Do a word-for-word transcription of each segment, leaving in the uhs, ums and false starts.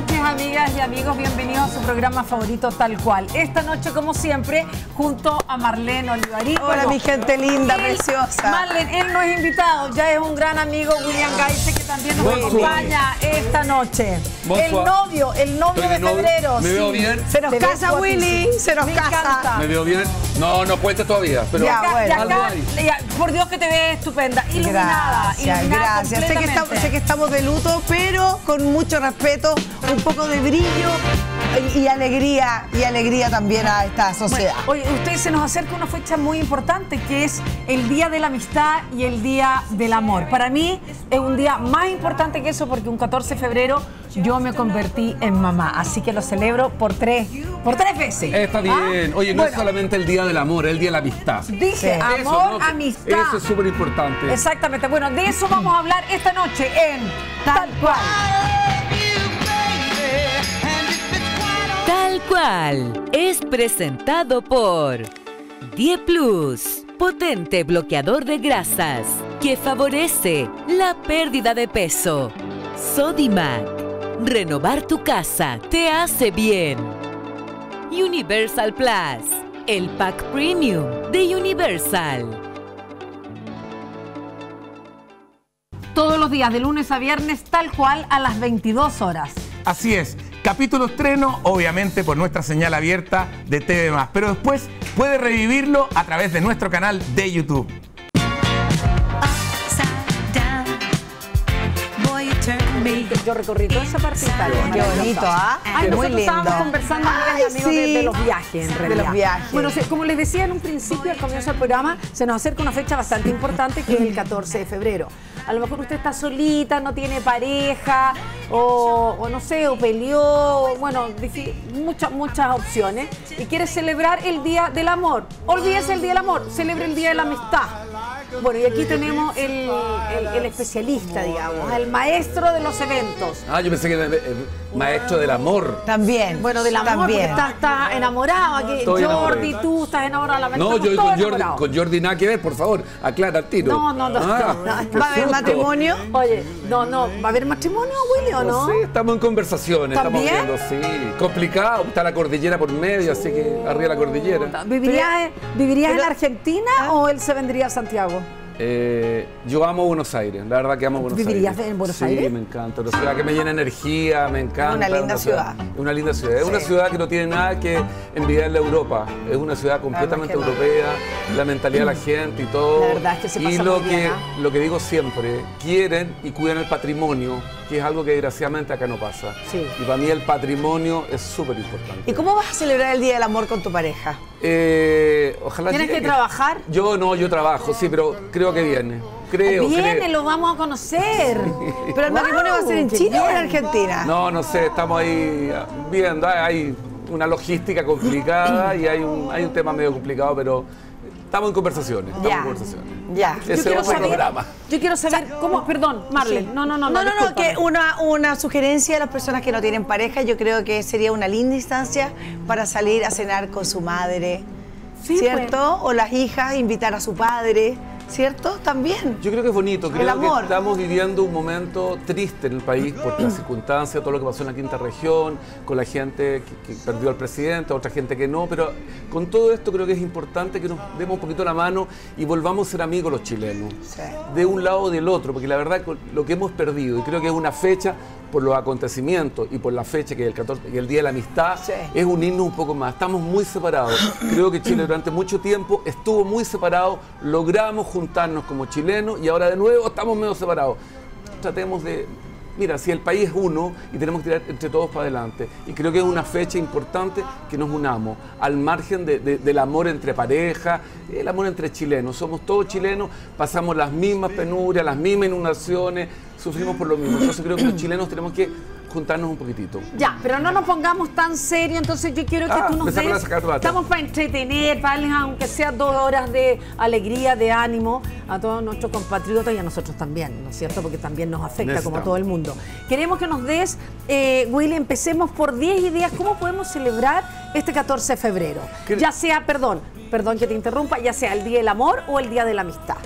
noches, amigas y amigos, bienvenidos a su programa favorito Tal Cual. Esta noche, como siempre, junto a Marlene Olivari. Hola, mi gente linda, él, preciosa. Marlene, él no es invitado, ya es un gran amigo, William Geisse, que también nos Buen acompaña suave. esta noche. Buen el suave. novio, el novio Estoy de novio. febrero. ¿Me veo sí. bien? Se nos Te casa, Willy, se nos Me casa. Encanta. ¿Me veo bien? No, no cuenta todavía, pero... Ya, bueno. acá, ya, por Dios que te ves estupenda, iluminada, gracias, iluminada gracias. Sé que, estamos, sé que estamos de luto, pero con mucho respeto, un poco de brillo y, y alegría, y alegría también a esta sociedad. Bueno, oye, usted se nos acerca una fecha muy importante, que es el Día de la Amistad y el Día del Amor. Para mí es un día más importante que eso, porque un catorce de febrero yo me convertí en mamá, así que lo celebro por tres, por tres veces. Está bien. ¿Ah? Oye, no bueno, es solamente el Día del Amor, es el Día de la Amistad. Dije, sí. amor, eso, ¿no? amistad. Eso es súper importante. Exactamente. Bueno, de eso vamos a hablar esta noche en Tal Cual. Tal Cual es presentado por Die Plus, potente bloqueador de grasas que favorece la pérdida de peso. Sodimac. Renovar tu casa te hace bien. Universal Plus, el pack premium de Universal. Todos los días de lunes a viernes, Tal Cual a las veintidós horas. Así es, capítulo estreno, obviamente por nuestra señal abierta de T V más, pero después puede revivirlo a través de nuestro canal de YouTube. Yo recorrí toda esa parte. Qué bonito, ¿ah? Ay, muy lindo. Estábamos conversando, amigas y amigos, sí. de, de los viajes, en realidad. De los viajes. Bueno, como les decía en un principio, al comienzo del programa, se nos acerca una fecha bastante importante, que es el catorce de febrero. A lo mejor usted está solita, no tiene pareja, o, o no sé, o peleó, bueno, muchas, muchas opciones, y quiere celebrar el Día del Amor. Olvídese el Día del Amor, celebre el Día de la Amistad. Bueno, y aquí tenemos el, el, el especialista, digamos, el maestro de los eventos. Ah, yo pensé que era el, el maestro del amor. También. Bueno, del amor, también. Porque estás está enamorado aquí. Estoy Jordi, enamorado. Tú estás enamorado. La no, yo con Jordi, con Jordi nada que ver, por favor, aclara el tiro. No, no, no. Ah, no, no. ¿Va a haber matrimonio? Oye, no, no, ¿va a haber matrimonio, Willy, o no? No sé, estamos en conversaciones. ¿También? Estamos viendo, sí. Complicado, está la cordillera por medio, así que arriba la cordillera. ¿Vivirías, ¿vivirías Pero, en Argentina ah, o él se vendría a Santiago? Eh, yo amo Buenos Aires, la verdad que amo Buenos Aires. ¿Vivirías en Buenos Aires? Sí, me encanta, una ciudad que me llena de energía, me encanta. Una linda una ciudad. ciudad. Una linda ciudad, es sí. una ciudad que no tiene nada que envidiarle a Europa, es una ciudad completamente claro, europea, va. la mentalidad de la gente y todo. La verdad es que se pasa y lo muy bien, que, ¿eh? lo que digo siempre, quieren y cuidan el patrimonio, que es algo que desgraciadamente acá no pasa. Sí. Y para mí el patrimonio es súper importante. ¿Y cómo vas a celebrar el Día del Amor con tu pareja? Eh, ojalá ¿Tienes llegue. que trabajar? Yo no, yo trabajo, sí, pero creo que viene. Creo, viene, creo. Lo vamos a conocer. Sí. Pero el wow, matrimonio va a ser en Chile o en Argentina. No, no sé, estamos ahí viendo. Hay una logística complicada y hay un, hay un tema medio complicado, pero estamos en conversaciones. Estamos ya. en conversaciones. Ya. Ese yo quiero es un saber, programa. Yo quiero saber cómo. Perdón, Marlene. Sí. No, no, no. No, no, no, no que una, una sugerencia de las personas que no tienen pareja, yo creo que sería una linda instancia para salir a cenar con su madre, sí, ¿cierto? Pues. O las hijas, invitar a su padre. ¿Cierto? También. Yo creo que es bonito. Creo el amor. que estamos viviendo un momento triste en el país por las circunstancias, todo lo que pasó en la Quinta Región, con la gente que, que perdió al presidente, otra gente que no, pero con todo esto creo que es importante que nos demos un poquito la mano y volvamos a ser amigos los chilenos. Sí. De un lado o del otro, porque la verdad lo que hemos perdido, y creo que es una fecha por los acontecimientos y por la fecha que es el catorce y el Día de la Amistad, sí. es unirnos un poco más. Estamos muy separados. Creo que Chile durante mucho tiempo estuvo muy separado, logramos juntarnos como chilenos y ahora de nuevo estamos medio separados. Tratemos de... Mira, si el país es uno y tenemos que tirar entre todos para adelante. Y creo que es una fecha importante que nos unamos, al margen de, de, del amor entre pareja, el amor entre chilenos. Somos todos chilenos, pasamos las mismas penurias, las mismas inundaciones, sufrimos por lo mismo. Entonces creo que los chilenos tenemos que juntarnos un poquitito. Ya, pero no nos pongamos tan serios, entonces yo quiero que ah, tú nos des... Estamos para entretener, ¿vale? Aunque sea dos horas de alegría, de ánimo, a todos nuestros compatriotas y a nosotros también, ¿no es cierto? Porque también nos afecta como a todo el mundo. Queremos que nos des, eh, Willy, empecemos por diez ideas, ¿cómo podemos celebrar este catorce de febrero? ¿Qué? Ya sea, perdón, perdón que te interrumpa, ya sea el Día del Amor o el Día de la Amistad.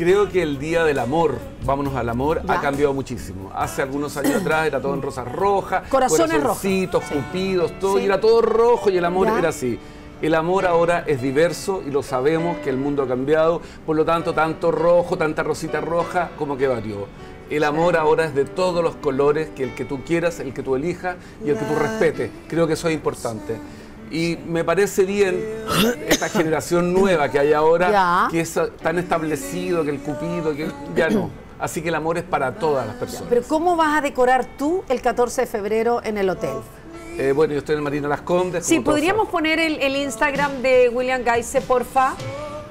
Creo que el Día del Amor, vámonos al amor, ya. ha cambiado muchísimo. Hace algunos años atrás era todo en rosas rojas, corazones rojos, cupidos, todo, sí. y era todo rojo y el amor ya. era así. El amor ahora es diverso y lo sabemos que el mundo ha cambiado, por lo tanto, tanto rojo, tanta rosita roja, como que varió. El amor ahora es de todos los colores, que el que tú quieras, el que tú elijas y el que tú respetes. Creo que eso es importante. Y me parece bien esta generación nueva que hay ahora, ya. que es tan establecido, que el cupido, que ya no. Así que el amor es para todas las personas. Pero ¿cómo vas a decorar tú el catorce de febrero en el hotel? Eh, bueno, yo estoy en Marina Las Condes. Sí, ¿podríamos poner el, el Instagram de William Geisse, porfa?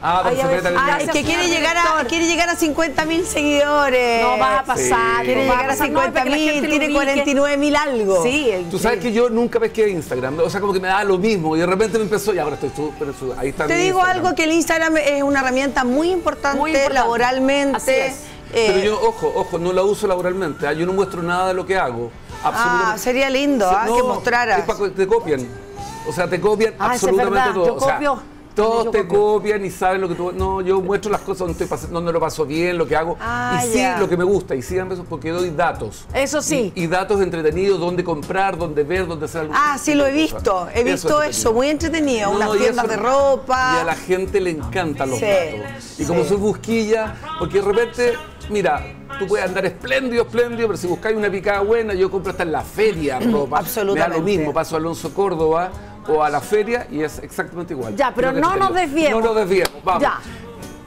Ah, Ay, ver, ah es que quiere llegar, a, quiere llegar a cincuenta mil seguidores. No vas a pasar. Sí. Quiere no llegar a cincuenta mil, no, tiene cuarenta y nueve mil algo. Sí, el, tú sabes sí. que yo nunca pesqué Instagram. O sea, como que me daba lo mismo. Y de repente me empezó, y ahora estoy tú, pero tú, ahí está. Te digo Instagram. algo, que el Instagram es una herramienta muy importante, muy importante. laboralmente. Así es. Eh, pero yo, ojo, ojo, no la uso laboralmente. ¿eh? Yo no muestro nada de lo que hago. Ah, sería lindo, ¿eh? no, que mostraras. Es para que te copian. O sea, te copian ah, absolutamente todo. Yo copio. O sea, todos te copian y saben lo que tú... No, yo muestro las cosas donde, estoy, donde lo paso bien, lo que hago. Ah, y sí, yeah. lo que me gusta. Y sí, porque doy datos. Eso sí. Y, y datos entretenidos, dónde comprar, dónde ver, dónde hacer algo. Ah, sí, lo he visto. He visto eso, eso muy entretenido. No, unas tiendas eso, de ropa. Y a la gente le encantan los sí. datos. Y como sí. soy busquilla, porque de repente, mira... Tú puedes andar espléndido, espléndido, pero si buscáis una picada buena, yo compro hasta en la feria ropa. Absolutamente. Me da lo mismo, paso a Alonso Córdoba o a la feria y es exactamente igual. Ya, pero no nos desviemos. No nos desviemos, vamos. Ya.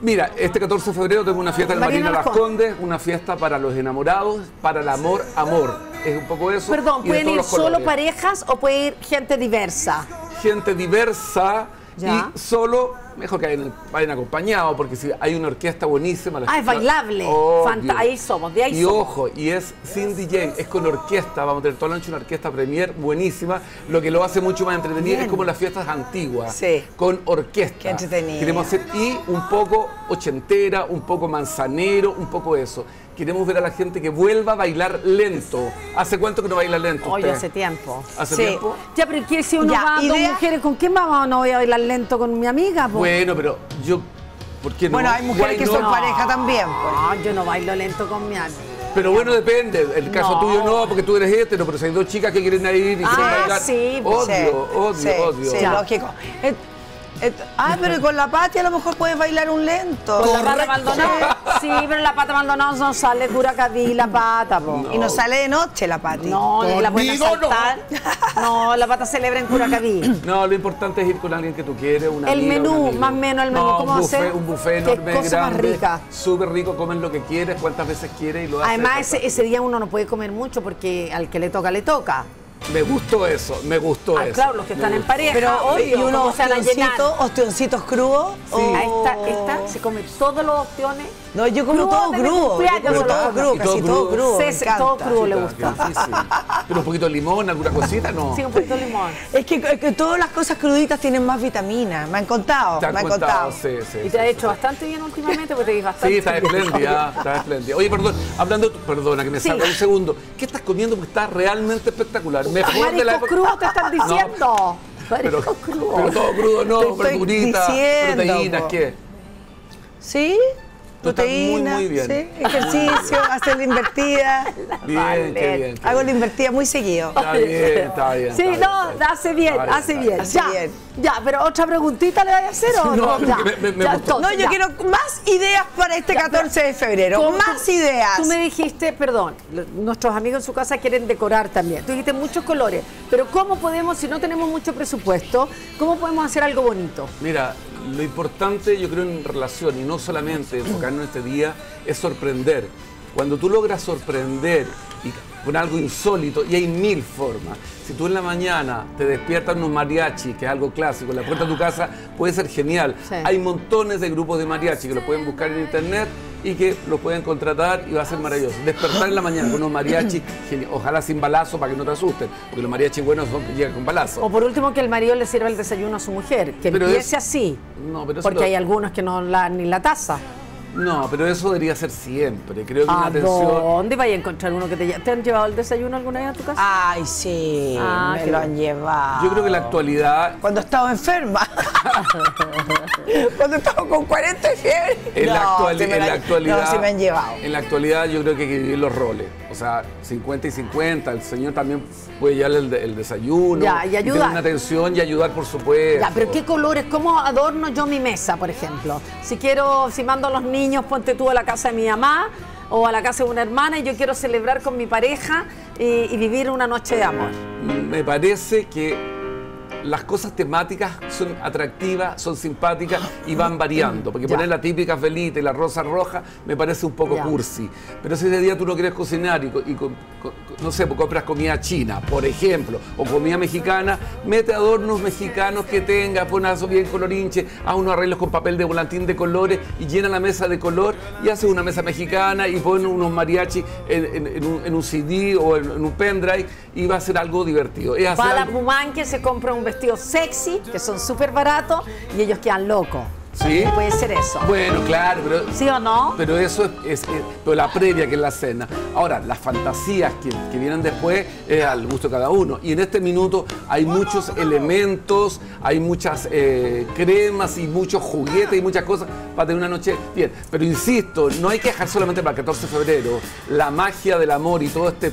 Mira, este catorce de febrero tengo una fiesta en Marina Las Condes, una fiesta para los enamorados, para el amor, amor. Es un poco eso. Perdón, ¿pueden ir solo parejas o puede ir gente diversa? Gente diversa. Ya. Y solo, mejor que vayan, vayan acompañados, porque si hay una orquesta buenísima. La ah, es bailable. Oh, ahí somos, de ahí y somos. Y ojo, y es sin D J, es con orquesta. Vamos a tener toda la noche una orquesta premier buenísima. Lo que lo hace mucho más entretenido Bien. es como las fiestas antiguas. Sí. Con orquesta. Qué entretenido. Queremos hacer y un poco ochentera, un poco manzanero, un poco eso. Queremos ver a la gente que vuelva a bailar lento. ¿Hace cuánto que no baila lento usted? Oye, hace tiempo. ¿Hace sí. tiempo? Ya, pero ¿qué si uno ya, va a dos mujeres? ¿Con quién vamos? No voy a bailar lento con mi amiga. Pues. Bueno, pero yo... ¿Por qué no? Bueno, hay mujeres que no? son pareja también. Pues. No, yo no bailo lento con mi amiga. Pero bueno, depende. El caso no. tuyo no, porque tú eres hétero, pero si hay dos chicas que quieren ir y ah, quieren bailar... sí. Odio, sí, odio, sí, odio. Sí, ya. lógico. Eh, Ah, pero con la Pati a lo mejor puedes bailar un lento. Con la Pata Maldonado. Sí, pero la Pata Maldonado no sale pura cadí, la Pata. No. Y no sale de noche la Pati. No, la pueden saltar. No. no, la Pata celebra en Curacadí. No, lo importante es ir con alguien que tú quieres. Una el amiga, menú, una más o menos el menú. No, ¿Cómo hacer? Un buffet enorme, cosa grande, más rica. Súper rico, comen lo que quieres, cuántas veces quieres y lo haces. Además, ese, ese día uno no puede comer mucho porque al que le toca, le toca. Me gustó eso, me gustó ah, eso. Claro, los que están en pareja. Pero hoy unos ostioncitos, ostioncitos crudos. Sí. O... Esta, esta se come todos los ostiones. No, yo como todo crudo, como todo crudo, casi todo crudo. Todo crudo le gusta. Pero un poquito de limón, alguna cosita, ¿no? Sí, un poquito de limón. Es que, es que todas las cosas cruditas tienen más vitamina, me han contado, me han contado. Sí, sí, y te sí, ha hecho sí, bastante bien últimamente porque te digas bastante. Sí, está espléndida, está espléndida. Oye, perdón, hablando, perdona que me salga sí. un segundo. ¿Qué estás comiendo? Porque está realmente espectacular. Mejor Marico de la época. crudo te están diciendo. No, pero, crudo. pero todo crudo no, verduritas, proteínas, ¿qué? ¿Sí? Proteína, muy, muy bien. ¿Sí? ejercicio, hacer la invertida. Bien, vale. qué bien, qué Hago bien. la invertida muy seguido. Está bien, está bien. Sí, está no, bien, hace bien, bien hace bien. bien. Ya, bien. ya, pero ¿otra preguntita le voy a hacer sí, o no? No, ya, me, me, me ya, entonces, no yo ya. quiero más ideas para este ya, catorce de febrero. Más tú, ideas. Tú me dijiste, perdón, nuestros amigos en su casa quieren decorar también. Tú dijiste muchos colores, pero ¿cómo podemos, si no tenemos mucho presupuesto, cómo podemos hacer algo bonito? Mira, lo importante, yo creo, en relación, y no solamente enfocarnos en este día, es sorprender. Cuando tú logras sorprender y, con algo insólito, y hay mil formas. Si tú en la mañana te despiertas en un mariachi, que es algo clásico, en la puerta de tu casa, puede ser genial. Sí. Hay montones de grupos de mariachi que lo pueden buscar en internet y que lo pueden contratar y va a ser maravilloso. Despertar en la mañana con unos mariachis, ojalá sin balazo para que no te asusten, porque los mariachis buenos son que llegan con balazo. O por último que el marido le sirva el desayuno a su mujer, que pero empiece es... así, no, pero porque lo... hay algunos que no la, ni la taza. No, pero eso debería ser siempre. Creo que ¿A una atención... dónde vaya a encontrar uno que te lleve? ¿Te han llevado el desayuno alguna vez a tu casa? Ay, sí, ah, me lo han llevado. Yo creo que en la actualidad... Cuando estaba enferma. Cuando estaba con cuarenta de fiebre. En, no, la, actual, si en la, la actualidad. No, si me han llevado. En la actualidad yo creo que hay que dividir los roles. O sea, cincuenta y cincuenta. El señor también puede llevarle el, el desayuno. Ya, y ayudar. Y tener una atención y ayudar, por supuesto. Ya, pero ¿qué colores? ¿Cómo adorno yo mi mesa, por ejemplo? Si quiero, si mando a los niños, ponte tú a la casa de mi mamá o a la casa de una hermana y yo quiero celebrar con mi pareja y, y vivir una noche de amor. Me parece que las cosas temáticas son atractivas, son simpáticas y van variando. Porque ya. poner la típica velita y la rosa roja me parece un poco ya. cursi. Pero si ese día tú no quieres cocinar y, y con, con, no sé, pues compras comida china, por ejemplo, o comida mexicana, mete adornos mexicanos que tenga, pon eso bien colorinche, haz unos arreglos con papel de volantín de colores y llena la mesa de color y haces una mesa mexicana y pon unos mariachis en, en, en, un, en un C D o en, en un pendrive y va a ser algo divertido. Es hacer para algo... Pumán que se compra un vestidos sexy, que son súper baratos y ellos quedan locos. ¿Sí? Puede ser eso. Bueno, claro, pero... ¿Sí o no? Pero eso es, es, es pero la previa, que es la cena. Ahora, las fantasías que, que vienen después es al gusto de cada uno. Y en este minuto hay muchos elementos, hay muchas eh, cremas y muchos juguetes y muchas cosas para tener una noche bien. Pero insisto, no hay que dejar solamente para el catorce de febrero. La magia del amor y todo este...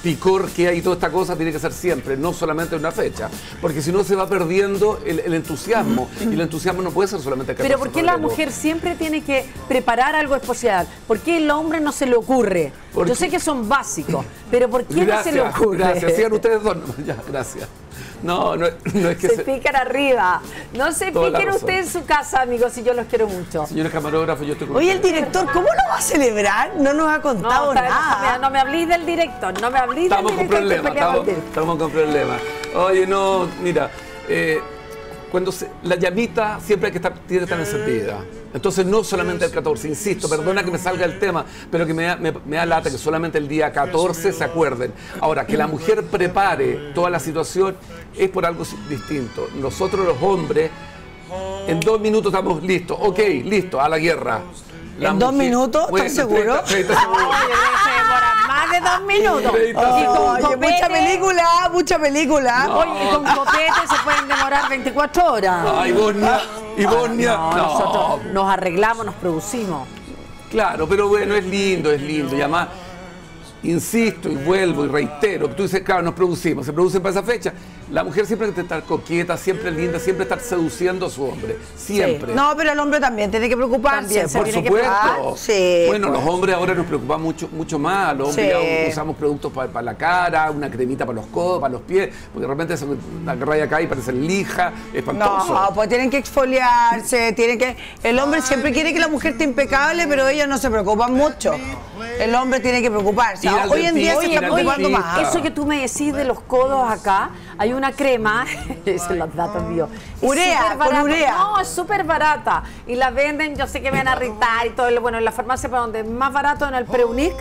picor que hay y toda esta cosa tiene que ser siempre, no solamente en una fecha, porque si no se va perdiendo el, el entusiasmo y el entusiasmo no puede ser solamente... Pero ¿por qué la mujer siempre tiene que preparar algo especial? ¿Por qué el hombre no se le ocurre? Porque... Yo sé que son básicos, pero ¿por qué gracias, no se le ocurre? Gracias, sigan ustedes dos, no, ya, gracias. No, no, no es que se, se... pican arriba. No se toda piquen ustedes en su casa, amigos, si yo los quiero mucho. Señores camarógrafos, yo estoy con... Oye, el director, ¿cómo lo va a celebrar? No nos ha contado no, nada. No, no me hablís del director, no me hablís estamos del director. Con problema, estamos, estamos con problemas. Oye, no, mira, eh, cuando se, la llamita siempre hay que estar, tiene que estar encendida. Entonces no solamente el catorce, insisto, perdona que me salga el tema, pero que me da, me, me da lata que solamente el día catorce se acuerden. Ahora, que la mujer prepare toda la situación es por algo distinto. Nosotros los hombres, en dos minutos estamos listos. Ok, listo, a la guerra. La ¿En mujer, dos minutos? Bueno, ¿estás seguro? treinta, treinta segundos. Más de dos minutos. Oh, y con oye, mucha película, mucha película. No. Oye, y con copete se pueden demorar veinticuatro horas. Ay, Bosnia, y Bosnia. No, no. Nosotros nos arreglamos, nos producimos. Claro, pero bueno, es lindo, es lindo. Y además, insisto y vuelvo y reitero, tú dices, claro, nos producimos, se producen para esa fecha. La mujer siempre tiene que estar coqueta, siempre linda, siempre estar seduciendo a su hombre, siempre. Sí. No, pero el hombre también tiene que preocuparse. También, por tiene supuesto. Que sí, bueno, pues. Los hombres ahora nos preocupan mucho, mucho más. Los hombres sí. ya usamos productos para, para la cara, una cremita para los codos, para los pies, porque de repente se la raya acá y parecen lija, espantoso. No, pues tienen que exfoliarse, tienen que... El hombre siempre quiere que la mujer esté impecable, pero ellos no se preocupan mucho. El hombre tiene que preocuparse. Hoy en día se está preocupando más. Eso que tú me decís de los codos acá, hay un una crema, son los datos míos. Urea, con urea. No, es súper barata. Y la venden, yo sé que me van a irritar y todo. Bueno, en la farmacia, para donde es más barato, en el Preunic.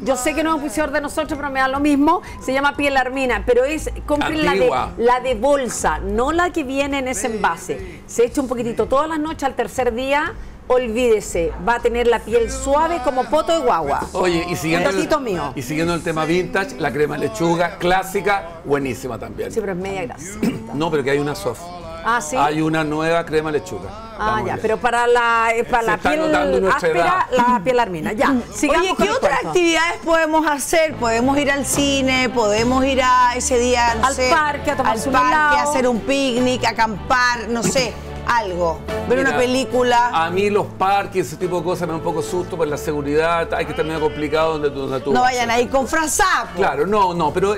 Yo sé que no es oficial de nosotros, pero me da lo mismo. Se llama Piel Armina, pero es, compren la de, la de bolsa, no la que viene en ese envase. Se echa un poquitito todas las noches, al tercer día... Olvídese, va a tener la piel suave como poto de guagua. Oye, y siguiendo, el, mío. y siguiendo el tema vintage, la crema de lechuga clásica, buenísima también. Sí, pero es media grasa. No, pero que hay una soft. Ah, sí. Hay una nueva crema de lechuga. Ah, ya, pero para la, para la piel áspera, la piel armina. Ya. Sigamos. Oye, ¿qué otras actividades podemos hacer? Podemos ir al cine, podemos ir a ese día al, al sé, parque, a tomar un helado, hacer un picnic, acampar, no sé. Algo, ver Mira, una película. A mí los parques, ese tipo de cosas me da un poco susto por la seguridad, hay que estar medio complicado donde tú, donde tú No vas. Vayan ahí con frazapo. Claro, no, no, pero...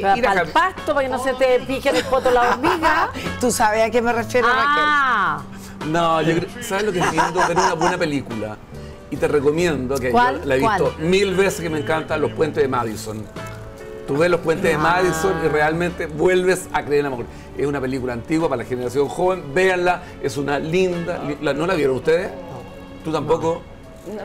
Para el pasto, para que no se te pique el poto la hormiga. Tú sabes a qué me refiero, ah. Raquel. No, yo creo, ¿sabes lo que entiendo? Ver una buena película. Y te recomiendo, que yo la he visto ¿Cuál? mil veces, que me encanta, Los Puentes de Madison. Tú ves Los Puentes de Madison y realmente vuelves a creer en la mujer. Es una película antigua para la generación joven. Véanla, es una linda... Li ¿No la vieron ustedes? No. ¿Tú tampoco?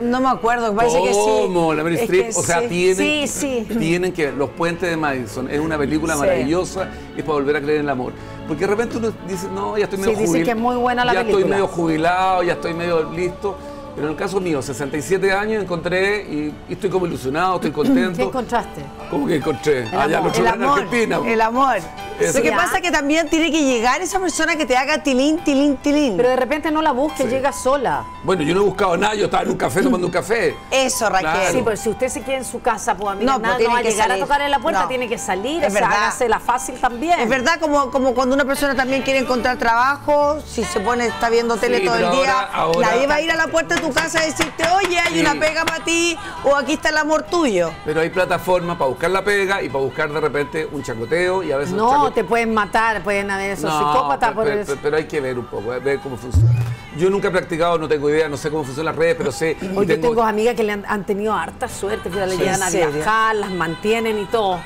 No, no me acuerdo, parece ¿Cómo? que sí. ¿Cómo? La Meryl Streep, o sea, sí. tienen, sí, sí. tienen que... Los Puentes de Madison es una película sí. maravillosa y es para volver a creer en el amor. Porque de repente uno dice, no, ya estoy medio sí, jubilado. Sí, dicen que es muy buena la ya película. Ya estoy medio jubilado, ya estoy medio listo. Pero en el caso mío, sesenta y siete años, encontré y, y estoy como ilusionado, estoy contento. ¿Qué encontraste? ¿Cómo que encontré? El Allá amor. El amor. Argentina. El amor. Eso. Lo que pasa es que también tiene que llegar esa persona que te haga tilín, tilín, tilín. Pero de repente no la busques, sí. llega sola. Bueno, yo no he buscado nada, yo estaba en un café tomando un café. Eso, Raquel. Claro. Sí, pero si usted se queda en su casa, pues amiga, no, nada, no va a llegar salir. a tocarle la puerta, no. tiene que salir, es o sea, hágase la fácil también. Es verdad, como, como cuando una persona también quiere encontrar trabajo, si se pone, está viendo tele sí, todo el ahora, día, ahora, nadie va a ir a la puerta de tu casa a decirte, oye, hay sí. una pega para ti, o aquí está el amor tuyo. Pero hay plataformas para buscar la pega y para buscar de repente un chacoteo y a veces... No. No, te pueden matar, pueden haber esos no, psicópatas pero, por pero, eso. Pero hay que ver un poco, ver cómo funciona. Yo nunca he practicado, no tengo idea, no sé cómo funcionan las redes, pero sé... Tengo... Yo tengo amigas que le han, han tenido harta suerte, que le llegan a viajar, las mantienen y todo.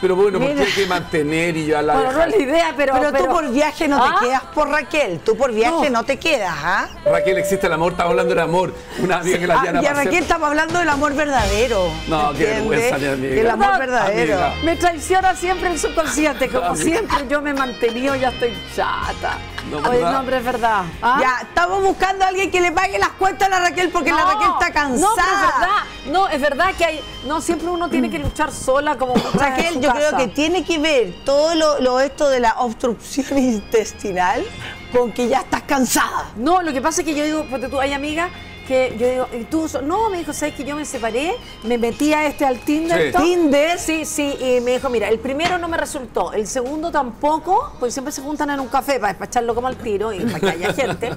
Pero bueno, porque hay que mantener y yo a la... Bueno, no es la idea, pero... Pero, pero... tú por viaje no ¿Ah? te quedas por Raquel, tú por viaje no, no te quedas, ¿ah? Raquel, existe el amor, estamos hablando del amor. Una amiga sí. que la llana... Ah, y a Raquel estamos hablando del amor verdadero. No, ¿entiendes? Qué vergüenza, mi amiga. El amor no, verdadero. Amiga. Me traiciona siempre el subconsciente, como amiga. siempre yo me he mantenido, ya estoy chata. No, Oye, no, hombre, es verdad. ¿Ah? Ya, estamos buscando a alguien que le pague las cuentas a la Raquel porque no, la Raquel está cansada. No, pero es verdad. No, es verdad que hay... No, siempre uno tiene que luchar sola como... Raquel, yo casa. creo que tiene que ver todo lo, lo esto de la obstrucción intestinal con que ya estás cansada. No, lo que pasa es que yo digo, porque tú hay amigas... que yo digo, ¿y tú? No, me dijo, ¿sabes que yo me separé? Me metí a este al Tinder. Sí. ¿Tinder? Sí, sí, y me dijo, mira, el primero no me resultó, el segundo tampoco, porque siempre se juntan en un café para despacharlo como al tiro y para que haya gente.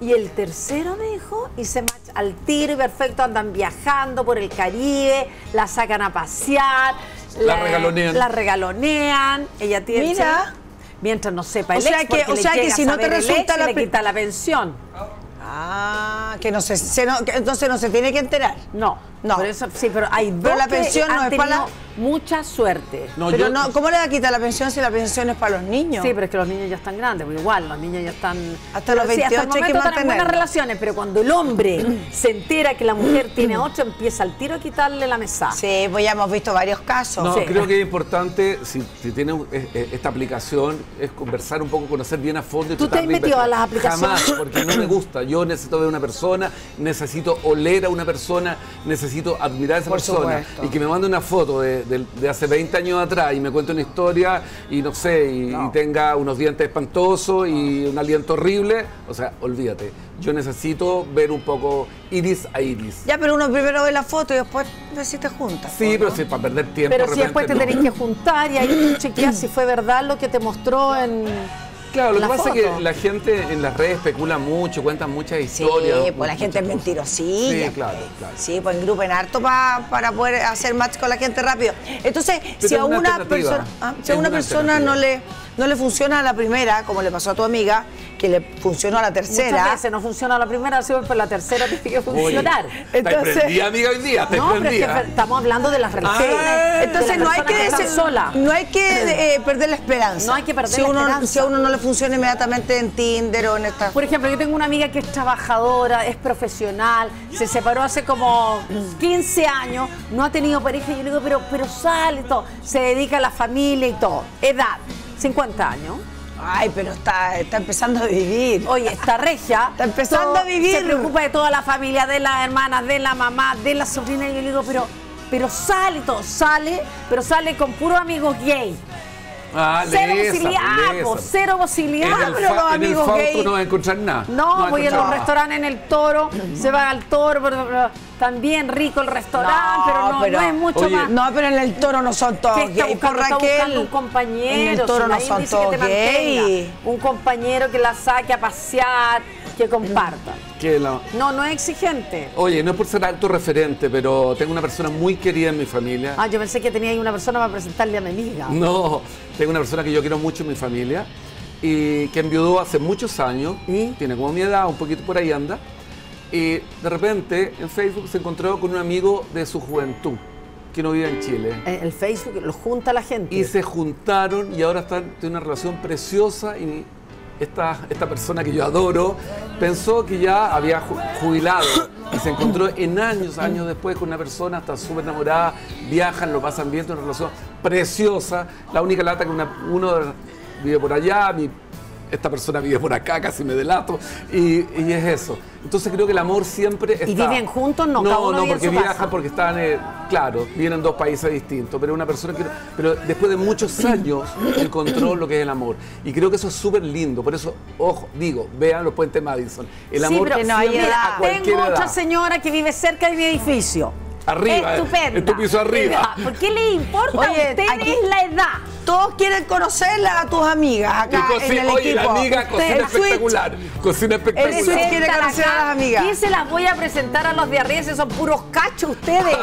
Y el tercero me dijo, y se match al tiro y perfecto, andan viajando por el Caribe, la sacan a pasear. La, la regalonean. La regalonean, ella tiene... Mira. Mientras no sepa el o sea ex, que O sea que si no te resulta ex, la... le quita la pensión. Ah, que no se, se no, que entonces no se tiene que enterar. No, no. Pero eso, sí, pero hay dos pero la pensión que han no es para la... mucha suerte. No, pero yo... no, ¿cómo le va a quitar la pensión si la pensión es para los niños? Sí, pero es que los niños ya están grandes, pero igual los niños ya están hasta los veintiocho sí, hasta el momento hay que mantener buenas relaciones, pero cuando el hombre se entera que la mujer tiene ocho, empieza al tiro a quitarle la mesa. Sí, pues ya hemos visto varios casos. No, sí. creo que es importante si, si tiene esta aplicación es conversar un poco, conocer bien a fondo. Y ¿tú te has metido a las aplicaciones? Jamás, porque no me gusta. Yo Yo necesito ver a una persona, necesito oler a una persona, necesito admirar a esa Por persona. Supuesto. Y que me mande una foto de, de, de hace veinte años atrás y me cuente una historia y no sé, y, no. y tenga unos dientes espantosos y un aliento horrible. O sea, olvídate. Yo necesito ver un poco iris a iris. Ya, pero uno primero ve la foto y después ves si te juntas. Sí, ¿no? pero sí, para perder tiempo. Pero si después te no. tenés que juntar y ahí tú chequeas si fue verdad lo que te mostró en... Claro, lo que pasa foto. es que la gente en las redes especula mucho, cuentan muchas historias. Sí, pues la gente es mentirosilla. Sí, claro, claro. Sí, pues engrupen harto pa, para poder hacer match con la gente rápido. Entonces, Pero si a una, una persona, ah, si una una persona no, le, no le funciona a la primera, como le pasó a tu amiga, que le funcionó a la tercera. Muchas veces no funciona a la primera, sino por la tercera tiene que funcionar. Oye, Entonces, te prendí, amiga, hoy día, te no, pero es que estamos hablando de las relaciones. Ah, Entonces, no hay que, que decir, sola. no hay que eh, perder la esperanza. No hay que perder si la uno, esperanza. Si a uno no le funciona inmediatamente en Tinder o en esta... Por ejemplo, yo tengo una amiga que es trabajadora, es profesional, se separó hace como quince años, no ha tenido pareja, y yo le digo, pero, pero sale y todo. Se dedica a la familia y todo. Edad, cincuenta años. Ay, pero está, está empezando a vivir. Oye, está regia. Está empezando todo, a vivir. Se preocupa de toda la familia, de las hermanas, de la mamá, de la sobrina. Y yo le digo, pero, pero sale todo, sale, pero sale con puros amigos gay. Ah, cero lesa, posibilidad, lesa. Po, cero posibilidad. En el, pero los amigos gay. En el tú no vas a encontrar nada. No, no voy a los restaurantes en el Toro, se va al Toro, bla, bla, bla. También rico el restaurante, no, pero, no, pero no es mucho oye, más. No, pero en el Toro no son todos gays. Está buscando, por Raquel, está un compañero. En el Toro no son todos gays. Un compañero que la saque a pasear, que comparta. Que la... No, no es exigente. Oye, no es por ser alto referente, pero tengo una persona muy querida en mi familia. Ah, yo pensé que tenía ahí una persona para presentarle a mi amiga. No, tengo una persona que yo quiero mucho en mi familia y que enviudó hace muchos años. ¿Y? Tiene como mi edad, un poquito por ahí anda. Y de repente en Facebook se encontró con un amigo de su juventud que no vive en Chile. El Facebook lo junta a la gente. Y se juntaron y ahora están en una relación preciosa. Y esta, esta persona que yo adoro pensó que ya había jubilado y se encontró en años, años después con una persona, está súper enamorada, viajan, lo pasan bien, tiene una relación preciosa. La única lata que una, uno vive por allá, mi, esta persona vive por acá, casi me delato, y, y es eso. Entonces creo que el amor siempre está... ¿Y viven juntos? No, no, cada uno no, porque viajan, porque están, eh, claro, vienen dos países distintos, pero una persona que... Pero después de muchos años encontró lo que es el amor. Y creo que eso es súper lindo. Por eso, ojo, digo, vean Los Puentes Madison. El amor sí, pero no, siempre edad. A cualquier Tengo edad. Otra señora que vive cerca de mi edificio. Arriba, estupenda. En tu piso arriba. ¿Por qué les importa a ustedes la edad? Todos quieren conocerla a tus amigas acá en el oye, equipo. Oye, la amiga cocina espectacular. Switch. Cocina espectacular. El Switch quiere conocer a las amigas. ¿Quién se las voy a presentar a los de arriba? Son puros cachos ustedes.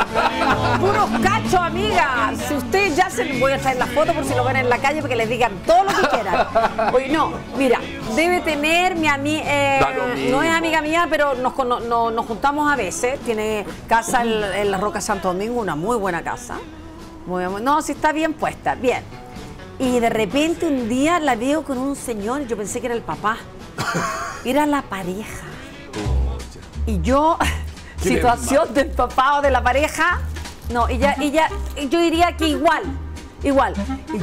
Puros cachos, amigas. Si ustedes ya se... Voy a traer las fotos por si lo ven en la calle porque les digan todo lo que quieran. Oye, no. Mira, debe tener mi amiga... Eh, no es amiga mía, pero nos, no, no, nos juntamos a veces. Tiene casa en, en la Roca Santo Domingo, una muy buena casa. Muy, muy, no, si está bien puesta. Bien. Y de repente un día la veo con un señor, yo pensé que era el papá, era la pareja. Y yo, situación del papá o de la pareja, no, ella, ella, yo diría que igual, igual.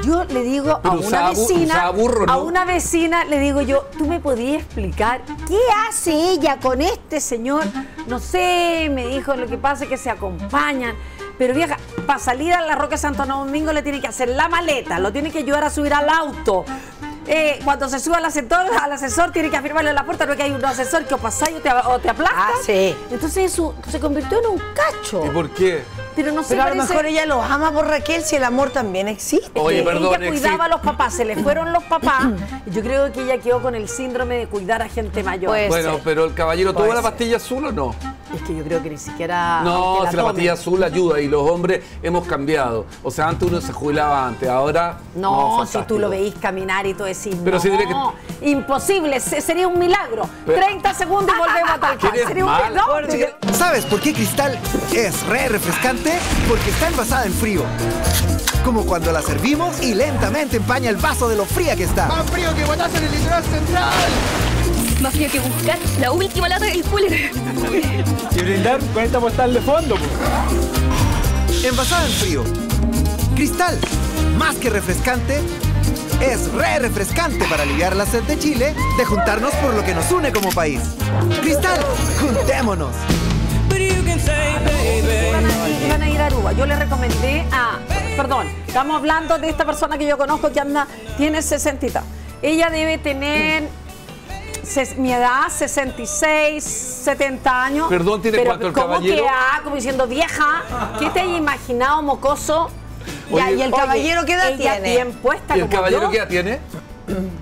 Yo le digo a una vecina, a una vecina le digo yo, ¿tú me podías explicar qué hace ella con este señor? No sé, me dijo, lo que pasa es que se acompañan. Pero vieja, para salir a la Roca Santo Domingo le tiene que hacer la maleta, lo tiene que ayudar a subir al auto. Eh, cuando se suba al asesor, al asesor tiene que afirmarle en la puerta, no es que hay un asesor que os pasáis o te, o te aplasta. Ah, sí. Entonces eso se convirtió en un cacho. ¿Y por qué? Pero no sé, pero a parece... lo mejor ella los ama por Raquel si el amor también existe. Oye, perdón, ella cuidaba existe. A los papás, se les fueron los papás. Yo creo que ella quedó con el síndrome de cuidar a gente mayor. Puede bueno, ser. Pero el caballero tuvo la pastilla azul o no. Es que yo creo que ni siquiera... No, la, si la pastilla azul ayuda y los hombres hemos cambiado. O sea, antes uno se jubilaba antes, ahora... No, no si tú lo veís caminar y tú decís, pero no, si tiene que... imposible, sería un milagro. Pero... treinta segundos y volvemos a Tal Cual. Sería un milagro. ¿Sabes por qué Cristal es re refrescante? Porque está envasada en frío. Como cuando la servimos y lentamente empaña el vaso de lo fría que está. Más frío que Guatazo en el litoral central. Más frío que buscar la última lata del cooler. Y brindar con esta postal de fondo. Pues. Envasada en frío. Cristal, más que refrescante, es re refrescante para aliviar la sed de Chile, de juntarnos por lo que nos une como país. Cristal, juntémonos. Van a ir a Aruba. Yo le recomendé a... Perdón, estamos hablando de esta persona que yo conozco que anda, tiene sesenta. Ella debe tener... Ses, mi edad, sesenta y seis, setenta años. Perdón, ¿tiene cuánto el caballero? Pero como que, ah, como diciendo, vieja, ¿qué te has imaginado, mocoso? Oye, ya, ¿y el oye, caballero qué edad tiene? Bien puesta, ¿y el caballero yo? Qué edad tiene?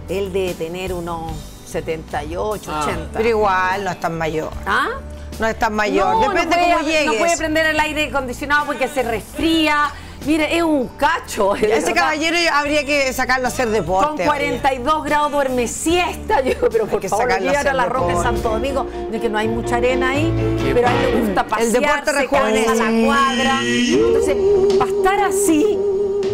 Él debe tener unos setenta y ocho, ochenta. Pero igual no es tan mayor. ¿Ah? No es tan mayor, no, depende no puede, cómo llegues. No puede prender el aire acondicionado porque se resfría. Mire, es un cacho. Ese verdad. Caballero habría que sacarlo a hacer deporte. Con cuarenta y dos grados duerme siesta. Yo digo, pero por que favor, llegar a la Roca de Santo Domingo. De que no hay mucha arena ahí, qué pero a él le gusta pasear, el deporte rejuvenece. A la cuadra. Entonces, para estar así,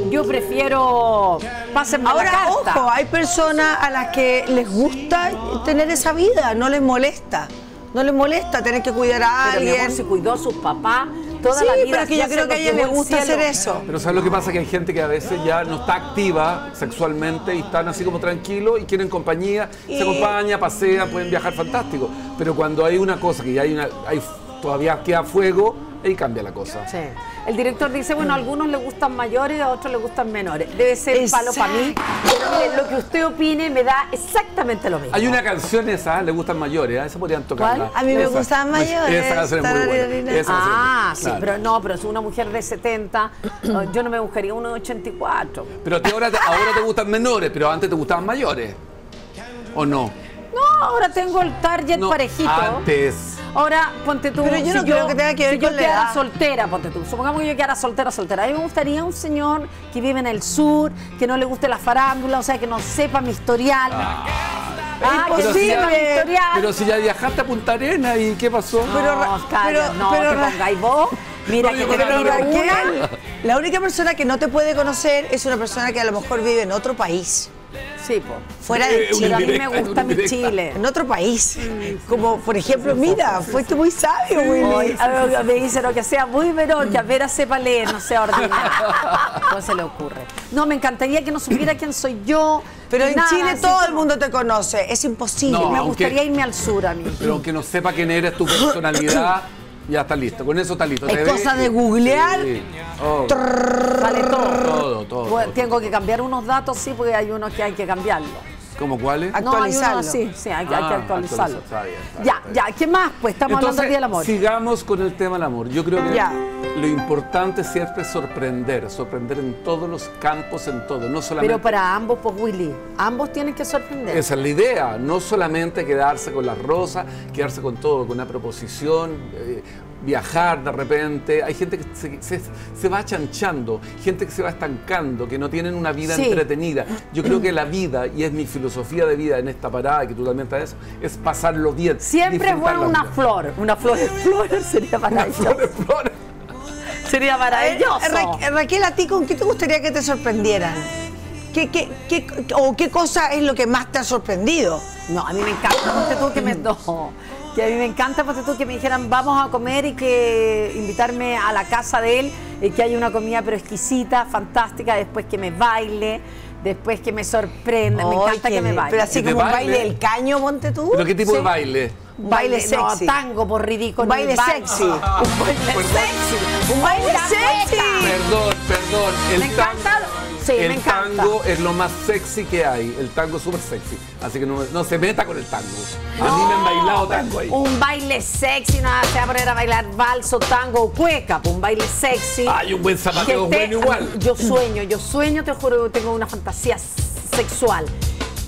yo prefiero... Pásenme ahora, la carta. Ojo, hay personas a las que les gusta tener esa vida, no les molesta. No les molesta tener que cuidar a pero alguien. Pero se cuidó a sus papás. Toda sí, la vida, pero que yo creo que a ella le gusta hacer eso. Pero ¿sabes lo que pasa? Que hay gente que a veces ya no está activa sexualmente y están así como tranquilos y quieren compañía, y... se acompaña, pasea, pueden viajar fantástico. Pero cuando hay una cosa que ya hay, una, hay todavía queda fuego, ahí cambia la cosa. Sí. El director dice, bueno, a algunos les gustan mayores, a otros les gustan menores. Debe ser el palo para mí. Pero mire, lo que usted opine me da exactamente lo mismo. Hay una canción esa, le gustan mayores, ¿eh? Esa podrían tocarla. ¿Cuál? A mí esa, me gustan mayores. Esa canción es muy buena. Esa ah, canción, sí, claro. Pero no, pero si una mujer de setenta, yo no me buscaría uno de ochenta y cuatro. Pero te, ahora, te, ahora te gustan menores, pero antes te gustaban mayores, ¿o no? No, ahora tengo el target no, parejito. Antes. Ahora, ponte tú. Pero yo si no creo yo, que tenga que ver si con yo la quedara edad. Soltera, ponte tú. Supongamos que yo quedara soltera, soltera. A mí me gustaría un señor que vive en el sur, que no le guste la farándula, o sea, que no sepa mi historial. Ah, ah que sí, sepa mi historial. Pero si ya viajaste a Punta Arenas, ¿y qué pasó? No, pero, calla, pero, no, pero, que pongáis vos. Mira no, que te miro una. La única persona que no te puede conocer es una persona que a lo mejor vive en otro país. Sí, po. Fuera de Chile, a mí me gusta mi Chile. En otro país. Como, por ejemplo, mira, fuiste muy sabio, Willy. Me dicen lo que sea muy veroca, que a Vera sepa leer, no sea ordinaria. No se le ocurre. No, me encantaría que no supiera quién soy yo. Pero en nada, Chile todo como... el mundo te conoce. Es imposible. No, me aunque... gustaría irme al sur a mí. Pero aunque no sepa quién eres, tu personalidad, ya está listo. Con eso está listo. Es cosa de googlear. Sí. Oh. Vale todo. Todo, todo, pues, todo. Tengo que cambiar unos datos, sí, porque hay unos que hay que cambiarlo. ¿Cómo cuáles? Actualizarlo. No, sí, sí, hay, ah, hay que actualizarlo. Está bien, está bien, ya, está bien. ya, ¿qué más? Pues estamos Entonces, hablando del día del amor. Sigamos con el tema del amor. Yo creo que ya. lo importante siempre es sorprender, sorprender en todos los campos, en todo, no solamente... Pero para ambos, pues Willy, ambos tienen que sorprender. Esa es la idea, no solamente quedarse con las rosas, quedarse con todo, con una proposición... Eh, viajar de repente, hay gente que se, se, se va achanchando, gente que se va estancando, que no tienen una vida sí. entretenida. Yo creo que la vida, y es mi filosofía de vida en esta parada, que tú también estás, es pasarlo bien. Siempre es bueno una vida. flor, una flor de flor sería para ellos. Flor de flor. Sería para ellos. Ra Raquel, ¿a ti con qué te gustaría que te sorprendieran? ¿Qué, qué, qué, ¿O qué cosa es lo que más te ha sorprendido? No, a mí me encanta, no tú que me... No. Que a mí me encanta, pues, tú que me dijeran vamos a comer y que invitarme a la casa de él, y que haya una comida pero exquisita, fantástica, después que me baile, después que me sorprenda, oh, me encanta que, que me baile. Pero así como un baile del caño, ponte tú. ¿Pero qué tipo sí. de baile? Un baile, baile sexy. No, tango por ridículo. Un baile sexy. Ah, un baile pues, sexy. Un baile sexy. Perdón, perdón. El me tango. encanta... Sí, el me encanta. tango es lo más sexy que hay. El tango es súper sexy. Así que no, no se meta con el tango. A no, mí me han bailado tango ahí. Un baile sexy, no se va a poner a bailar valso, tango o cueca. Un baile sexy. Ay, un buen zapateo bueno igual. Yo sueño, yo sueño, te juro que tengo una fantasía sexual.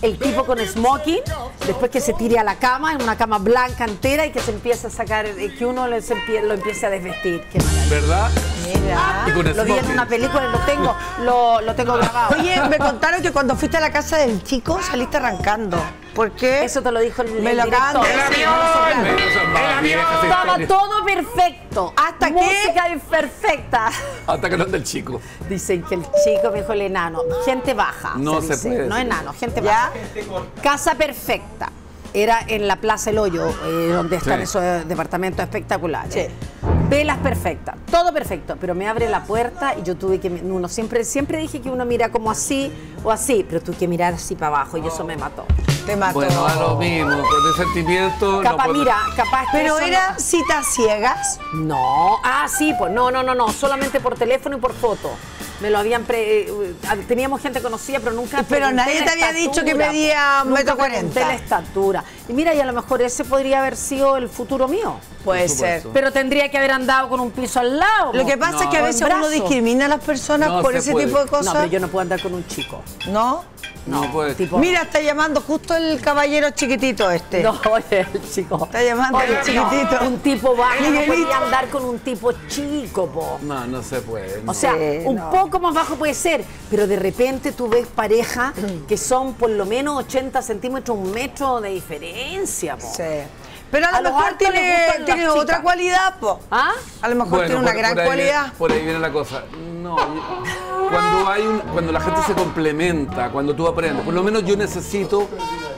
El tipo con smoking, después que se tire a la cama, en una cama blanca entera, y que se empiece a sacar, que uno lo, lo empiece a desvestir. Qué maravilla. ¿Verdad? Mira, ¿Y con lo vi en una película, lo tengo, lo, lo tengo grabado. Oye, me contaron que cuando fuiste a la casa del chico saliste arrancando. ¿Por qué? Eso te lo dijo el, me el director. ¡El avión! ¡El avión! Estaba todo perfecto. ¿Hasta qué? Música imperfecta. Hasta que no es del chico. Dicen que el chico me dijo el enano. Gente baja. No se, se dice. puede. No enano, gente baja. Casa perfecta. Era en la Plaza El Hoyo, eh, donde están sí. esos departamentos espectaculares. Sí. Velas perfectas, todo perfecto, pero me abre la puerta y yo tuve que... Uno siempre, siempre dije que uno mira como así o así, pero tuve que mirar así para abajo y eso me mató. Te mató. Bueno, a lo mismo, con ese sentimiento... Capaz, no puedo... mira, capaz... ¿Pero era no... citas ciegas? No, ah, sí, pues, no, no, no, no, solamente por teléfono y por foto. Me lo habían... Pre... Teníamos gente conocida, pero nunca... Pero nadie te había dicho que medía un metro cuarenta. La estatura. Y mira, y a lo mejor ese podría haber sido el futuro mío. Puede ser. Pero tendría que haber andado con un piso al lado. Lo que pasa no, es que a veces uno discrimina a las personas no, por ese puede. tipo de cosas. No, pero yo no puedo andar con un chico. ¿No? No, no puede. Tipo... Mira, está llamando justo el caballero chiquitito este. No, oye, el chico. Está llamando oye, el chiquitito. No. Un tipo bajo, no podía andar con un tipo chico, po. No, no se puede. No. O sea, sí, un no. poco más bajo puede ser, pero de repente tú ves parejas que son por lo menos ochenta centímetros, un metro de diferencia, po. Sí. Pero a lo mejor tiene, tiene otra cualidad, po. ¿Ah? A lo mejor bueno, tiene una por, gran por ahí, cualidad. Por ahí viene la cosa. No, cuando, hay un, cuando la gente se complementa, cuando tú aprendes, por lo menos yo necesito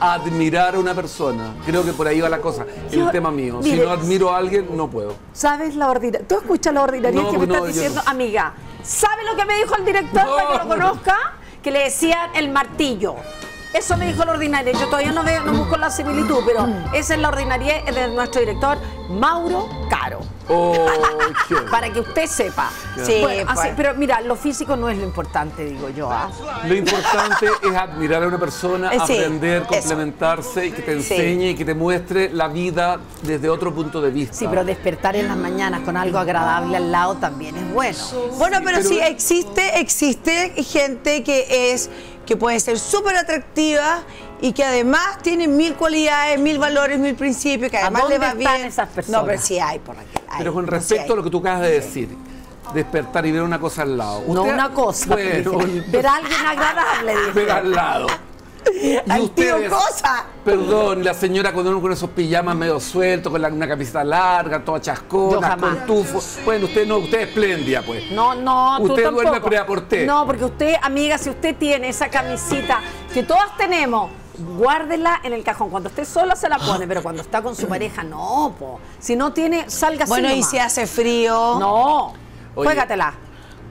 admirar a una persona. Creo que por ahí va la cosa, el yo, tema mío. Mire, si no admiro a alguien, no puedo. ¿Sabes la ordinaria? ¿Tú escuchas la ordinaria no, que me no, estás diciendo, no. amiga? ¿Sabes lo que me dijo el director no. para que lo conozca? Que le decían el martillo. Eso me dijo la ordinaria. Yo todavía no veo, no busco la similitud, pero esa es la ordinaria de nuestro director, Mauro Caro. Oh, para que usted sepa. Sí, bueno, así, pero mira, lo físico no es lo importante, digo yo. ¿Ah? Lo importante es admirar a una persona, sí, aprender, eso. complementarse y que te enseñe sí. y que te muestre la vida desde otro punto de vista. Sí, pero despertar en las mañanas con algo agradable al lado también es bueno. Bueno, pero, pero sí, existe, existe gente que es... que puede ser súper atractiva y que además tiene mil cualidades, mil valores, mil principios, que además le va bien. ¿A dónde están esas personas? No, pero sí hay, por Raquel. Hay, pero con respecto sí a lo que tú acabas de decir, despertar y ver una cosa al lado. No una cosa, bueno, ver a alguien agradable. Ver al lado. ¿Y ustedes, cosa? Perdón, la señora con uno con esos pijamas medio sueltos, con la, una camiseta larga, toda chascona, con tufo. Bueno, usted no, usted es espléndida, pues. No, no, usted tú duerme preaporté. No, porque usted, amiga, si usted tiene esa camisita que todas tenemos, guárdela en el cajón. Cuando esté sola se la pone, pero cuando está con su pareja, no, po. Si no tiene, salga así. Bueno, y si hace frío. No, oye, juégatela.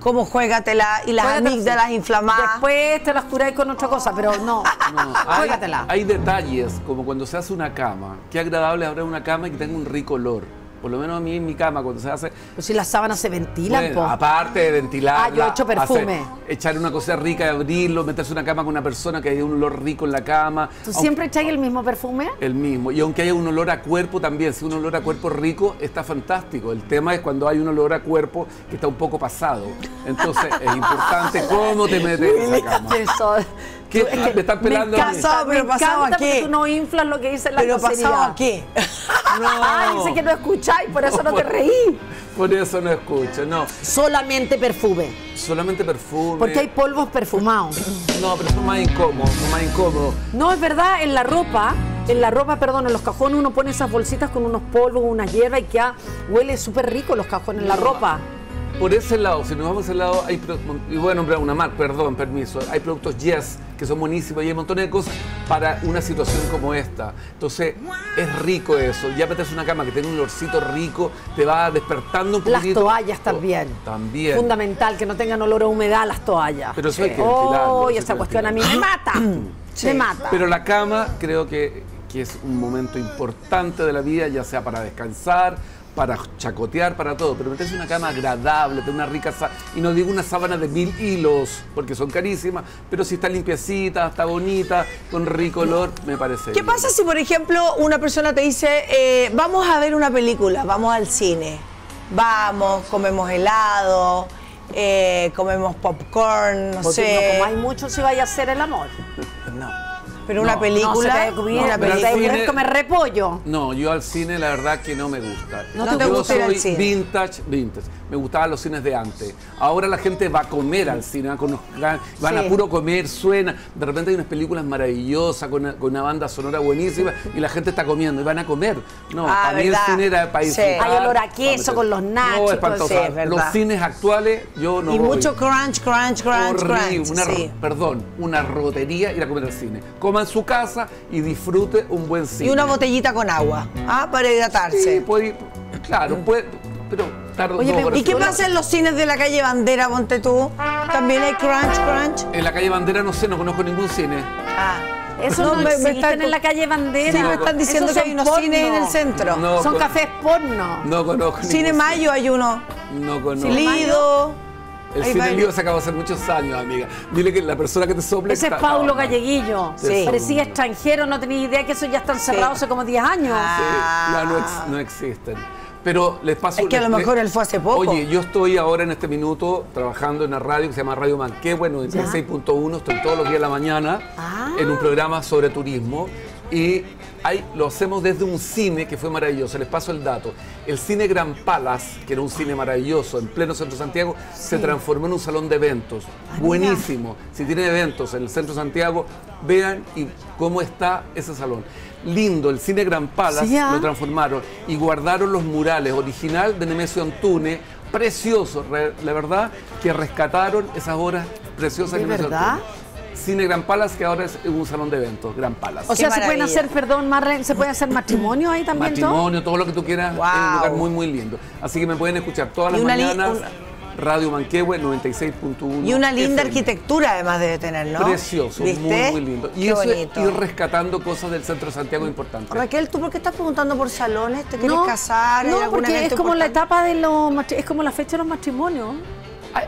como juégatela y las juégatela amígdalas sí. inflamadas. Después te las curáis con otra cosa, pero no, no. Juégatela. Hay, hay detalles, como cuando se hace una cama. Qué agradable abrir una cama y que tenga un rico olor. Por lo menos a mí en mi cama cuando se hace... Pero si las sábanas se ventilan, bueno, po. Aparte de ventilar... Ah, yo he hecho perfume. Hacer, echar una cosa rica, abrirlo, meterse en una cama con una persona que haya un olor rico en la cama. ¿Tú aunque, siempre echáis el mismo perfume? El mismo. Y aunque haya un olor a cuerpo también, si un olor a cuerpo rico, está fantástico. El tema es cuando hay un olor a cuerpo que está un poco pasado. Entonces es importante cómo te metes en la cama. ¿Qué? Es que me están pelando. Me encanta, pero me pasado encanta aquí. Tú no inflas lo que dice la pero cosería. Pasado aquí. No. Ah, dice que no escucháis, por eso no, no por, te reí. Por eso no escucho, no. Solamente perfume. Solamente perfume. Porque hay polvos perfumados. No, pero son más incómodos, son más incómodos. No, es verdad, en la ropa, en la ropa, perdón, en los cajones uno pone esas bolsitas con unos polvos, unas hierbas y que ah, huele súper rico los cajones en la ropa. Por ese lado, si nos vamos a ese lado, hay, y voy a nombrar una marca, perdón, permiso, hay productos Yes que son buenísimos y hay montones de cosas para una situación como esta. Entonces, es rico eso. Ya metes una cama que tiene un olorcito rico, te va despertando un poquito. Las toallas también. También. Fundamental, que no tengan olor a humedad las toallas. Pero eso sí. hay que ventilarlo. Oh, y esa cuestión ventilarlo. a mí me mata, sí. me mata. Pero la cama creo que, que es un momento importante de la vida, ya sea para descansar, para chacotear, para todo, pero meterse una cama agradable, tener una rica sábana, y no digo una sábana de mil hilos, porque son carísimas, pero si está limpiecita, está bonita, con rico olor, me parece. ¿Qué bien. pasa si, por ejemplo, una persona te dice, eh, vamos a ver una película, vamos al cine, vamos, comemos helado, eh, comemos popcorn, no porque sé. No comáis mucho si vaya a hacer el amor. No. Pero una no, película, no, una no, película, comer repollo. No, yo al cine la verdad que no me gusta. No, no te yo gusta soy ir al cine. Vintage, vintage. Me gustaban los cines de antes. Ahora la gente va a comer al cine, van sí. a puro comer, suena. De repente hay unas películas maravillosas con una, con una banda sonora buenísima y la gente está comiendo y van a comer. No, ah, para mí el cine era país. Sí. Hay olor a queso con los nachos. No, espantosa. Sí, es los cines actuales yo no. Y voy. mucho crunch, crunch, crunch, Horrible. crunch. Una, sí. Perdón, una rotería ir a comer al cine. Come en su casa y disfrute un buen cine. Y una botellita con agua, ¿ah? Para hidratarse. Sí, puede ir, claro, puede, pero tarde Oye, no, pero ¿y qué pasa en los cines de la calle Bandera, ponte tú? ¿También hay crunch, crunch? En la calle Bandera no sé, no conozco ningún cine. Ah. Eso no, no me, me están en la calle Bandera. Sí, no, me están diciendo que hay unos porno. cines en el centro. No, son con, cafés porno. No conozco Cine Mayo hay uno. No conozco. Lido. El Ay, cine vale. Lido se acabó hace muchos años, amiga. Dile que la persona que te sopla... Ese es Paulo Galleguillo. Sí. Parecía extranjero, no tenía idea que eso ya está encerrado sí. hace como diez años. Ah. Sí, no, no, ex, no existen. Pero les paso... Es que a lo mejor les, él fue hace poco. Oye, yo estoy ahora en este minuto trabajando en una radio que se llama Radio Manquehue, bueno, en seis punto uno, estoy todos los días de la mañana ah. en un programa sobre turismo. Y hay, lo hacemos desde un cine que fue maravilloso, les paso el dato. El Cine Gran Palas, que era un cine maravilloso en pleno Centro Santiago, sí. se transformó en un salón de eventos. Ay, buenísimo. Mira. Si tienen eventos en el Centro Santiago, vean y cómo está ese salón. Lindo, el Cine Gran Palas sí, lo transformaron y guardaron los murales original de Nemesio Antune, precioso, la verdad, que rescataron esas obras preciosas de Nemesio Antune. ¿Verdad? Cine Gran Palas, que ahora es un salón de eventos, Gran Palas. O sea, se pueden hacer, perdón, Marlene, se puede hacer matrimonio ahí también. Matrimonio, todo, todo lo que tú quieras, wow. es un lugar muy, muy lindo. Así que me pueden escuchar todas las mañanas, un... Radio Manquehue noventa y seis punto uno. Y una linda F M. Arquitectura además debe tener, ¿no? Precioso, ¿viste? Muy, muy lindo. Y qué eso bonito. Es ir rescatando cosas del Centro de Santiago importante. Raquel, ¿tú por qué estás preguntando por salones? ¿Te quieres no, casar? No, porque es como importante? la etapa de los, es como la fecha de los matrimonios.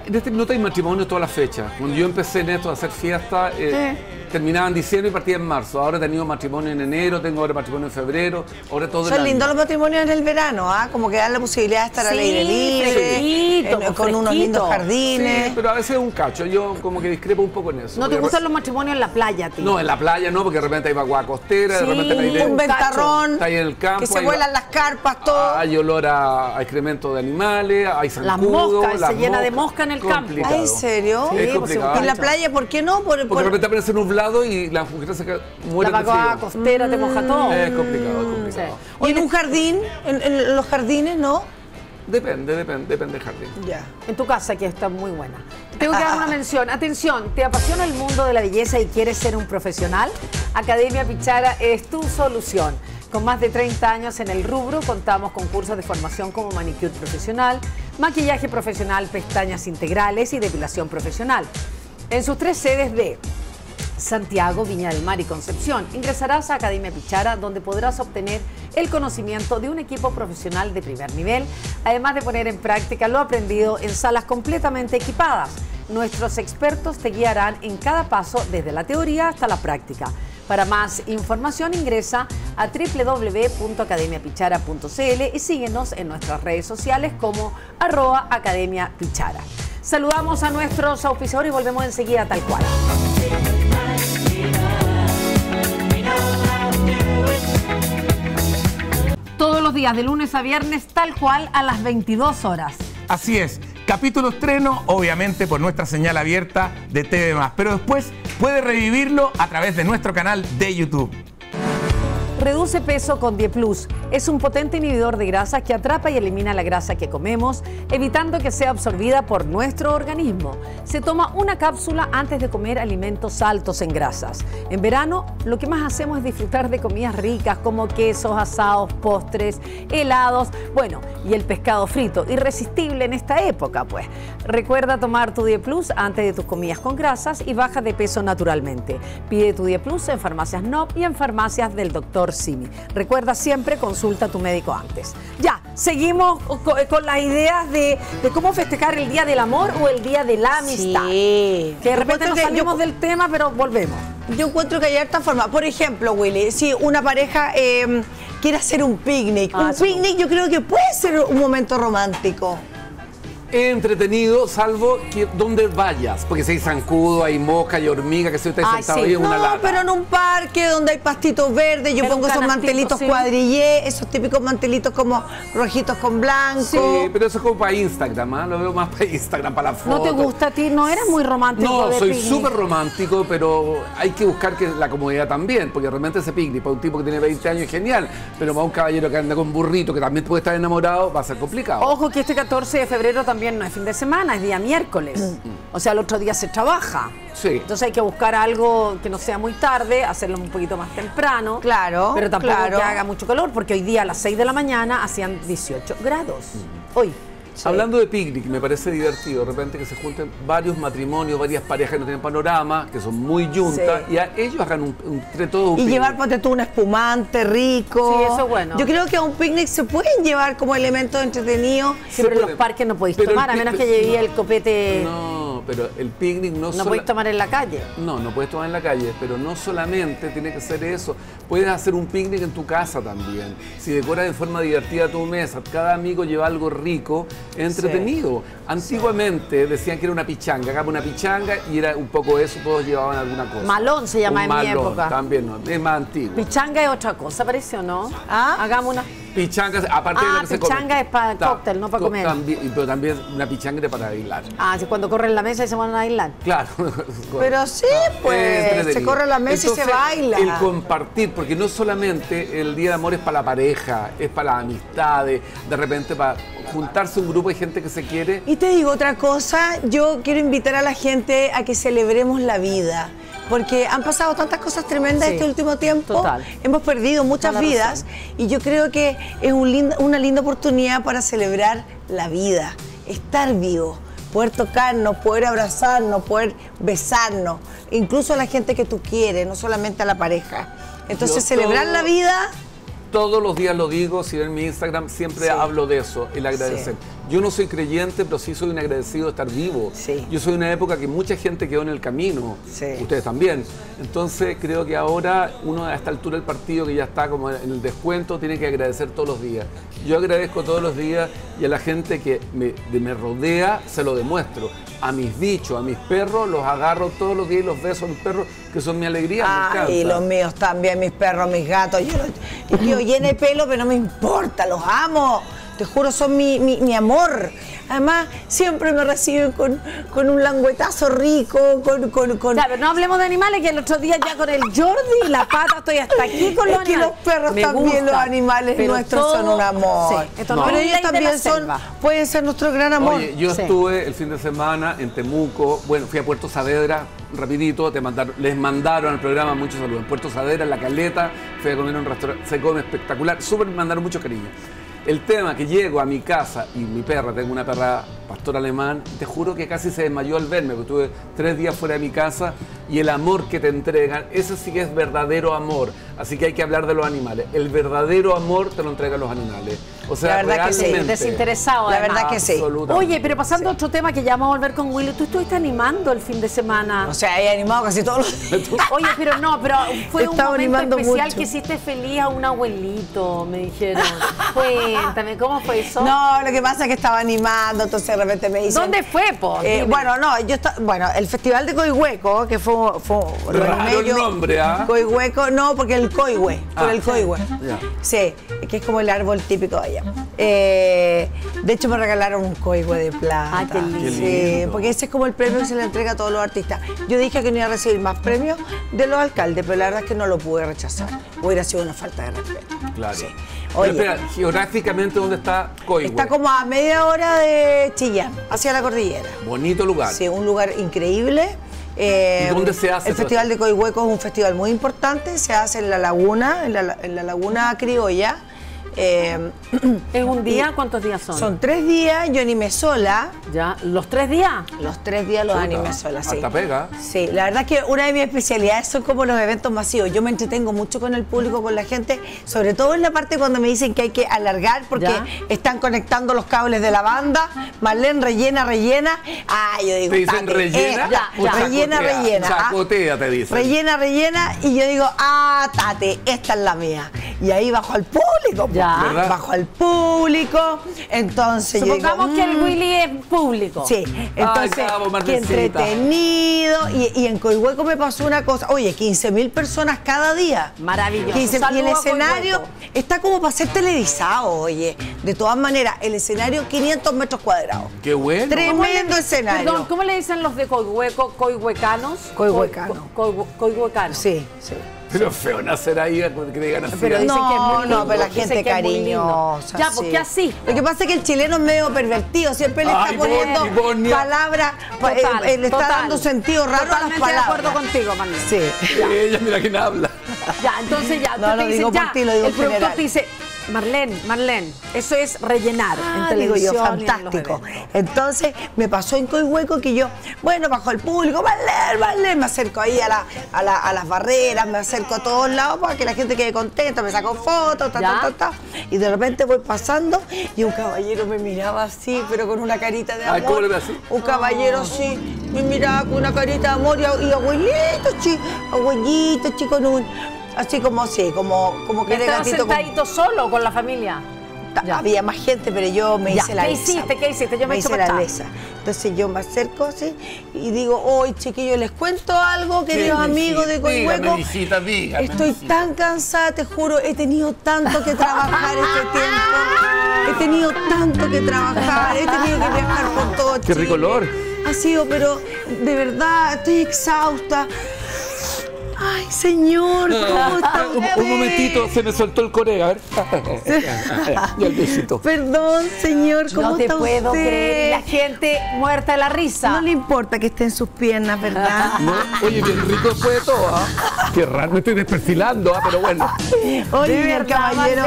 En este minuto hay matrimonio todas las fechas. Cuando yo empecé en esto a hacer fiesta, eh, sí. terminaba en diciembre y partía en marzo. Ahora he tenido matrimonio en enero, tengo ahora matrimonio en febrero, ahora todo Son el lindos los matrimonios en el verano, ¿ah? Como que dan la posibilidad de estar sí, al aire libre, en, con fresquito. unos lindos jardines. Sí, pero a veces es un cacho, yo como que discrepo un poco en eso. ¿No te gustan los matrimonios en la playa, tío? No, en la playa no, porque de repente hay vaguada costera, sí, de repente hay un ventarrón, está ahí en el campo, que se vuelan las carpas, todo. Hay olor a, a excremento de animales, hay zancudo, las moscas, se llena de moscas. En el complicado. campo. ¿En serio? Sí, es complicado. ¿En la playa por qué no? Por, Porque por... de repente aparece nublado y las mujeres se mueren. La vaca costera mm. te moja todo. Es complicado, es complicado. Sí. ¿Y en un jardín? ¿En, en los jardines no? Depende, depende, depende del jardín. Ya. En tu casa, que está muy buena. Tengo que dar una mención. Atención, ¿te apasiona el mundo de la belleza y quieres ser un profesional? Academia Pichara es tu solución. Con más de treinta años en el rubro, contamos con cursos de formación como manicure profesional, maquillaje profesional, pestañas integrales y depilación profesional. En sus tres sedes de Santiago, Viña del Mar y Concepción, ingresarás a Academia Pichara, donde podrás obtener el conocimiento de un equipo profesional de primer nivel, además de poner en práctica lo aprendido en salas completamente equipadas. Nuestros expertos te guiarán en cada paso, desde la teoría hasta la práctica. Para más información ingresa a doble u doble u doble u punto academia pichara punto c l y síguenos en nuestras redes sociales como arroba Academia Pichara. Saludamos a nuestros auspiciadores y volvemos enseguida a Tal Cual. Todos los días, de lunes a viernes, Tal Cual a las veintidós horas. Así es, capítulo estreno, obviamente por nuestra señal abierta de T V más, pero después puede revivirlo a través de nuestro canal de YouTube. Reduce peso con Die Plus. Es un potente inhibidor de grasas que atrapa y elimina la grasa que comemos, evitando que sea absorbida por nuestro organismo. Se toma una cápsula antes de comer alimentos altos en grasas. En verano, lo que más hacemos es disfrutar de comidas ricas como quesos, asados, postres, helados, bueno, y el pescado frito, irresistible en esta época, pues. Recuerda tomar tu Die Plus antes de tus comidas con grasas y baja de peso naturalmente. Pide tu Die Plus en farmacias N O P y en farmacias del doctor Simi. Recuerda, siempre consulta a tu médico antes. Ya, seguimos con las ideas de, de cómo festejar el Día del Amor o el Día de la Amistad. Sí. Que de repente nos salimos yo... del tema, pero volvemos. Yo encuentro que hay harta forma. Por ejemplo, Willy, si una pareja eh, quiere hacer un picnic, ah, un sí. picnic yo creo que puede ser un momento romántico. Entretenido, salvo que donde vayas, porque si hay zancudo, hay mosca, hay hormiga, que si usted está sentado ahí en una lata. No, pero en un parque donde hay pastitos verdes, yo pongo esos mantelitos cuadrillé, esos típicos mantelitos como rojitos con blanco. Sí, pero eso es como para Instagram, ¿eh? Lo veo más para Instagram, para la foto. ¿No te gusta a ti? ¿No eres muy romántico? No, soy súper romántico, pero hay que buscar que la comodidad también, porque realmente ese picnic para un tipo que tiene veinte años es genial, pero para un caballero que anda con burrito, que también puede estar enamorado, va a ser complicado. Ojo que este catorce de febrero también También no es fin de semana, es día miércoles. O sea, el otro día se trabaja. Sí. Entonces hay que buscar algo que no sea muy tarde, hacerlo un poquito más temprano. Claro. Pero tampoco claro. que haga mucho calor, porque hoy día a las seis de la mañana hacían dieciocho grados. Hoy. Sí. Hablando de picnic, me parece divertido de repente que se junten varios matrimonios, varias parejas que no tienen panorama, que son muy juntas, sí. y a ellos hagan un, un, entre todos un Y picnic. Llevar, ponte tú, un espumante rico. Sí, eso bueno. Yo creo que a un picnic se pueden llevar como elementos entretenidos. Sí, pero en los parques no podéis pero tomar, a menos que lleve no, el copete... No, pero el picnic no... No sola... podéis tomar en la calle. No, no puedes tomar en la calle, pero no solamente tiene que ser eso. Puedes hacer un picnic en tu casa también. Si decoras de forma divertida tu mesa, cada amigo lleva algo rico... entretenido. Sí. Antiguamente sí. decían que era una pichanga, acá una pichanga y era un poco eso, todos llevaban alguna cosa. Malón se llama en malón, mi época. También, no, es más antiguo. Pichanga es otra cosa, parece, ¿o no? ¿Ah? Hagamos una... Pichanga, aparte ah, de lo que pichanga se come. Es para Ta, cóctel, no para comer. También, pero también una pichanga es para bailar. Ah, si cuando corren la mesa y se van a bailar. Claro. Pero sí, pues, se corre la mesa Entonces, y se baila. El compartir, porque no solamente el Día de Amor es para la pareja, es para las amistades, de repente para juntarse un grupo de gente que se quiere. Y te digo otra cosa, yo quiero invitar a la gente a que celebremos la vida. Porque han pasado tantas cosas tremendas sí, este último tiempo. Total. Hemos perdido muchas total vidas. Y yo creo que es un linda, una linda oportunidad para celebrar la vida. Estar vivo, poder tocarnos, poder abrazarnos, poder besarnos. Incluso a la gente que tú quieres, no solamente a la pareja. Entonces, yo celebrar todo, la vida... Todos los días lo digo, si ven mi Instagram, siempre sí, hablo de eso, el agradecer. Sí. Yo no soy creyente, pero sí soy un agradecido de estar vivo. Sí. Yo soy de una época que mucha gente quedó en el camino, sí. ustedes también. Entonces creo que ahora uno a esta altura del partido que ya está como en el descuento tiene que agradecer todos los días. Yo agradezco todos los días y a la gente que me, de me rodea se lo demuestro. A mis bichos, a mis perros, los agarro todos los días y los beso a mis perros, que son mi alegría. Ah, y los míos también, mis perros, mis gatos. Yo, los, yo lleno de pelo, pero no me importa, los amo. Te juro, son mi, mi, mi amor. Además, siempre me reciben con, con un langüetazo rico, con... con, con... Claro, pero no hablemos de animales, que el otro día ya con el Jordi, la pata, estoy hasta aquí con los es que animales. Los perros me también, gusta, los animales nuestros todo... son un amor. Sí, no. Pero ellos también son, pueden ser nuestro gran amor. Oye, yo sí. estuve el fin de semana en Temuco, bueno, fui a Puerto Saavedra, rapidito, te mandaron, les mandaron al programa muchos saludos. En Puerto Saavedra, en La Caleta, fui a comer en un restaurante, se come espectacular, súper, me mandaron mucho cariño. El tema que llego a mi casa y mi perra, tengo una perra pastor alemán, te juro que casi se desmayó al verme, porque estuve tres días fuera de mi casa, y el amor que te entregan, eso sí que es verdadero amor. Así que hay que hablar de los animales. El verdadero amor te lo entregan los animales. O sea, la verdad realmente, que sí, desinteresado. La verdad que sí. Oye, pero pasando sí. a otro tema que ya vamos a volver con Willy, tú estuviste animando el fin de semana. O sea, he animado casi todos los días. Oye, pero no, pero fue un momento especial mucho. que hiciste feliz a un abuelito, me dijeron. Cuéntame, ¿cómo fue eso? No, lo que pasa es que estaba animando, entonces de repente me dicen... ¿Dónde fue, po? Eh, bueno, no, yo estaba... Bueno, el Festival de Coihueco, que fue... fue Raro el nombre, ¿ah? ¿eh? Coihueco, no, porque el Coihue, ah, por el Coihue. Sí, sí, que es como el árbol típico de allá. Eh, de hecho me regalaron un coihue de plata. Ah, qué lindo. Sí, porque ese es como el premio que se le entrega a todos los artistas. Yo dije que no iba a recibir más premios de los alcaldes, pero la verdad es que no lo pude rechazar. Hubiera sido una falta de respeto. Claro. Sí. Oye, pero espera, geográficamente, ¿dónde está Coihue? Está como a media hora de Chillán, hacia la cordillera. Bonito lugar. Sí, un lugar increíble. Eh, ¿Dónde se hace? El Festival eso? de Coihueco es un festival muy importante. Se hace en la laguna, en la, en la laguna criolla. Eh, ¿Es un día? ¿Cuántos días son? Son tres días, yo animé sola. ¿Ya? ¿Los tres días? Los tres días los Puta, animé sola, sí. Hasta pega. Sí, la verdad es que una de mis especialidades son como los eventos masivos. Yo me entretengo mucho con el público, con la gente, sobre todo en la parte cuando me dicen que hay que alargar porque ¿Ya? están conectando los cables de la banda. Marlene, rellena, rellena. Ah, yo digo, ¿te dicen rellena? Eh, ya, ya. Rellena, chacotea, rellena. Chacotea, te dicen. Rellena, rellena. Y yo digo, ah, tate, esta es la mía. Y ahí bajo al público, ¿verdad? Bajo al público, entonces supongamos yo digo, mmm, que el Willy es público. Sí, entonces, ay, qué entretenido. Y, y en Coihueco me pasó una cosa, oye, quince mil personas cada día. Maravilloso. quince, y el escenario está como para ser televisado, oye. De todas maneras, el escenario quinientos metros cuadrados. Qué bueno. Tremendo escenario. Perdón, ¿cómo le dicen los de Coihueco? ¿Coihuecanos? Coihuecanos. Coihuecanos. Sí, sí. Pero feo nacer ahí, que digan así. Pero dicen no, que es muy lindo, no, pero la gente cariñosa. Ya, porque así. Lo que pasa es que el chileno es medio pervertido, siempre le está poniendo palabras, eh, le está dando sentido raro Totalmente a las palabras. Estoy de acuerdo contigo, Manuel. Sí. Ella, mira quién habla. Ya, entonces ya. No, lo digo por ti, lo digo en general. El productor te dice... Marlene, Marlene, eso es rellenar. Ah, en televisión, digo yo, fantástico. En Entonces me pasó en Coihueco que yo, bueno, bajo el público, Marlene, Marlene, me acerco ahí a, la, a, la, a las barreras, me acerco a todos lados para que la gente quede contenta, me saco fotos, ta, ta, ta, ta, y de repente voy pasando y un caballero me miraba así, pero con una carita de amor. Ay, ¿cómo le ves así? Un caballero así. Me miraba con una carita de amor y, y abuelito, chico, abuelito, chico, con un... Así como sí, como, como que de gatito. ¿Sentadito con... solo con la familia? Ya. Había más gente, pero yo me ya. hice la lesa. ¿Qué hiciste? ¿Qué hiciste? Yo me, me hice la lesa. Entonces yo me acerco así y digo, hoy oh, chiquillos, les cuento algo, queridos amigos de Coihueco. Estoy visita. tan cansada, te juro, he tenido tanto que trabajar este tiempo. He tenido tanto que trabajar, he tenido que viajar por todo Chile. Qué rico olor. Ha sido, pero de verdad, estoy exhausta. Ay, señor, ¿cómo está usted? Un, un momentito, se me soltó el coreo, a ver. Y el viejito. Perdón, señor, ¿cómo está usted? No te puedo creer, la gente muerta de la risa. No le importa que esté en sus piernas, ¿verdad? No, oye, bien rico fue de todo, ¿ah? ¿eh? Qué raro, me estoy desperfilando, ¿ah? ¿eh? Pero bueno. Oye, el caballero.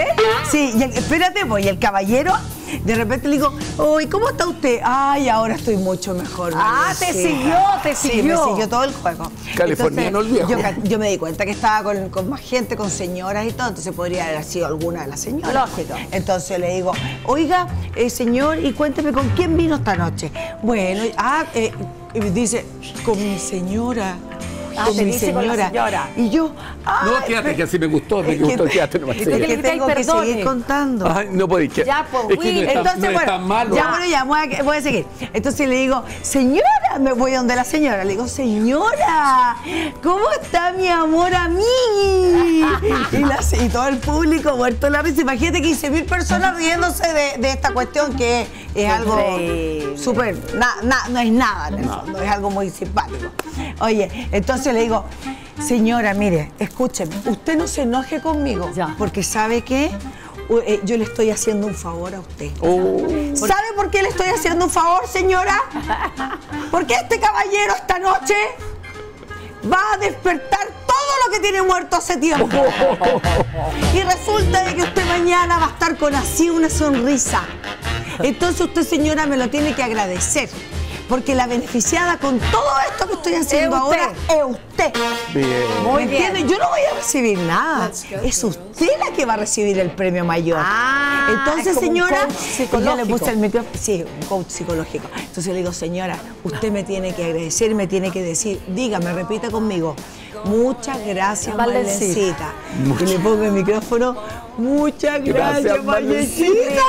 Sí, y el, espérate, voy, el caballero. De repente le digo, uy, ¿cómo está usted? Ay, ahora estoy mucho mejor. Ah, te siguió, te siguió. Sí, me siguió todo el juego. Californiano el viejo. Yo, yo me di cuenta que estaba con, con más gente, con señoras y todo, entonces podría haber sido alguna de las señoras. Lógico. Entonces le digo, oiga, eh, señor, y cuénteme, ¿con quién vino esta noche? Bueno, ah, eh, dice, con mi señora. Ah, con mi señora. señora. Y yo. Ay, no, quédate, que así me gustó, me gustó, quédate nomás. Es que tengo que seguir contando. Ay, no podéis que. Ya, pues, Willy. Es que no Entonces, está, no bueno, ya, bueno, ya, voy a, voy a seguir. Entonces le digo, señora, me voy a donde la señora. Le digo, señora, ¿cómo está mi amor a mí? Y, las, y todo el público muerto la risa. Imagínate quince mil personas riéndose de, de esta cuestión que es, es algo súper. Na, na, no es nada, en el fondo, es algo muy simpático. Oye, entonces. Entonces le digo, señora, mire, escúcheme, usted no se enoje conmigo, ya. porque sabe que yo le estoy haciendo un favor a usted. Oh. ¿Sabe por qué le estoy haciendo un favor, señora? Porque este caballero esta noche va a despertar todos lo que tiene muerto hace tiempo. Y resulta de que usted mañana va a estar con así una sonrisa. Entonces usted, señora, me lo tiene que agradecer. Porque la beneficiada con todo esto que estoy haciendo es ahora es usted. Bien. Muy bien. Yo no voy a recibir nada. Es usted la que va a recibir el premio mayor. Ah, entonces, señora, yo le puse el micrófono. Sí, un coach psicológico. Entonces le digo, señora, usted me tiene que agradecer, me tiene que decir, dígame, repita conmigo. Muchas gracias, Marlencita. Y le pongo el micrófono. Muchas gracias, gracias Marlencita.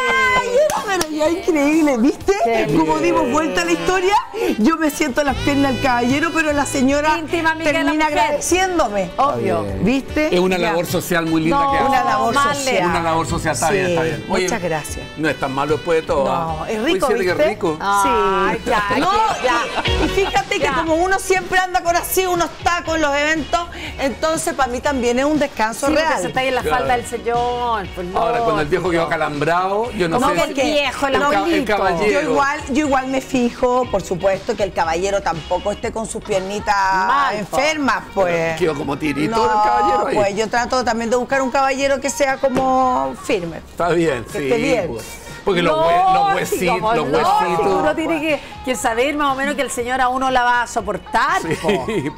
Pero ya increíble, ¿viste? Qué Como bien. Dimos vuelta a la historia, yo me siento las piernas al caballero, pero la señora termina la agradeciéndome. Obvio. ¿Viste? Es una ya. labor social muy linda no, que hace. Una labor Male. social. Una labor social, está sí, bien, está bien. Oye, muchas gracias. No es tan malo después de todo. No, es rico, ¿viste? Que es rico. Ah, sí. Ya, no, ya. Y fíjate ya. que como uno siempre anda con así, uno está con los eventos, entonces para mí también es un descanso sí, real. Se está ahí en la claro. falda del sellón. Pues no, ahora, cuando el viejo quedó calambrado, yo no, no sé porque, si... Viejo, el el yo igual, yo igual me fijo, por supuesto, que el caballero tampoco esté con sus piernitas Malfa. enfermas, pues. Quedó como tirito no, el caballero ahí. Pues yo trato también de buscar un caballero que sea como firme. Está bien, que sí. esté bien. Pues. Porque los, no, hue los huesitos, los no, huesitos. Uno tiene que, que saber más o menos que el señor a uno la va a soportar. Sí.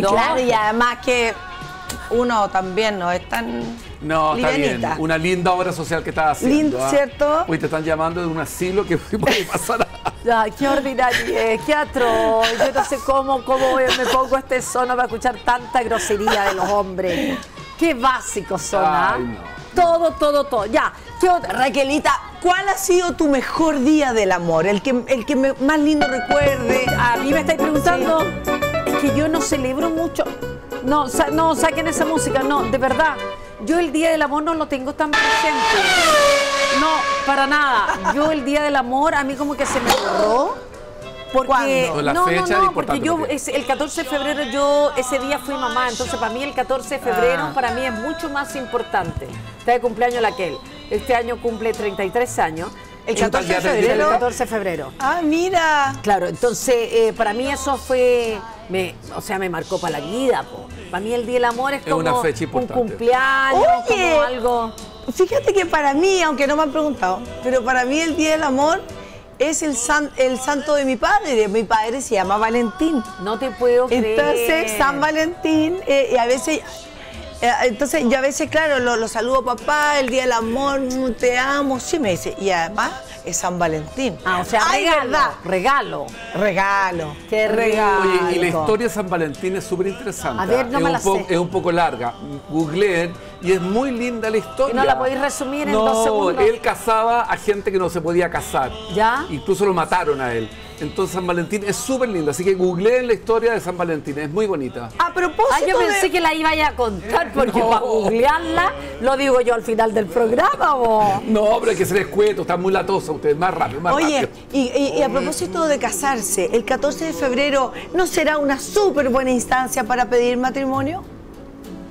No. Claro, y además que uno también no es tan. No, Livianita. Está bien. Una linda obra social que estás haciendo. Lindo, ¿ah? ¿Cierto? Hoy te están llamando de un asilo que puede pasar a... Ay, qué ordinario es, qué atroz. Yo no sé cómo, cómo me pongo este sono para escuchar tanta grosería de los hombres. Qué básicos son, ¿ah? Ay, no. Todo, todo, todo. Ya. ¿Qué otra? Raquelita, ¿cuál ha sido tu mejor día del amor? El que, el que me, más lindo recuerde. A mí me estáis preguntando. Sí. Es que yo no celebro mucho. No, sa no, saquen esa música. No, de verdad. Yo el Día del Amor no lo tengo tan presente. No, para nada. Yo el Día del Amor a mí como que se me borró. Porque, ¿cuándo? No, no, no, porque yo es, el catorce de febrero yo ese día fui mamá. Entonces para mí el catorce de febrero ah. para mí es mucho más importante. Está de cumpleaños Raquel. Este año cumple treinta y tres años. El catorce de febrero. El catorce de febrero. Ah, mira. Claro, entonces eh, para mí eso fue, me, o sea, me marcó para la vida, po. Para mí el Día del Amor es como es una fecha importante. Un cumpleaños, oye, como algo. Fíjate que para mí, aunque no me han preguntado, pero para mí el Día del Amor es el, san, el santo de mi padre. Mi padre se llama Valentín. No te puedo creer. Entonces, San Valentín, eh, y a veces... Entonces, yo a veces, claro, lo, lo saludo, papá, el Día del Amor, te amo, sí me dice. Y además es San Valentín. Ah, o sea, ay, regalo, ¿verdad? regalo. Regalo. Qué regalo. Oye, y la historia de San Valentín es súper interesante. A ver, no es me la sé. Es un poco larga. Googleen y es muy linda la historia. Y no la podéis resumir en no, dos segundos. Él casaba a gente que no se podía casar. ¿Ya? Incluso lo mataron a él. Entonces San Valentín es súper lindo, así que googleen la historia de San Valentín, es muy bonita. A propósito, ah, yo pensé de... que la iba a contar, porque no. para googlearla lo digo yo al final del programa. ¿Vos? No, pero hay que ser escueto, están muy latosos ustedes, más rápido, más Oye, rápido. Y, y, y a propósito de casarse, el catorce de febrero, ¿no será una súper buena instancia para pedir matrimonio?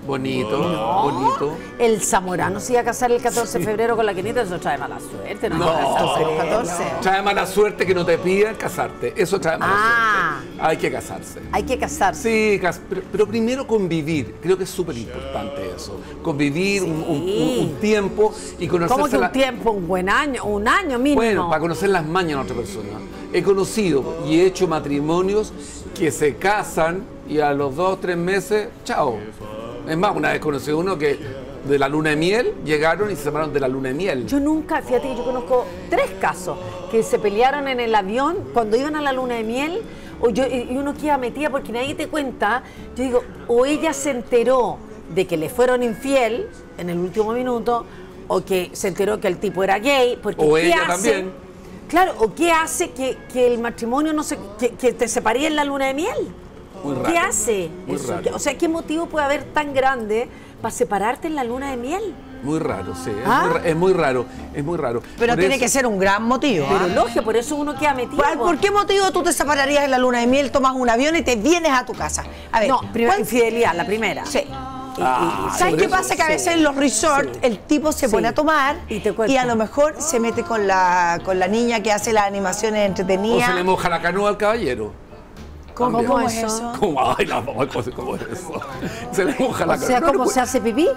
Bonito, no. bonito. El zamorano se iba a casar el catorce de febrero con la Quinita, eso trae mala suerte. No, no, el catorce. no. Trae mala suerte que no te pidan casarte, eso trae mala ah, suerte. Hay que casarse. Hay que casarse. Sí, pero primero convivir, creo que es súper importante eso. Convivir sí. un, un, un tiempo y conocerse. ¿Cómo que un la... tiempo? Un buen año, un año mínimo. Bueno, para conocer las mañas de otra persona. He conocido y he hecho matrimonios que se casan y a los dos, tres meses, chao. Es más, una vez conocí a uno que de la luna de miel llegaron y se separaron de la luna de miel. Yo nunca, fíjate que yo conozco tres casos que se pelearon en el avión cuando iban a la luna de miel o yo, y uno queda metida porque nadie te cuenta. Yo digo, o ella se enteró de que le fueron infiel en el último minuto o que se enteró que el tipo era gay. Porque o ella hace? también. Claro, o qué hace que, que el matrimonio no se... que, que te separé en la luna de miel. Muy raro, ¿qué hace? Muy eso, raro. O sea, ¿qué motivo puede haber tan grande para separarte en la luna de miel? Muy raro, sí. Es, ¿ah? muy, es muy raro, es muy raro. Pero por tiene eso, que ser un gran motivo. Pero lógico, por eso uno queda metido. ¿Por, ¿Por qué motivo tú te separarías en la luna de miel, tomas un avión y te vienes a tu casa? A ver, no, primero, infidelidad, la primera. Sí. Ah, ¿sabes qué pasa? Que a veces en los resorts sí. el tipo se sí. pone a tomar y, te y a lo mejor se mete con la, con la niña que hace las animaciones entretenidas. O se le moja la canoa al caballero. ¿Cómo, ¿Cómo es eso? ¿Cómo? Ay, la mamá, ¿cómo es eso? Se le moja la cara. O sea, cara. ¿Cómo no, no, se hace pipí?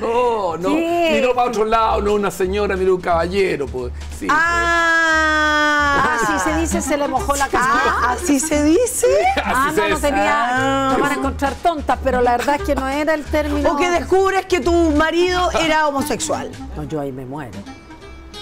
No, no. ¿Qué? Miró para otro lado, no una señora, miró un caballero. Pues. Sí, ah, pues. Así se dice, se le mojó la cara. Ah, así se dice. Así ah, se no, no tenía. Ah, no van a encontrar tontas, pero la verdad es que no era el término. O que descubres que tu marido era homosexual. No, yo ahí me muero.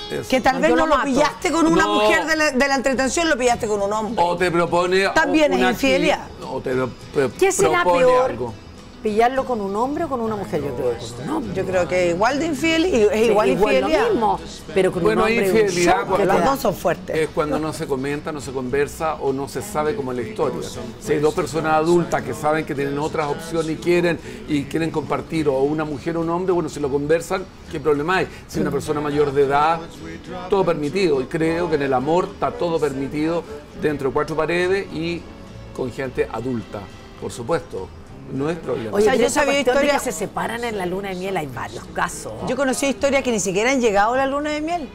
Eso. Que tal no, vez no lo, lo pillaste con una no. mujer de la, de la entretención, lo pillaste con un hombre. O te propone... También es infidelidad. O te pro, pro, ¿Qué será peor? Algo. ¿Pillarlo con un hombre o con una mujer? Yo creo que con un hombre. Yo creo que igual de infiel y, es igual de infidelidad. Lo mismo, pero con bueno, un hombre, infidelidad, un shock, las dos son fuertes. Es cuando no se comenta, no se conversa o no se sabe como la historia. Si hay dos personas adultas que saben que tienen otras opciones y quieren y quieren compartir, o una mujer o un hombre, bueno, si lo conversan, ¿qué problema hay? Si una persona mayor de edad, todo permitido. Y creo que en el amor está todo permitido dentro de cuatro paredes y con gente adulta, por supuesto. No es problema. Oye, o sea, yo sabía historias que se separan en la luna de miel, hay varios casos. Yo conocí historias que ni siquiera han llegado a la luna de miel.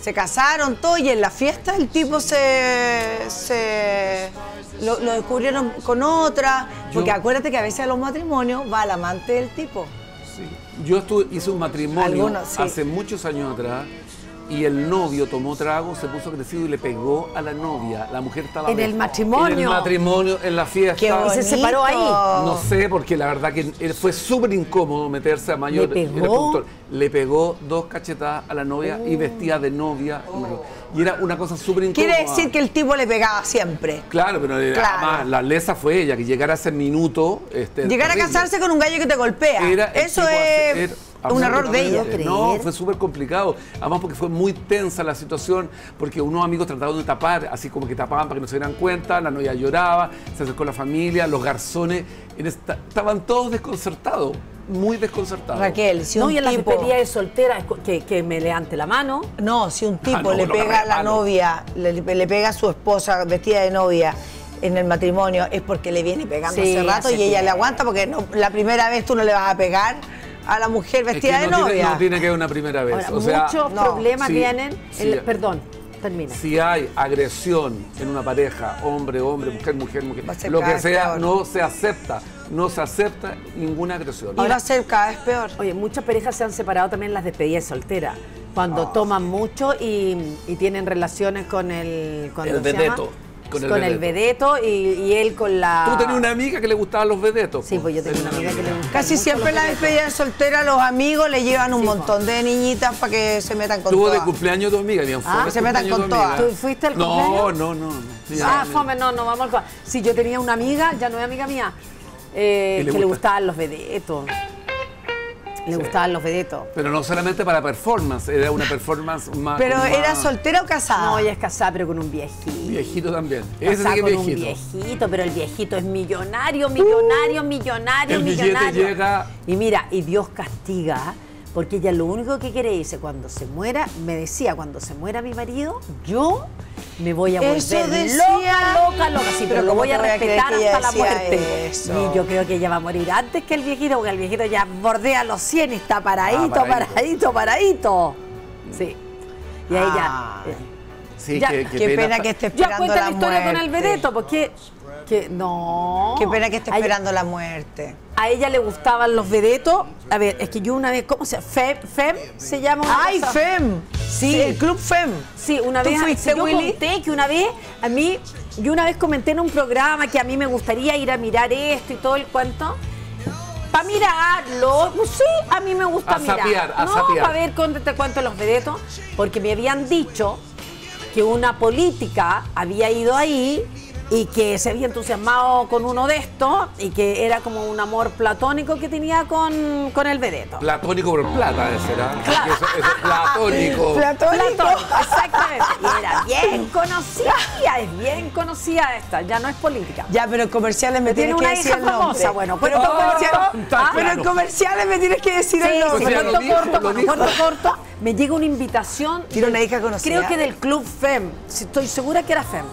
Se casaron todo y en la fiesta el tipo se... se lo, lo descubrieron con otra. Porque yo, acuérdate que a veces a los matrimonios va el amante del tipo. Sí. Yo estuve, hice un matrimonio Algunos, sí. hace muchos años atrás. Y el novio tomó trago, se puso agresivo y le pegó a la novia. La mujer estaba... En el matrimonio. En el matrimonio, en la fiesta. Qué bonito. ¿Se separó ahí? No sé, porque la verdad que fue súper incómodo meterse a mayor... ¿Le pegó? Le pegó dos cachetadas a la novia uh. y vestía de novia. Uh. Y era una cosa súper incómoda. Quiere decir que el tipo le pegaba siempre. Claro, pero claro. Además, la lesa fue ella, que llegara a ese minuto... Este, llegar terrible. A casarse con un gallo que te golpea. Era, Eso es... Hacer, era, un error de ella. No, fue súper complicado. Además porque fue muy tensa la situación, porque unos amigos trataron de tapar, así como que tapaban para que no se dieran cuenta, la novia lloraba, se acercó la familia, los garzones, esta, estaban todos desconcertados, muy desconcertados. Raquel, si un no, y en tipo... la despedida de soltera, que, que me levante la mano. No, si un tipo ah, no, le no, pega no, a la no. novia, le, le pega a su esposa vestida de novia, en el matrimonio, es porque le viene pegando sí, hace rato hace y ella tiempo. Le aguanta, porque no, la primera vez tú no le vas a pegar a la mujer vestida es que no de novia. Tiene, no tiene que haber una primera vez. Ahora, o sea, muchos no. problemas sí, vienen... Sí, el, perdón, termina. Si hay agresión en una pareja, hombre, hombre, mujer, mujer, mujer, lo que sea, peor. no se acepta. No se acepta ninguna agresión. Ahora ser cada vez peor. Oye, muchas parejas se han separado también en las despedidas solteras. Cuando oh. toman mucho y, y tienen relaciones con el... Con el vedeto. Con el, con el vedeto y, y él con la... Tú tenías una amiga que le gustaban los vedetos. Sí, pues yo tenía una amiga que le gustaban Casi siempre la despedida de soltera, los amigos le llevan un sí, montón de niñitas para que se metan con todas. Tuvo de cumpleaños tu amiga, bien fome. Ah, que se metan con todas. ¿Tú fuiste al cumpleaños? No, no, no. no. Ah, fome, no, no, vamos al Si sí, yo tenía una amiga, ya no es amiga mía, eh, le que gusta? le gustaban los vedetos. Le sí. gustaban los vedetos. Pero no solamente para performance, era una performance más... ¿Pero más... era soltera o casada? No, ella es casada, pero con un viejito. Viejito también. Ese sí que es viejito. Un viejito, pero el viejito es millonario, millonario, uh, millonario, el millonario. Llega... Y mira, y Dios castiga, porque ella lo único que quiere dice, cuando se muera, me decía, cuando se muera mi marido, yo me voy a volver eso decía... loca, loca, loca. Sí, pero, pero lo voy a respetar hasta la muerte. Eso. Y yo creo que ella va a morir antes que el viejito, porque el viejito ya bordea los cien y está paradito, ah, paradito, paradito, paradito. Sí. Y ahí ah. ya... Sí, ya, qué, qué, qué pena, pena que esté esperando la muerte. Ya cuenta la, la historia muerte. Con el vedeto, porque... Que, no. Qué pena que esté esperando ella, la muerte. A ella le gustaban los vedetos. A ver, es que yo una vez... ¿Cómo se llama? ¿Fem? ¿Fem? ¿Se llama? ¡Ay, cosa? FEM! Sí. sí. El Club FEM. Sí, una vez... ¿Tú fuiste, yo Willy? Conté que una vez a mí... Yo una vez comenté en un programa que a mí me gustaría ir a mirar esto y todo el cuento. Para mirarlo, sí, a mí me gusta a mirar. Sapear, a no, sapear. Para ver cuánto te cuento los vedetos. Porque me habían dicho... que una política había ido ahí y que se había entusiasmado con uno de estos y que era como un amor platónico que tenía con, con el vedeto. Platónico por plata, ese era. Claro. Eso, eso es platónico. Platónico. Platónico, exactamente. Y era bien conocida, es bien conocida esta, ya no es política. Ya, pero en comerciales me tienes que decir el nombre. Tiene una hija famosa, bueno. Pero, oh, comercial, ¿Ah? pero en comerciales me tienes que decir sí, el nombre. Sí, corto, dijo, corto, corto, corto, corto. Me llega una invitación. Tiene una hija conocida. Creo que del Club FEM, estoy segura que era FEM.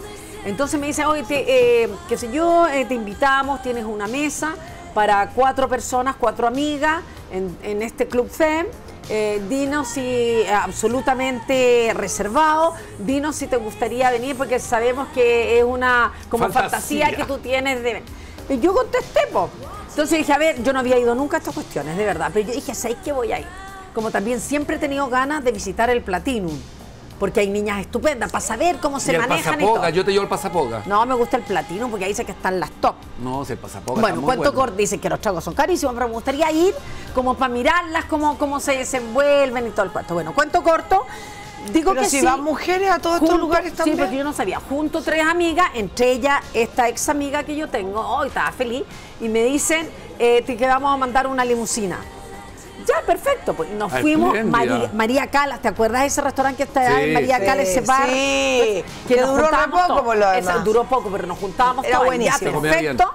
Entonces me dicen, oye, te, eh, qué sé yo, eh, te invitamos, tienes una mesa para cuatro personas, cuatro amigas en, en este Club FEM Eh, dinos si, absolutamente reservado, dinos si te gustaría venir, porque sabemos que es una como fantasía, fantasía que tú tienes de... Y yo contesté, po. Entonces dije, a ver, yo no había ido nunca a estas cuestiones, de verdad, pero yo dije, ¿sabes qué? Voy a ir. Como también siempre he tenido ganas de visitar el Platinum, porque hay niñas estupendas, para saber cómo se y manejan el Pasapoga, y todo. Yo te llevo el Pasapoga. No, me gusta el Platinum porque ahí dice que están las top. No, si el Pasapoga bueno, está muy bueno. Bueno, dicen que los tragos son carísimos, pero me gustaría ir como para mirarlas, cómo, cómo se desenvuelven y todo el cuento. Bueno, cuento corto. Digo pero que si sí, van mujeres a todos junto, estos lugares también. Sí, porque yo no sabía. Junto tres amigas, entre ellas esta ex amiga que yo tengo, hoy oh, estaba feliz, y me dicen eh, que vamos a mandar una limusina. Ya, perfecto, pues nos Al fuimos, María, María Calas, ¿te acuerdas de ese restaurante que está sí, en María sí, Calas, ese bar? Sí, que, que duró re poco por lo demás. Esa, duró poco, pero nos juntábamos Era todos, buenísimo. Ya, perfecto,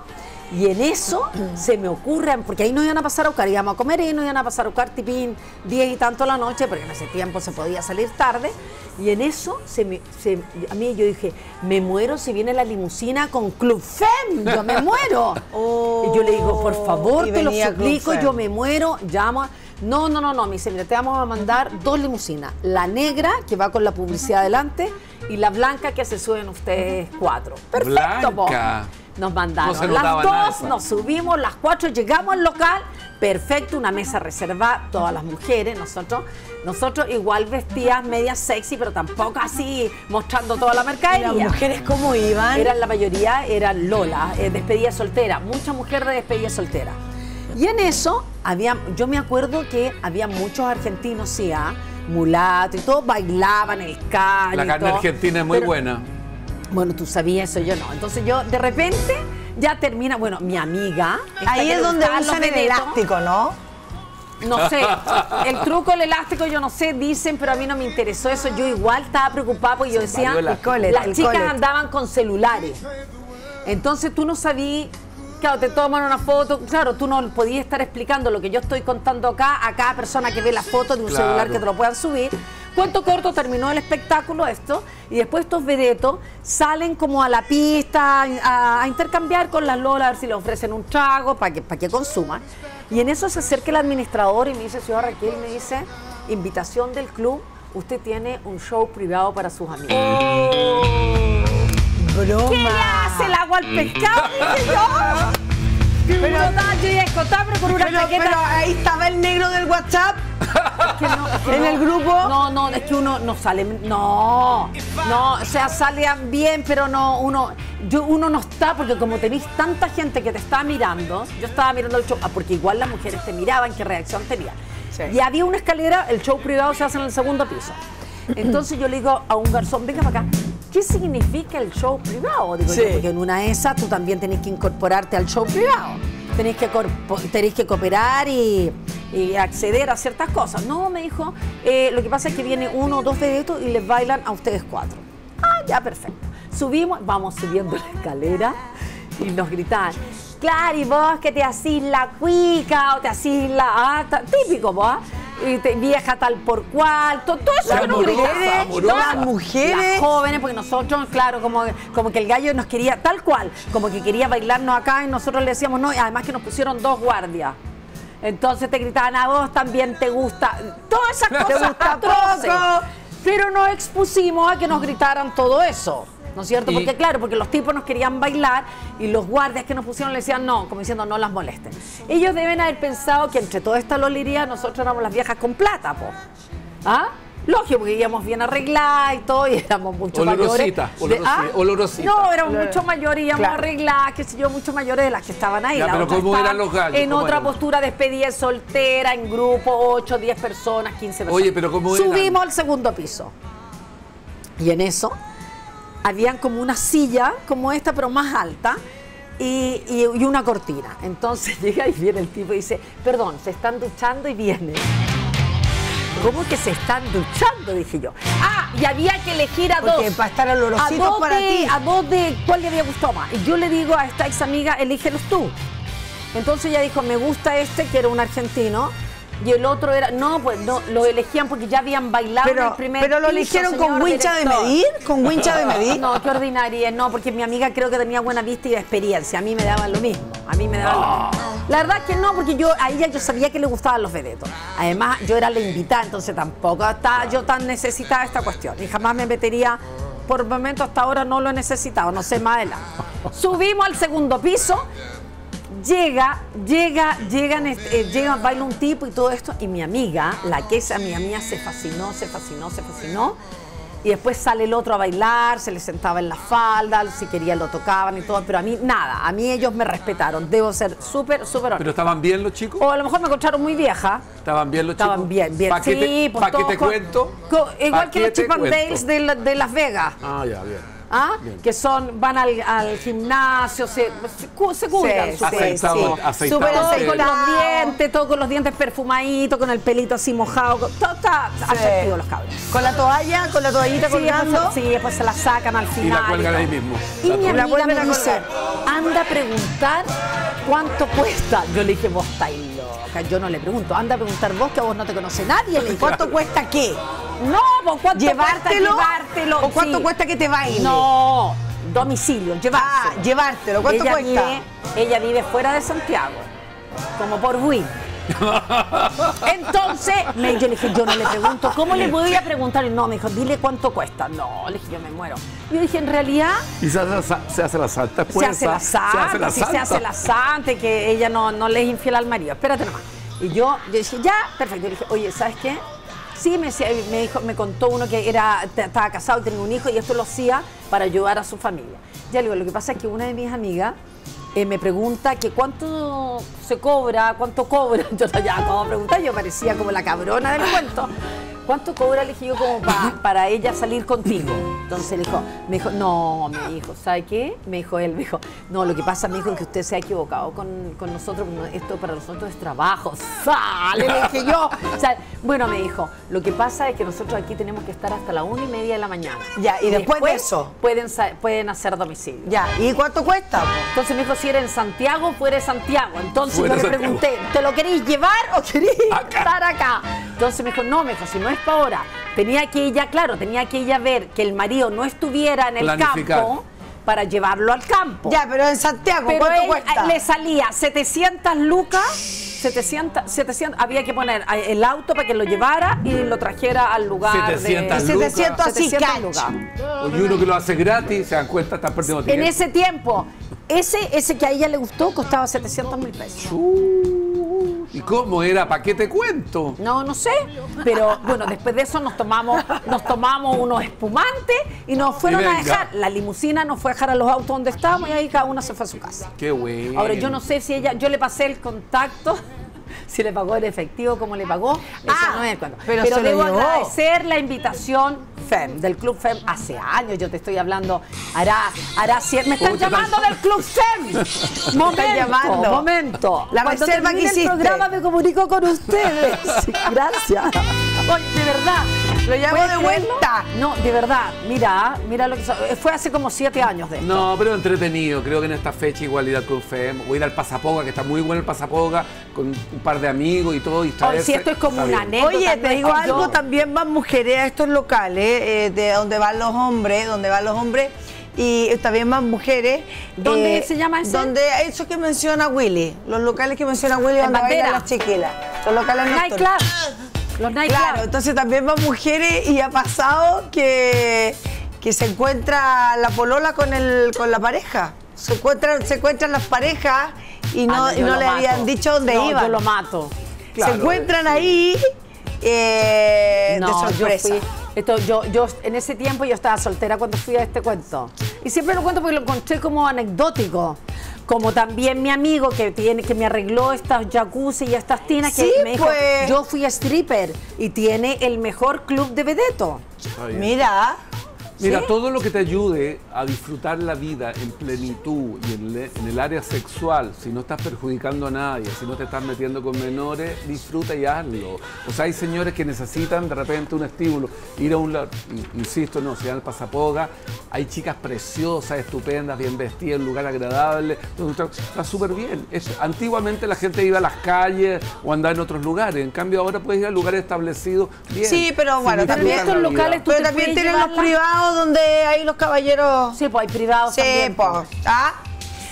y en eso se me ocurre, porque ahí nos iban a pasar a buscar, íbamos a comer y nos iban a pasar a buscar tipín diez y tanto la noche, porque en ese tiempo se podía salir tarde, y en eso se me, se, a mí yo dije, me muero si viene la limusina con Club F E M, yo me muero. Oh, y yo le digo, por favor, te lo suplico, yo me muero, llamo. No, no, no, no, me dice, mira, te vamos a mandar dos limusinas, la negra, que va con la publicidad adelante, y la blanca, que se suben ustedes cuatro. Perfecto, blanca. Po. Nos mandaron no las dos, nos subimos, las cuatro, llegamos al local, perfecto, una mesa reservada, todas las mujeres, nosotros, nosotros igual vestidas, medias sexy, pero tampoco así, mostrando toda la mercadería. ¿Y las mujeres cómo iban? Eran la mayoría, eran Lola, eh, despedida soltera, mucha mujer de despedida soltera. Y en eso, había, yo me acuerdo que había muchos argentinos, sí, ah, mulatos y todo, bailaban el caño. La carne argentina es muy pero, buena. Bueno, tú sabías eso, yo no. Entonces yo, de repente, ya termina... Bueno, mi amiga... Ahí es donde usan el elástico, ¿no? No sé. El truco, el elástico, yo no sé, dicen, pero a mí no me interesó eso. Yo igual estaba preocupada porque yo decía... Las chicas andaban con celulares. Entonces tú no sabías... Claro, te toman una foto... Claro, tú no podías estar explicando lo que yo estoy contando acá a cada persona que ve la foto de un celular que te lo puedan subir. Cuento corto, terminó el espectáculo esto, y después estos vedetos salen como a la pista a, a intercambiar con las lolas, a ver si le ofrecen un trago para que, para que consuman. Y en eso se acerca el administrador y me dice, señora Raquel, me dice, invitación del club, usted tiene un show privado para sus amigos. Oh, broma. ¿Qué le hace el agua al pescado? Dije yo. Pero, yo iba a escotar, pero con una pero, chaqueta. Pero ahí estaba el negro del WhatsApp. Es que no, es que en no, el grupo. No, no, es que uno no sale. No, no, o sea, salían bien, pero no, uno. Yo, uno no está, porque como tenéis tanta gente que te está mirando, yo estaba mirando el show, ah, porque igual las mujeres te miraban, qué reacción tenía. Sí. Y había una escalera, el show privado se hace en el segundo piso. Entonces yo le digo a un garzón, venga para acá. ¿Qué significa el show privado? Digo sí. yo, porque en una de esas tú también tenés que incorporarte al show privado. Tenés que, tenés que cooperar y, y acceder a ciertas cosas. No, me dijo, eh, lo que pasa es que viene uno o dos vedetos y les bailan a ustedes cuatro. Ah, ya, perfecto. Subimos, vamos subiendo la escalera y nos gritaban, claro, y vos que te hacís la cuica o te hacís la ata, típico vos, y te, vieja tal por cual, todo, todo eso que nos gritaban. Las mujeres. Las jóvenes, porque nosotros, claro, como, como que el gallo nos quería, tal cual, como que quería bailarnos acá y nosotros le decíamos no, y además que nos pusieron dos guardias. Entonces te gritaban a vos también te gusta, todas esas cosas. Te gusta poco. Pero nos expusimos a que nos gritaran todo eso. ¿No es cierto? Y porque claro, porque los tipos nos querían bailar y los guardias que nos pusieron le decían no, como diciendo no las molesten. Ellos deben haber pensado que entre toda esta lolería nosotros éramos las viejas con plata, po. ¿Ah? Lógico, porque íbamos bien arregladas y todo, y éramos mucho olorosita, mayores. Olorosita, ¿Ah? olorosita. No, éramos Olor... mucho mayores, íbamos claro. arregladas, qué sé yo, mucho mayores de las que estaban ahí. Ya, pero ¿cómo eran los gallos? En otra eran? postura, despedida soltera, en grupo, ocho, diez personas, quince personas. Oye, pero ¿cómo eran? Subimos al segundo piso. Y en eso... Habían como una silla, como esta, pero más alta, y, y, y una cortina. Entonces llega y viene el tipo y dice, perdón, se están duchando y viene. ¿Cómo que se están duchando? Dije yo. Ah, y había que elegir a Porque dos. Para estar a los dos para de, ti. A dos de cuál le había gustado más. Y yo le digo a esta ex amiga, elígelos tú. Entonces ella dijo, me gusta este, que era un argentino. y el otro era... No, pues no, lo elegían porque ya habían bailado pero, en el primer ¿Pero lo piso, eligieron con wincha director. de medir? ¿Con wincha de medir? No, qué ordinaria. No, porque mi amiga creo que tenía buena vista y experiencia. A mí me daban lo mismo. A mí me daban oh. lo mismo. La verdad es que no, porque yo a ella yo sabía que le gustaban los vedetos. Además, yo era la invitada, entonces tampoco estaba yo tan necesitada de esta cuestión. Y jamás me metería... Por el momento hasta ahora no lo he necesitado, no sé más adelante. Subimos al segundo piso, llega, llega, llegan, eh, llega, baila un tipo y todo esto. Y mi amiga, la que es a mi amiga, se fascinó, se fascinó, se fascinó. Y después sale el otro a bailar, se le sentaba en la falda, si quería lo tocaban y todo. Pero a mí nada, a mí ellos me respetaron. Debo ser súper, súper honesta. ¿Pero estaban bien los chicos? O a lo mejor me encontraron muy vieja. ¿Estaban bien los estaban chicos? Estaban bien, bien. ¿Para sí, qué te, pues, pa te cuento? Co igual que los Chippendales de, la, de Las Vegas. Ah, ya, bien. ¿Ah? Que son, van al, al gimnasio, se, se cuidan. Sí, aceitado, sí. aceitado. Super aceitado. Con los dientes, todo con los dientes perfumaditos, con el pelito así mojado. Con, todo está sí. atractivo los cabros. Con la toalla, con la toallita sí, colgando. Después, sí, después se la sacan al final. Y la cuelgan ahí mismo. Y la mi amiga me dice, anda a preguntar cuánto cuesta. Yo le dije, vos estáis loca. Yo no le pregunto, anda a preguntar vos que a vos no te conoce nadie. Le dije, ¿cuánto cuesta qué? No, ¿por cuánto llevártelo, cuesta llevártelo? ¿O cuánto sí. cuesta que te baile? No, domicilio, llevártelo. Ah, llevártelo, ¿cuánto ella cuesta? Vive, ella vive fuera de Santiago, como por Wii. Entonces, me, yo le dije, yo no le pregunto, ¿cómo le podía preguntar? No, me dijo, dile cuánto cuesta. No, le dije, yo me muero. Yo dije, en realidad... Y se hace, se hace la santa. Se hace la santa, se hace la santa. Sí, se hace la santa, que ella no, no le es infiel al marido. Espérate nomás. Y yo, yo dije, ya, perfecto. Yo le dije, oye, ¿sabes qué? Sí, me, me, dijo, me contó uno que era, estaba casado y tenía un hijo y esto lo hacía para ayudar a su familia. Ya le digo, lo que pasa es que una de mis amigas eh, me pregunta que cuánto se cobra, cuánto cobra. Yo no ya acabo de preguntar, yo parecía como la cabrona del cuento. ¿Cuánto cobra? Le dije yo como pa, para ella salir contigo. Entonces le dijo, me dijo, no, me dijo, ¿sabe qué? Me dijo él, me dijo, no, lo que pasa, me dijo, es que usted se ha equivocado con, con nosotros, esto para nosotros es trabajo. ¡Sale! Le dije yo. O sea, bueno, me dijo, lo que pasa es que nosotros aquí tenemos que estar hasta la una y media de la mañana. Ya, y, y después, después de eso. Pueden, pueden hacer domicilio. Ya, ¿y cuánto cuesta? Entonces me dijo, si era en Santiago, fuera de Santiago. Entonces fuera yo le pregunté, Santiago. ¿Te lo queréis llevar o queréis acá. estar acá? Entonces me dijo, no, me dijo, si no es para ahora. Tenía que ella, claro, tenía que ella ver que el marido no estuviera en el campo para llevarlo al campo. Ya, pero en Santiago, pero ¿cuánto él, cuesta? Le salía setecientas lucas. setecientos, setecientos, había que poner el auto para que lo llevara y lo trajera al lugar. setecientas de setecientos, así lugar. Y uno que lo hace gratis, se dan cuenta, están perdiendo tiempo. En ese tiempo, ese, ese que a ella le gustó costaba setecientos mil pesos. ¿Y cómo era? ¿Para qué te cuento? No, no sé. Pero bueno, después de eso nos tomamos, nos tomamos unos espumantes y nos fueron y a dejar. La limusina nos fue a dejar a los autos donde estábamos y ahí cada uno se fue a su casa. Qué bueno. Ahora yo no sé si ella, yo le pasé el contacto. Si le pagó el efectivo, cómo le pagó, eso ah, no es el cuento. Pero, pero debo agradecer la invitación F E M, del Club F E M. Hace años yo te estoy hablando, hará, hará cien... Me están llamando del Club F E M. Momento, llamando. momento. La Cuando reserva que hiciste. el programa me comunico con ustedes. Gracias. Oye, de verdad. Lo llamo de vuelta. No, de verdad, mira, mira lo que so... fue hace como siete años de esto. No, pero entretenido, creo que en esta fecha igual ir al Club F E M, o ir al Pasapoga, que está muy bueno el Pasapoga, con un par de amigos y todo. Y oh, si esto es como una anécdota. Oye, te digo algo, yo... también van mujeres a estos locales, eh, de donde van los hombres, donde van los hombres, y también más mujeres. ¿Dónde eh, se llama eso? Donde eso que menciona Willy, los locales que menciona Willy, en donde bailan las chiquelas, los locales nocturnos. Los claro, club. Entonces también van mujeres y ha pasado que, que se encuentra la polola con, el, con la pareja. Se encuentran, se encuentran las parejas y no, ah, no, y no le mato. habían dicho dónde no, iban. Yo lo mato. Claro, se encuentran eh, ahí eh, no, de sorpresa. Yo fui, esto, yo, yo, en ese tiempo yo estaba soltera cuando fui a este cuento. Y siempre lo cuento porque lo encontré como anecdótico. Como también mi amigo que tiene que me arregló estas jacuzzi y estas tinas sí, que me dijo, pues. yo fui a stripper y tiene el mejor club de vedeto. Oh, yeah. Mira, Mira, ¿sí? Todo lo que te ayude a disfrutar la vida en plenitud y en, le, en el área sexual, si no estás perjudicando a nadie, si no te estás metiendo con menores, disfruta y hazlo. O sea, hay señores que necesitan de repente un estímulo, ir a un lado, insisto, no, si van al Pasapoga, hay chicas preciosas, estupendas, bien vestidas, un lugar agradable, entonces está súper bien. Es, antiguamente la gente iba a las calles o andaba en otros lugares, en cambio ahora puedes ir a lugares establecidos bien. Sí, pero bueno, también estos locales, pero también tienen los privados donde hay los caballeros. Sí, pues hay privados, sí, también. Pues. ¿Ah?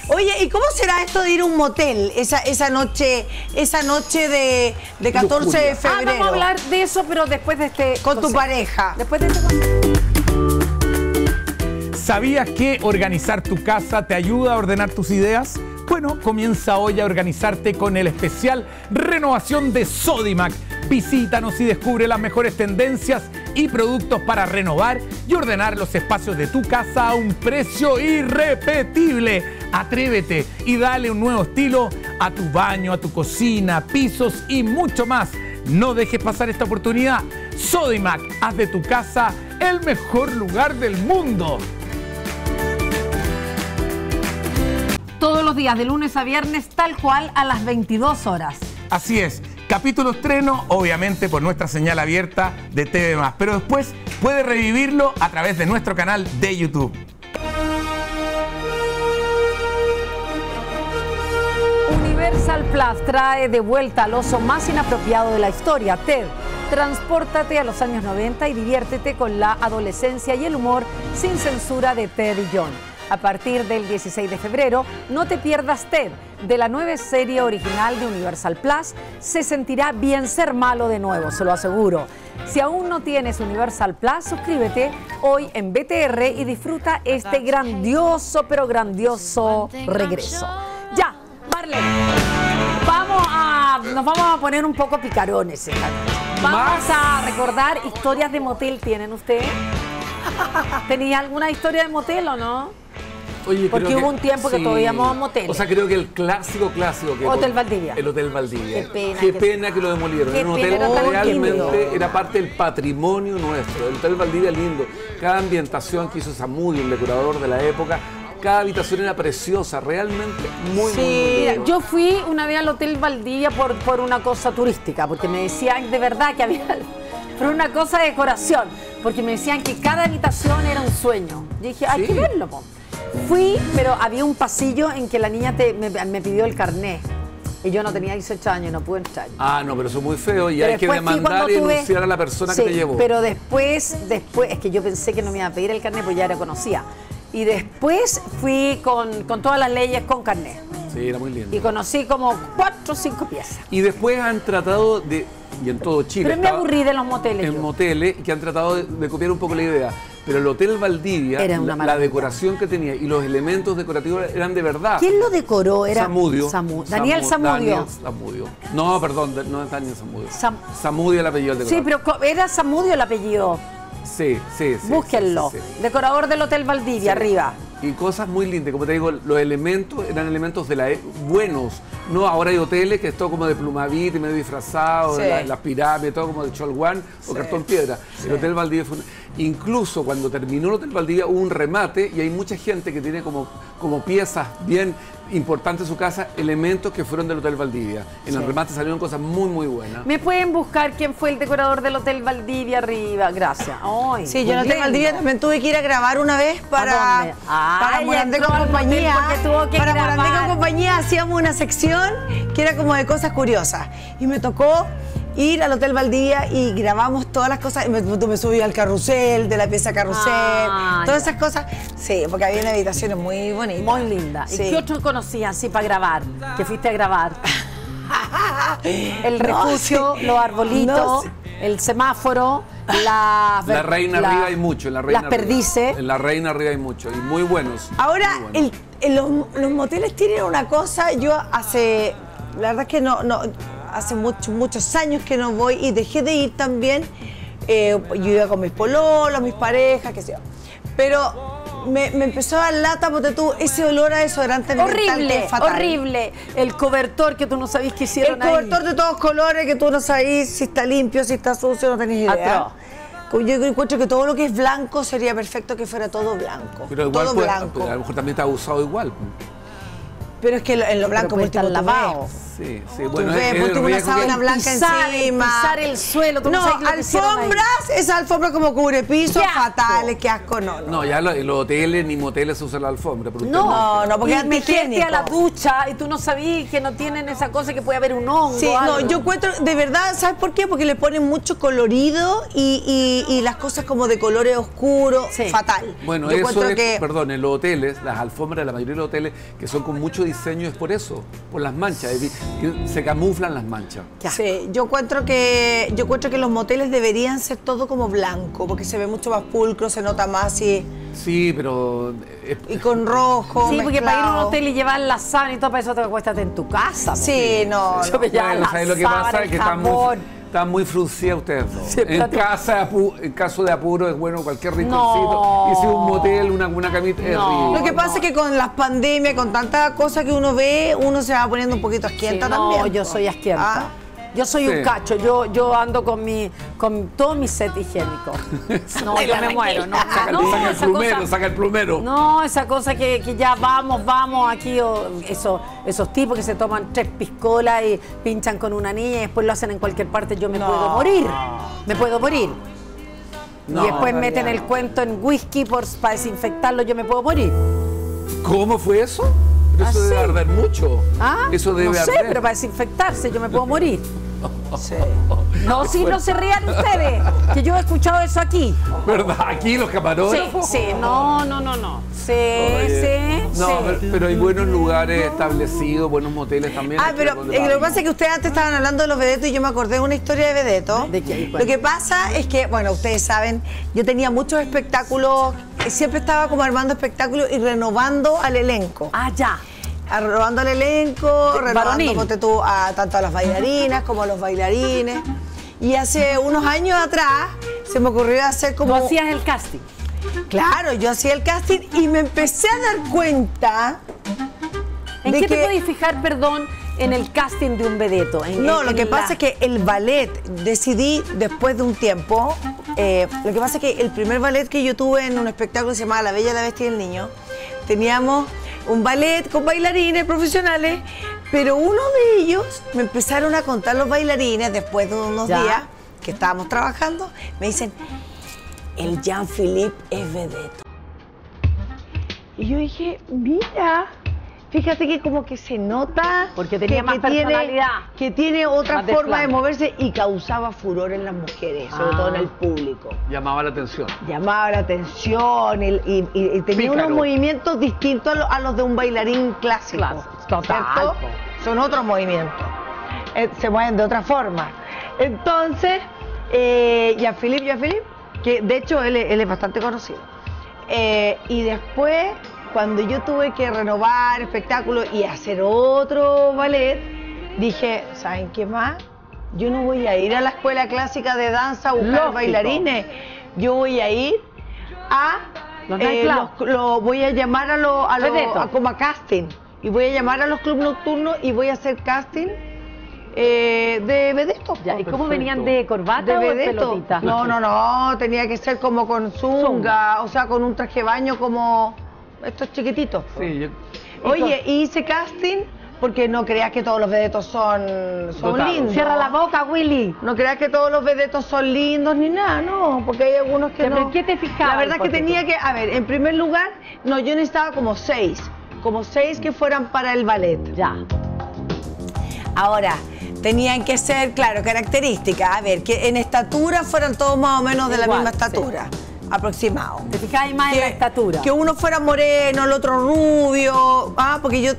Oye, ¿y cómo será esto de ir a un motel? Esa, esa noche, esa noche de, de catorce de febrero. Ah, vamos a hablar de eso, pero después de este... Con tu consejo. Pareja. Después de este... ¿Sabías que organizar tu casa te ayuda a ordenar tus ideas? Bueno, comienza hoy a organizarte con el especial Renovación de Sodimac. Visítanos y descubre las mejores tendencias y productos para renovar y ordenar los espacios de tu casa a un precio irrepetible. Atrévete y dale un nuevo estilo a tu baño, a tu cocina, pisos y mucho más. No dejes pasar esta oportunidad. Sodimac, haz de tu casa el mejor lugar del mundo. Todos los días, de lunes a viernes, Tal Cual, a las veintidós horas. Así es. Capítulo estreno, obviamente, por nuestra señal abierta de T V más. Pero después puede revivirlo a través de nuestro canal de YouTube. Universal Plus trae de vuelta al oso más inapropiado de la historia, TED. Transpórtate a los años noventa y diviértete con la adolescencia y el humor sin censura de TED y John. A partir del dieciséis de febrero, no te pierdas TED, de la nueva serie original de Universal Plus. Se sentirá bien ser malo de nuevo, se lo aseguro. Si aún no tienes Universal Plus, suscríbete hoy en B T R y disfruta este grandioso, pero grandioso regreso. Ya, Marlene, vamos a, nos vamos a poner un poco picarones esta noche. Vamos a recordar historias de motel. ¿Tienen ustedes? ¿Tenía alguna historia de motel o no? Oye, porque hubo que, un tiempo que sí, todavía íbamos a moteles. O sea, creo que el clásico clásico que Hotel Valdivia. El Hotel Valdivia. Qué pena, Qué que, pena se... que lo demolieron. Qué era un hotel que realmente lindo. Era parte del patrimonio nuestro. El Hotel Valdivia lindo. Cada ambientación que hizo Samudio, el decorador de la época, cada habitación era preciosa, realmente muy, sí, muy, muy, muy. Yo fui una vez al Hotel Valdivia por, por una cosa turística, porque me decían de verdad que había... Pero una cosa de decoración, porque me decían que cada habitación era un sueño. Yo dije, hay sí. que verlo, po. Fui, pero había un pasillo en que la niña te, me, me pidió el carnet. Y yo no tenía dieciocho años y no pude entrar. Ah, no, pero eso es muy feo y pero hay que demandar sí, y tuve... denunciar a la persona sí, que te llevó. Pero después, después, es que yo pensé que no me iba a pedir el carnet, pues ya la conocía. Y después fui con, con todas las leyes con carnet. Sí, era muy lindo. Y conocí como cuatro o cinco piezas. Y después han tratado de... Y en todo Chile. Pero me aburrí de los moteles. En yo. moteles que han tratado de, de copiar un poco la idea. Pero el Hotel Valdivia, era una la, la decoración que tenía y los elementos decorativos eran de verdad. ¿Quién lo decoró? Era Samudio. Samu Daniel Samu Samudio. Daniel Samudio. No, perdón, no es Daniel Samudio. Sam Samudio el apellido del decorador. Sí, pero era Samudio el apellido. Sí, sí, sí. Búsquenlo. Sí, sí, sí. Decorador del Hotel Valdivia, sí. arriba. Y cosas muy lindas, como te digo, los elementos eran elementos de la e buenos. No, ahora hay hoteles que es todo como de plumavit y medio disfrazado, sí. las la pirámides, todo como de cholguán sí. o cartón piedra. Sí. El Hotel Valdivia fue un... Incluso cuando terminó el Hotel Valdivia hubo un remate y hay mucha gente que tiene como, como piezas bien importantes en su casa, elementos que fueron del Hotel Valdivia. En sí. el remate salieron cosas muy, muy buenas. ¿Me pueden buscar quién fue el decorador del Hotel Valdivia arriba? Gracias. Ay, sí, yo en el Hotel Valdivia también tuve que ir a grabar una vez para... ¿A dónde? Ah. Para Ay, Morandé con compañía, tuvo que para Morandé con compañía hacíamos una sección que era como de cosas curiosas. Y me tocó ir al Hotel Valdivia y grabamos todas las cosas. Me, me subí al carrusel, de la pieza carrusel, ah, todas ya. esas cosas. Sí, porque había una habitación muy bonita. Muy linda. Sí. ¿Y qué otro conocías así para grabar? Que fuiste a grabar. El refugio, no sé. los arbolitos, no sé. el semáforo. La, la reina la, arriba hay mucho. La reina las perdices. En la reina arriba hay mucho. Y muy buenos. Ahora, muy buenos. El, el, los, los moteles tienen una cosa. Yo hace... La verdad es que no, no hace mucho, muchos años que no voy y dejé de ir también. Eh, yo iba con mis pololos, mis parejas, qué sé yo. Pero... Me, me empezó a dar lata, porque tú, ese olor a desodorante horrible, fatal. horrible. El cobertor que tú no sabís que hicieron El cobertor ahí. de todos colores que tú no sabís si está limpio, si está sucio, no tenés idea. Atroz. Yo encuentro que todo lo que es blanco sería perfecto que fuera todo blanco. Pero igual todo puede, blanco. A lo mejor también está abusado igual. Pero es que lo, en lo blanco puede estar lavado. Sí, sí. Bueno, tú ves, ponte una sábana blanca pisar, encima. Pisar el suelo. No, alfombras, esa alfombra como cubrepisos fatales, qué asco, no. No, no ya los lo hoteles ni moteles se usan la alfombra. Pero no, no, no, porque me metiste a la ducha y tú no sabías que no tienen esa cosa que puede haber un hongo. Sí, no, yo encuentro, de verdad, ¿sabes por qué? Porque le ponen mucho colorido y, y, y las cosas como de colores oscuros, sí. fatal. Bueno, yo eso es, que... perdón, en los hoteles, las alfombras, la mayoría de los hoteles, que son con mucho diseño es por eso, por las manchas. Se camuflan las manchas. Sí, yo encuentro que yo encuentro que los moteles deberían ser todo como blanco, porque se ve mucho más pulcro, se nota más y... Sí, pero... Eh, y con rojo, sí, mezclado. Porque para ir a un hotel y llevar la sábana y todo, para eso te acuéstate en tu casa. Sí, no, yo no. Me bueno, la ¿sabes lo que pasa? Es que están muy, están muy fruncidas ustedes dos. Sí, en, casa, en caso de apuro es bueno cualquier rinconcito. No. Y si un motel, una, una camita, es no, Lo que pasa no. es que con las pandemias, con tantas cosas que uno ve, uno se va poniendo un poquito asquienta sí, también. No, yo soy asquienta. ¿Ah? Yo soy sí. un cacho, yo, yo ando con mi con todo mi set higiénico. No, yo me muero. No, saca, no, saca el plumero, cosa, saca el plumero. No, esa cosa que, que ya vamos, vamos, aquí oh, eso, esos tipos que se toman tres piscolas y pinchan con una niña y después lo hacen en cualquier parte, yo me no. puedo morir, me puedo morir. No, y después no, meten no. el cuento en whisky por, para desinfectarlo, yo me puedo morir. ¿Cómo fue eso? Eso ¿Ah, debe sí? arder mucho. ¿Ah? Eso debe arder. No sé, arder. pero para desinfectarse yo me puedo morir. Sí. No, si sí, no se rían ustedes, que yo he escuchado eso aquí. ¿Verdad? ¿Aquí los camarones? Sí, sí, no, no, no, no. Sí, Oye. sí, no, sí. Pero, pero hay buenos lugares establecidos, buenos moteles también. Ah, pero lo que pasa es que ustedes antes estaban hablando de los vedetos y yo me acordé de una historia de vedeto. ¿De qué? Lo que pasa es que, bueno, ustedes saben, yo tenía muchos espectáculos, siempre estaba como armando espectáculos y renovando al elenco. Ah, ya. Renovando el elenco, renovando ponte tú, a, tanto a las bailarinas como a los bailarines. Y hace unos años atrás se me ocurrió hacer como... ¿Tú hacías el casting? Claro, yo hacía el casting y me empecé a dar cuenta... ¿En de qué que... te podéis fijar, perdón, en el casting de un vedeto? En, no, en, lo en que la... pasa es que el ballet decidí después de un tiempo... Eh, lo que pasa es que el primer ballet que yo tuve en un espectáculo que se llamaba La Bella, la Bestia y el Niño, teníamos... un ballet con bailarines profesionales, pero uno de ellos me empezaron a contar los bailarines después de unos ya. días que estábamos trabajando, me dicen, el Jean-Philippe es vedeto. Y yo dije, mira, fíjate que como que se nota porque tenía que, más que, personalidad, tiene, que tiene otra forma de, de moverse y causaba furor en las mujeres, ah. sobre todo en el público. Llamaba la atención. Llamaba la atención el, y, y, y tenía Pícaro. unos movimientos distintos a, lo, a los de un bailarín clásico. Clásico. Total. ¿Cierto? Son otros movimientos, eh, se mueven de otra forma. Entonces, eh, Jean-Philippe, Jean-Philippe, que de hecho él, él es bastante conocido. Eh, y después... Cuando yo tuve que renovar espectáculo y hacer otro ballet, dije, ¿saben qué más? Yo no voy a ir a la escuela clásica de danza a buscar Lógico. bailarines. Yo voy a ir a... Los eh, los, lo, voy a llamar a los... A lo, a, como a casting. Y voy a llamar a los clubes nocturnos y voy a hacer casting eh, de vedeto. ¿Y perfecto. cómo venían? ¿De corbata de o de pelotita? No, no, no. Tenía que ser como con zunga, zunga. o sea, con un traje de baño como... Estos chiquititos. Sí, yo... Oye, hice casting porque no creas que todos los vedetos son, son lindos. Cierra la boca, Willy. No creas que todos los vedetos son lindos ni nada, no, porque hay algunos que Pero no. ¿Pero qué te fijabas? La verdad es que tenía tú... que, a ver, en primer lugar, no, yo necesitaba como seis, como seis que fueran para el ballet. Ya. Ahora, tenían que ser, claro, características, a ver, que en estatura fueran todos más o menos de Igual, la misma estatura. Sí. aproximado. ¿Te fijáis más que, en la estatura? Que uno fuera moreno, el otro rubio. Ah, porque yo...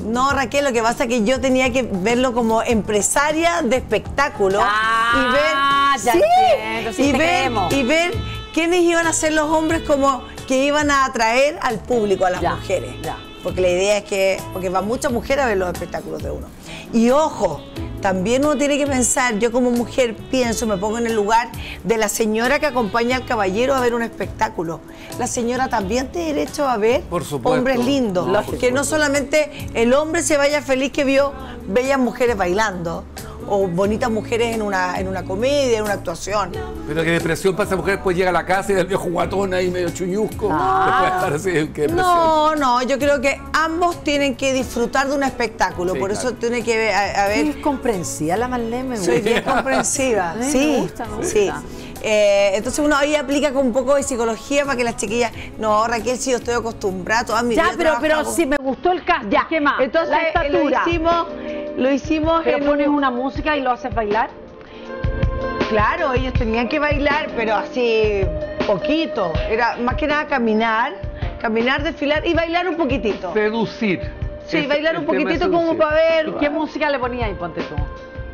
No, Raquel, lo que pasa es que yo tenía que verlo como empresaria de espectáculo. Ah, y ver, ya sí, entiendo, sí y, te ver creemos. y ver quiénes iban a ser los hombres como que iban a atraer al público, a las ya, mujeres. Ya. Porque la idea es que... Porque van muchas mujeres a ver los espectáculos de uno. Y ojo... También uno tiene que pensar, yo como mujer pienso, me pongo en el lugar de la señora que acompaña al caballero a ver un espectáculo. La señora también tiene derecho a ver por supuesto, hombres lindos. No, que no solamente el hombre se vaya feliz que vio bellas mujeres bailando, o bonitas mujeres en una, en una comedia, en una actuación. Pero qué depresión pasa, mujer, después llega a la casa y el viejo guatón ahí medio chuñusco. Ah, después estar así, qué depresión. No, no, yo creo que ambos tienen que disfrutar de un espectáculo, sí, por claro. eso tiene que haber... Es comprensiva la Marlene, me gusta. Soy bien comprensiva, sí, me gusta, me gusta. Sí. Eh, entonces uno ahí aplica con un poco de psicología para que las chiquillas... No, Raquel, sí, yo estoy acostumbrada toda mi vida. Ya, pero, pero si me gustó el cast, ya. ¿Qué más? Entonces, la estatura. Lo hicimos... Lo hicimos pero en pones un... una música y lo haces bailar. Claro, ellos tenían que bailar, pero así poquito. Era más que nada caminar, caminar, desfilar y bailar un poquitito. Seducir. Sí, es, bailar un poquitito como para ver. ¿Y qué música le ponía ahí, ponte tú?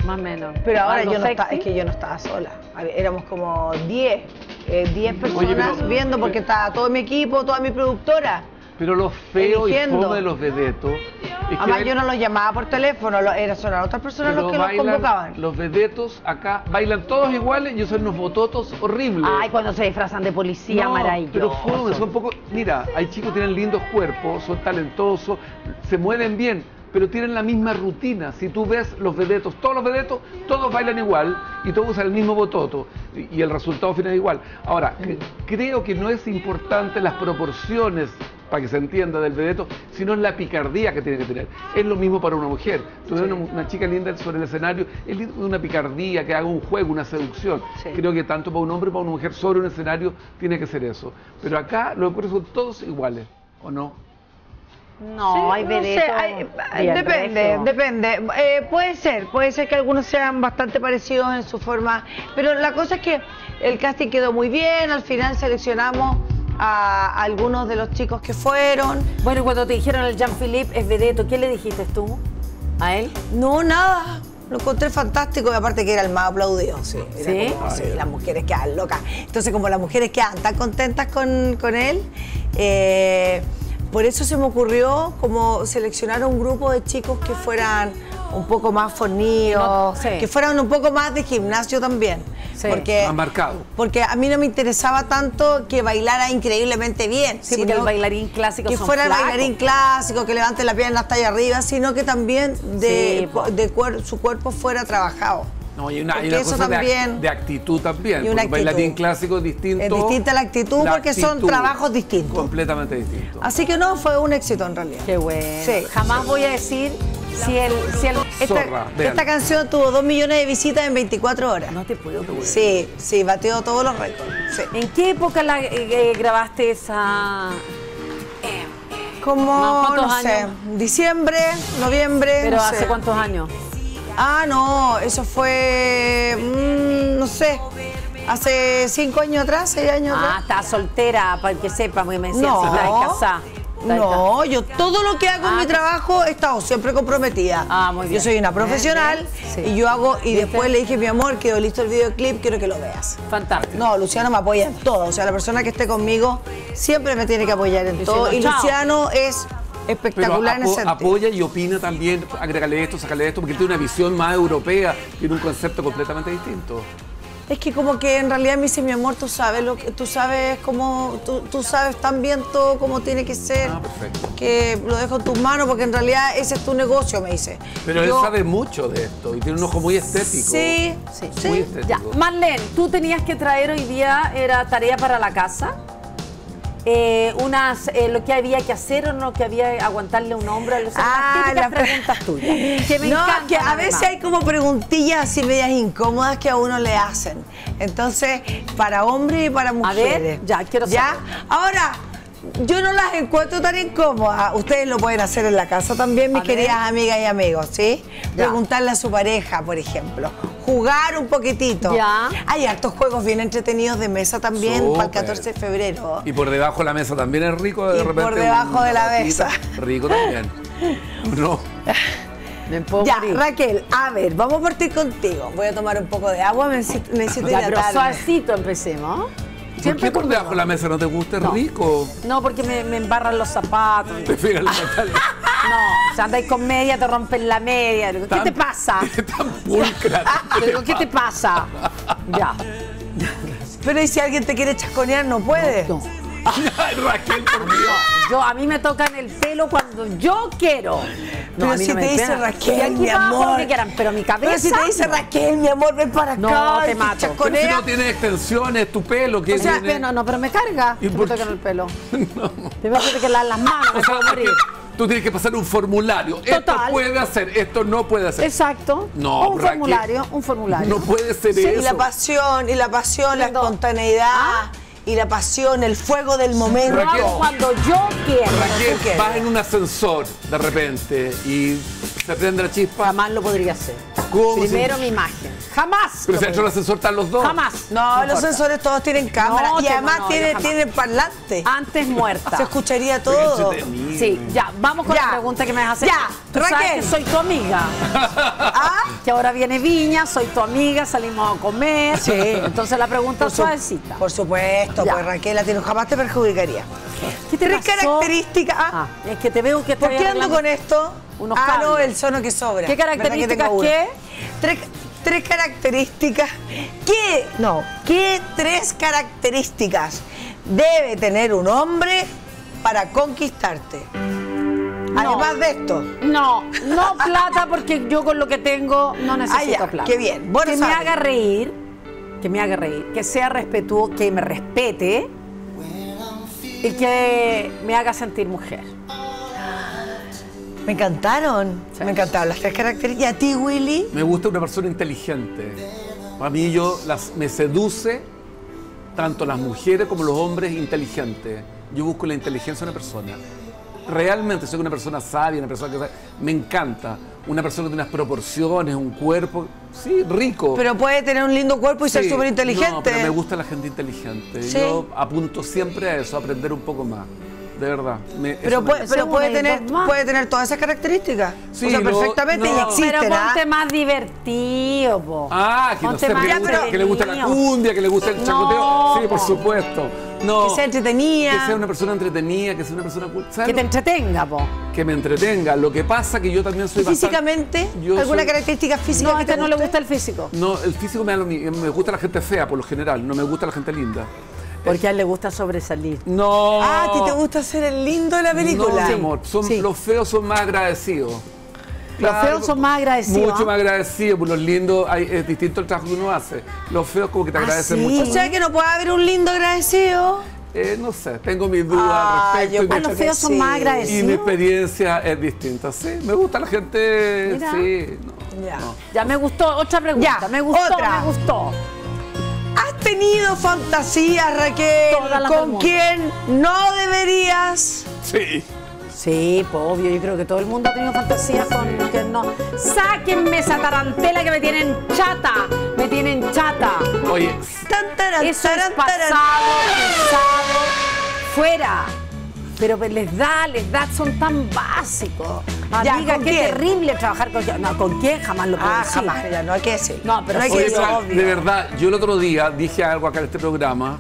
Más o menos. Pero ahora yo no estaba, es que yo no estaba sola. Éramos como diez, diez personas. Oye, pero, viendo porque estaba todo mi equipo, toda mi productora. Pero lo feo eligiendo. Y fome de los vedetos. Es que además hay... yo no los llamaba por teléfono, lo, eran son las otras personas pero los que bailan, los convocaban. Los vedetos acá bailan todos iguales y son unos bototos horribles. Ay, cuando se disfrazan de policía, no, maravilloso. Pero fome, son poco... Mira, hay chicos que tienen lindos cuerpos, son talentosos, se mueven bien, pero tienen la misma rutina. Si tú ves los vedetos, todos los vedetos, todos bailan igual y todos usan el mismo bototo y el resultado final es igual. Ahora, cre creo que no es importante las proporciones para que se entienda del vedeto, sino es la picardía que tiene que tener. Es lo mismo para una mujer. Tú ves sí. una, una chica linda sobre el escenario, es una picardía, que haga un juego, una seducción. Sí. Creo que tanto para un hombre como para una mujer sobre un escenario tiene que ser eso. Pero acá los hombres son todos iguales, ¿o no? No, sí, hay vedetos. No sé, depende, depende. Eh, puede ser, puede ser que algunos sean bastante parecidos en su forma. Pero la cosa es que el casting quedó muy bien, al final seleccionamos a algunos de los chicos que fueron. Bueno, cuando te dijeron el Jean-Philippe es vedeto, ¿qué le dijiste tú a él? No, nada. Lo encontré fantástico y aparte que era el más aplaudido. Sí, ¿sí? Como, sí, las mujeres quedan locas. Entonces, como las mujeres quedan tan contentas con, con él, eh, por eso se me ocurrió como seleccionar a un grupo de chicos que fueran un poco más fornidos, no, sí. que fueran un poco más de gimnasio también. Sí. Porque, más marcado. Porque a mí no me interesaba tanto que bailara increíblemente bien. Sí, porque el bailarín clásico que fuera flacos. Bailarín clásico, que levante la pierna hasta allá arriba, sino que también de, sí, de cuer su cuerpo fuera trabajado. No, y una, y una cosa también, de, de actitud también. Y una actitud. Bailarín clásico es distinto. Es distinta la actitud la porque actitud son trabajos distintos. Completamente distintos. Así que no, fue un éxito en realidad. Qué bueno. Sí, jamás sí. voy a decir si el... Si el esta, Zorra, esta canción tuvo dos millones de visitas en veinticuatro horas. No te puedo creer. Sí, sí, batió todos los récords. Sí. ¿En qué época la, eh, grabaste esa...? Como, no, no años? sé, diciembre, noviembre. ¿Pero no hace sé. cuántos años? Ah, no, eso fue, mmm, no sé, hace cinco años atrás, seis años atrás. Ah, estaba soltera, para que sepa, porque me decían no, si estás casada. No, yo todo lo que hago ah, en mi trabajo he estado siempre comprometida. Ah, muy bien. Yo soy una profesional bien, bien. Sí. y yo hago, y ¿viste? Después le dije, mi amor, quedó listo el videoclip, quiero que lo veas. Fantástico. No, Luciano me apoya en todo, o sea, la persona que esté conmigo siempre me tiene que apoyar en Luciano, todo. Y chao. Luciano es... espectacular en ese sentido. Apoya y opina también, agrégale esto, sácale esto, porque él tiene una visión más europea, tiene un concepto completamente distinto. Es que como que en realidad me dice, mi amor, tú sabes lo que, tú sabes cómo, tú, tú sabes tan bien todo como tiene que ser. Ah, perfecto. Que lo dejo en tus manos porque en realidad ese es tu negocio, me dice. Pero yo, él sabe mucho de esto y tiene un ojo muy estético. Sí, sí. Muy sí. estético. Ya. Marlene, tú tenías que traer hoy día, era tarea para la casa. Eh, unas, eh, lo que había que hacer o no, que había aguantarle un hombro a los ah, las preguntas tuyas. Que me no, que a veces hay como preguntillas así medias incómodas que a uno le hacen. Entonces, para hombres y para mujeres. A ver, ya, quiero saber. ¿Ya? Ahora, yo no las encuentro tan incómodas. Ustedes lo pueden hacer en la casa también, mis a queridas ver. amigas y amigos, ¿sí? Ya. Preguntarle a su pareja, por ejemplo. Jugar un poquitito. Ya. Hay hartos juegos bien entretenidos de mesa también Super. para el catorce de febrero. Y por debajo de la mesa también es rico de y repente. Por debajo una de la mesa. Rico también. No. Me puedo ya, morir. Raquel, a ver, vamos a partir contigo. Voy a tomar un poco de agua, me necesito, necesito ya, hidratarme. Pero suavecito empecemos. ¿Por qué por debajo de la mesa no te gusta? Es no. rico. No, porque me, me embarran los zapatos. Te fijan los zapatos. No, o sea, andáis con media, te rompen la media. ¿Qué tan, te pasa? Tan pulcra. Digo, ¿qué te pasa? Ya. Pero ¿y si alguien te quiere chasconear, no puedes? No. no. Raquel, por Dios. Yo, a mí me tocan el pelo cuando yo quiero. No, pero a mí si no te me dice pega. Raquel, aquí mi amor. Que quieran, pero mi cabeza. Pero si te dice Raquel, mi amor, ven para acá. No, te mato. Pero si no tienes extensiones, tu pelo. Que o sea, tiene... no, no, pero me carga. ¿Y por me tocan el pelo? No. Te voy a hacer que la, las manos, me puedo morir. Tú tienes que pasar un formulario. Total. Esto puede hacer, esto no puede hacer. Exacto. No, un Raquel, formulario, un formulario. No puede ser sí, eso. Y la pasión, y la pasión, la espontaneidad. ¿Ah? Y la pasión, el fuego del momento. Raquel, cuando yo quiero. Raquel, vas en un ascensor de repente y se prende la chispa. Jamás lo podría hacer. ¿Cómo? Primero mi imagen. Jamás. Pero si dentro del ascensor están los dos. Jamás. No, no los ascensores todos tienen cámara no, y además no, no, tienen, tienen parlante. Antes muerta. Se escucharía todo. Sí, ya. Vamos con ya. la pregunta que me vas a hacer. Ya, ¿tú Raquel? Sabes que soy tu amiga. ¿Ah? Que ahora viene Viña, soy tu amiga, salimos a comer. Sí. Entonces la pregunta es suavecita. Por supuesto, ya. Pues Raquel, la tienes, jamás te perjudicaría. ¿Qué te Tres características. Ah, es que te veo que te ¿por qué ando con esto? Unos ah, cables. No, el sono que sobra. ¿Qué características qué? Tres... Tres características. ¿Qué? No. ¿Qué tres características debe tener un hombre para conquistarte? No. Además de esto. No, no plata porque yo con lo que tengo no necesito ah, ya, plata. Qué bien. Bueno, que sabe. me haga reír, que me haga reír, que sea respetuoso, que me respete y que me haga sentir mujer. Me encantaron, sí. me encantaron las tres características. ¿Y a ti, Willy? Me gusta una persona inteligente. A mí yo las, me seduce tanto las mujeres como los hombres inteligentes. Yo busco la inteligencia de una persona. Realmente soy una persona sabia, una persona que sabe. Me encanta. Una persona que tiene unas proporciones, un cuerpo, sí, rico. Pero puede tener un lindo cuerpo y sí. ser súper inteligente. No, pero me gusta la gente inteligente. Sí. Yo apunto siempre a eso, a aprender un poco más. De verdad. Me, pero puede, pero puede, tener, puede tener todas esas características. Sí, o sea, lo, perfectamente no, y existen. Pero ponte ¿ah? más divertido, po. Ah, que, no sé, más que, gusta, pero, que le gusta la cumbia, que le gusta el no, chacoteo. Sí, por supuesto. No, que sea entretenida. Que sea una persona entretenida, que sea una persona... ¿sabes? Que te entretenga, po. Que me entretenga. Lo que pasa que yo también soy bastante... ¿Físicamente? ¿Alguna soy... característica física no, que a este no le gusta el físico? No, el físico me, da lo, me gusta la gente fea, por lo general. No me gusta la gente linda. Porque a él le gusta sobresalir. No. Ah, ¿a ti te gusta ser el lindo de la película? No, mi amor. Son, sí. Los feos son más agradecidos. Claro, los feos son más agradecidos. Mucho ¿eh? más agradecidos. Por los lindos hay, es distinto el trabajo que uno hace. Los feos como que te agradecen ¿Ah, sí? mucho. O sea que no puede haber un lindo agradecido. Eh, no sé, tengo mis dudas ah, al respecto. Yo, ah, los feos son más agradecidos. Y mi experiencia es distinta. Sí, me gusta la gente. Mira. Sí. No, ya. No. ya me gustó. Otra pregunta. Ya. Me gustó, Otra. me gustó. ¿Has tenido fantasías, Raquel? ¿Con quién no deberías? Sí. Sí, pues obvio, yo creo que todo el mundo ha tenido fantasías con quien no. ¡Sáquenme esa tarantela que me tienen chata! ¡Me tienen chata! Oye, tan, taran, eso taran, es pasado, pasado, fuera. Pero les da, les da, son tan básicos. Ya, amiga, qué quién? terrible trabajar con quién. No, con quién jamás lo puedo ah, decir. jamás, ya, no hay que decir. No, pero no hay que decir, obvio. De verdad, yo el otro día dije algo acá en este programa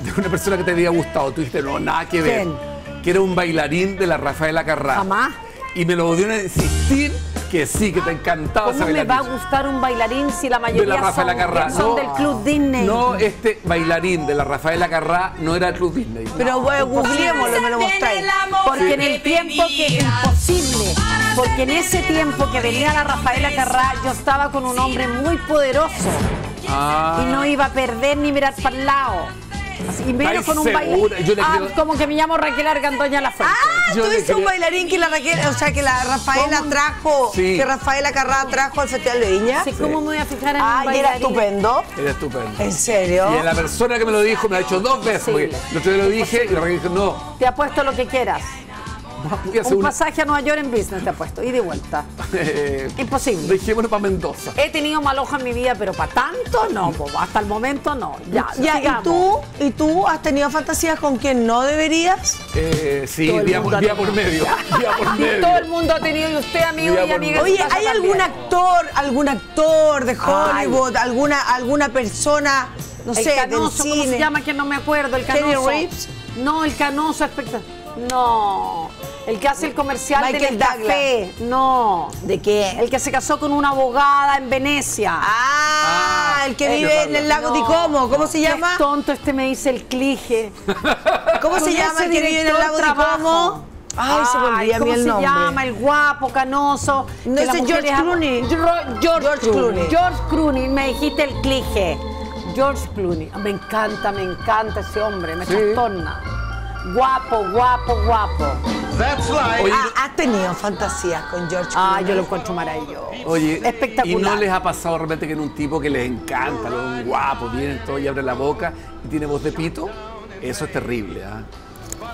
de una persona que te había gustado. Tú dijiste, no, nada que ver. ¿Quién? Que era un bailarín de la Rafaela Carrá. Jamás. Y me lo volvieron a insistir que sí, que te encantaba esa bailarina. ¿Cómo me va a gustar un bailarín si la mayoría de la Rafaela Carrá son, son no, del Club Disney? No, este bailarín de la Rafaela Carrá no era el Club Disney. No, pero bueno, googleémoslo, me lo mostráis. Porque sí. en el tiempo que es imposible, porque en ese tiempo que venía la Rafaela Carrá, yo estaba con un hombre muy poderoso. Ah. Y no iba a perder ni mirar para el lado. Y menos con un bailarín. Ah, creo... Como que me llamo Raquel Argandoña la fuente. Ah, tú dices creo... un bailarín que la Raquel, o sea, que la Rafaela ¿Cómo? trajo, sí. que Rafaela Carrá trajo al Festival de Viña. Sí, ¿cómo me voy a fijar en ah, un bailarín? Ah, era estupendo. Era estupendo. ¿En serio? Y la persona que me lo dijo me lo ha hecho dos veces. Porque lo que lo dije y la Raquel dijo, no. Te apuesto lo que quieras. Un pasaje a Nueva York en business te ha puesto, y de vuelta. Eh, Imposible. Dejémoslo para Mendoza. He tenido mal ojo en mi vida, pero para tanto no, boba. hasta el momento no. Ya, ya, ¿y tú? ¿Y tú has tenido fantasías con quien no deberías? Eh, sí, día por, día por medio. Día por medio. Todo el mundo ha tenido, y usted, amigo día y amiga. Oye, ¿hay algún también? actor, algún actor de Hollywood, alguna, alguna persona, no el sé, Canoso, del cine? ¿Cómo se llama? Que no me acuerdo, el Canoso. Reeves? No, el Canoso espectacular. No. El que hace el comercial Michael del café. No. ¿De qué? El que se casó con una abogada en Venecia. Ah, ah el que vive en el lago no, Ticomo. ¿Cómo se llama? Es tonto, este me dice el Clige. ¿Cómo se llama el que vive en el lago Ticomo? Ay, se me olvida bien el nombre. ¿Cómo se llama? El guapo, canoso. No, ese es George Clooney. George Clooney. George Clooney, me dijiste el cliché. George Clooney. Me encanta, me encanta ese hombre, me trastorna. Guapo, guapo, guapo. That's like... Oye, ha, ¿has tenido fantasías con George Clooney? Ah, yo lo encuentro maravilloso. Oye, espectacular. ¿Y no les ha pasado realmente que en un tipo que les encanta, lo un guapo, viene todo y abre la boca y tiene voz de pito? Eso es terrible, ¿ah? ¿eh?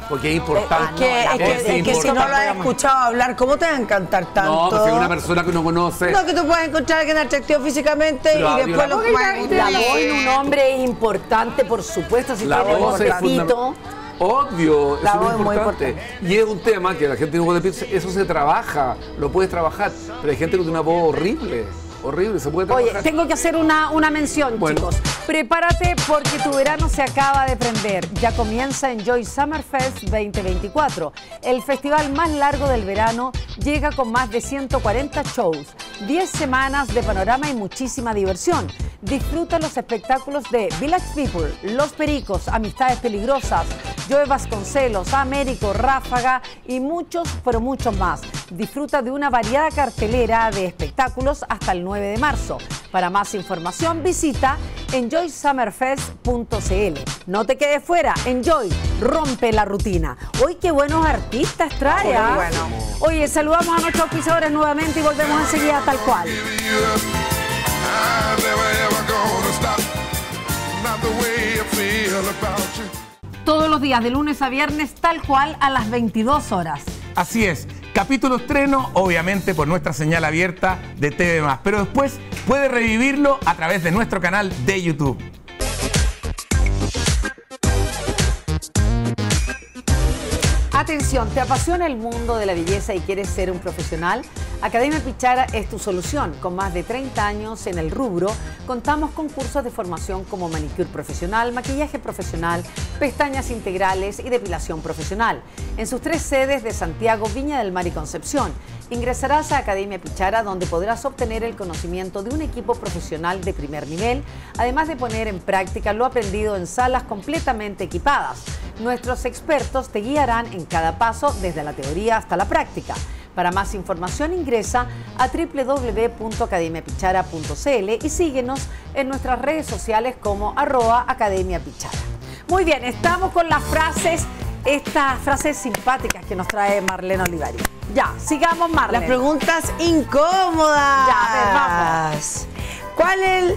Porque es importante. Es que, es que, es que si no lo has escuchado hablar, ¿cómo te va a encantar tanto? No, porque es una persona que uno conoce. No, que tú puedes encontrar a alguien atractivo físicamente pero y después lo puedes... La voz de un hombre es importante, por supuesto, si la voz es fundamental. Obvio, eso es muy importante. importante. Y es un tema que la gente tiene un voz de pizza, eso se trabaja, lo puedes trabajar, pero hay gente que tiene una voz horrible. Horrible, se puede trabajar. Oye, tengo que hacer una, una mención, bueno. chicos. Prepárate porque tu verano se acaba de prender. Ya comienza Enjoy Summer Fest veinte veinticuatro. El festival más largo del verano llega con más de ciento cuarenta shows, diez semanas de panorama y muchísima diversión. Disfruta los espectáculos de Village People, Los Pericos, Amistades Peligrosas, Joe Vasconcelos, Américo, Ráfaga y muchos, pero muchos más. Disfruta de una variada cartelera de espectáculos hasta el nueve de marzo. Para más información visita enjoy summer fest punto c l. No te quedes fuera, Enjoy, rompe la rutina. Hoy qué buenos artistas trae. Muy bueno. Oye, saludamos a nuestros auspiciadores nuevamente y volvemos enseguida a Tal Cual. Todos los días de lunes a viernes, Tal Cual a las veintidós horas. Así es, capítulo estreno, obviamente por nuestra señal abierta de T V más, pero después puede revivirlo a través de nuestro canal de YouTube. Atención, ¿te apasiona el mundo de la belleza y quieres ser un profesional? Academia Pichara es tu solución. Con más de treinta años en el rubro, contamos con cursos de formación como manicure profesional, maquillaje profesional, pestañas integrales y depilación profesional. En sus tres sedes de Santiago, Viña del Mar y Concepción, ingresarás a Academia Pichara donde podrás obtener el conocimiento de un equipo profesional de primer nivel, además de poner en práctica lo aprendido en salas completamente equipadas. Nuestros expertos te guiarán en cada paso, desde la teoría hasta la práctica. Para más información ingresa a w w w punto academia pichara punto c l y síguenos en nuestras redes sociales como arroba Academia Pichara. Muy bien, estamos con las frases, estas frases simpáticas que nos trae Marlene Olivari. Ya, sigamos, Marlene. Las preguntas incómodas. Ya, a ver, vamos. ¿Cuál es,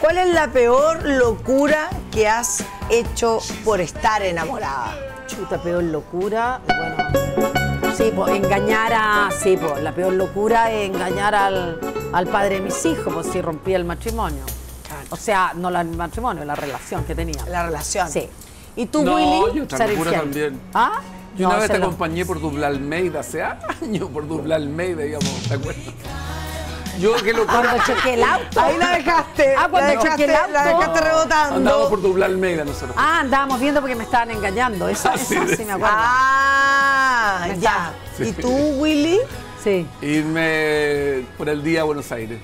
¿Cuál es la peor locura que has hecho por estar enamorada? Chuta, peor locura, bueno... Sí, pues engañar a... Sí, pues la peor locura es engañar al, al padre de mis hijos, pues si rompía el matrimonio. Claro. O sea, no la, el matrimonio, la relación que tenía. La relación. Sí. ¿Y tú, no, Willy? No, yo locura también. ¿Ah? Yo no, una vez te lo... acompañé por Dubla Almeida, hace años, por Dubla Almeida, digamos, ¿te acuerdas? Yo que lo cuando chequé el auto. Ahí la dejaste. Ah, cuando la dejaste, el auto. La dejaste rebotando. Andábamos por Dubla Almeida nosotros. Ah, andábamos viendo porque me estaban engañando. Esa, ah, sí, esa sí me acuerdo. Ah, me ya. Sí. ¿Y tú, Willy? Sí. Irme por el día a Buenos Aires.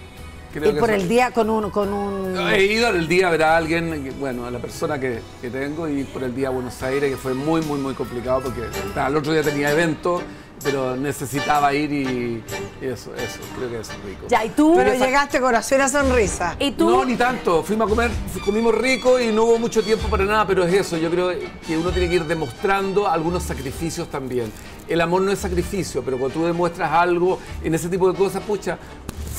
Creo y que por eso. el día con un, con un... He ido al día a ver a alguien, bueno, a la persona que, que tengo, y por el día a Buenos Aires, que fue muy, muy, muy complicado porque hasta el otro día tenía evento. Pero necesitaba ir y eso, eso, creo que es rico. Ya, ¿y tú? Pero esa... llegaste con una sonrisa. ¿Y tú? No, ni tanto. Fuimos a comer, comimos rico y no hubo mucho tiempo para nada, pero es eso. Yo creo que uno tiene que ir demostrando algunos sacrificios también. El amor no es sacrificio, pero cuando tú demuestras algo en ese tipo de cosas, pucha,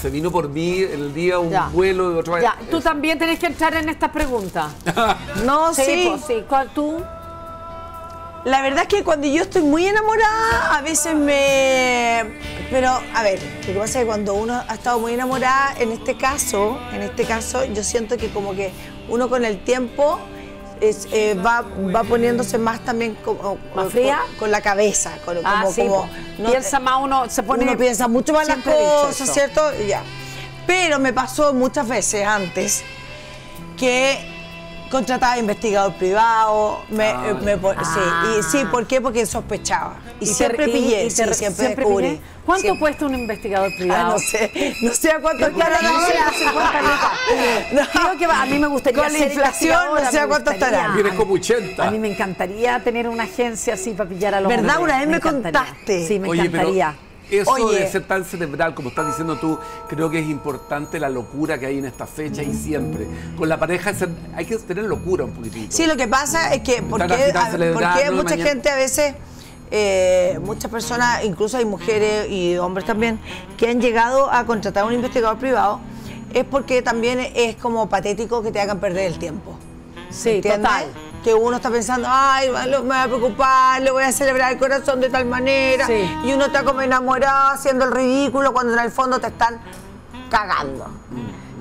se vino por mí el día un ya. vuelo de otra vez. Ya, tú eso. también tenés que entrar en esta pregunta. no, sí. Sí, pues, sí. ¿Cuál tú? La verdad es que cuando yo estoy muy enamorada, a veces me... Pero, a ver, lo que pasa es que cuando uno ha estado muy enamorada, en este caso, en este caso, yo siento que como que uno con el tiempo es, eh, va, va poniéndose más también como... ¿Más fría? Con, con la cabeza. Con, ah, como, sí, como, no, piensa más uno, se pone... Uno piensa mucho más las cosas, ¿cierto? Ya. Pero me pasó muchas veces antes que... Contrataba investigador privado. Me, ah, eh, me, ah. sí, y, sí, ¿por qué? Porque sospechaba. Y, y siempre te, pillé, y, y te, sí, siempre, siempre descubrí. Pillé. ¿Cuánto siempre. cuesta un investigador privado? Ah, no sé, no sé a cuánto está la hora. Creo que a mí me gustaría con la inflación, no sé a cuánto estará. Tienes como ochenta. A mí me encantaría tener una agencia así para pillar a los ¿Verdad? Hombres. Una vez me, me contaste. Sí, me Oye, encantaría. Pero... Eso Oye. de ser tan cerebral, como estás diciendo tú, creo que es importante la locura que hay en esta fecha y siempre. Con la pareja hay que tener locura un poquitito. Sí, lo que pasa es que porque, a, porque mucha gente a veces, eh, muchas personas, incluso hay mujeres y hombres también, que han llegado a contratar a un investigador privado, es porque también es como patético que te hagan perder el tiempo. Sí, ¿entiendes? Total. Que uno está pensando, ay, me voy a preocupar, le voy a celebrar el corazón de tal manera. Sí. Y uno está como enamorado, haciendo el ridículo, cuando en el fondo te están cagando.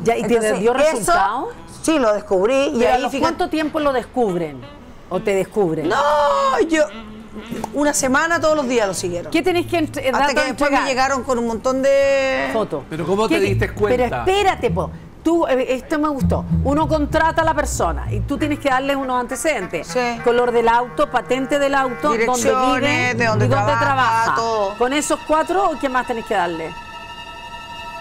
Ya, ¿y Entonces, te dio resultado? Sí, lo descubrí. Y ahí, ¿cuánto tiempo lo descubren? ¿O te descubren? No, yo... Una semana todos los días lo siguieron. ¿Qué tenés que entregar? Hasta que después me llegaron con un montón de... Fotos. ¿Pero cómo te diste cuenta? Pero espérate, po. Tú, esto me gustó, uno contrata a la persona y tú tienes que darles unos antecedentes. Sí. Color del auto, patente del auto, dónde vive, de dónde y trabaja, dónde trabaja. Todo. ¿Con esos cuatro o qué más tenés que darle?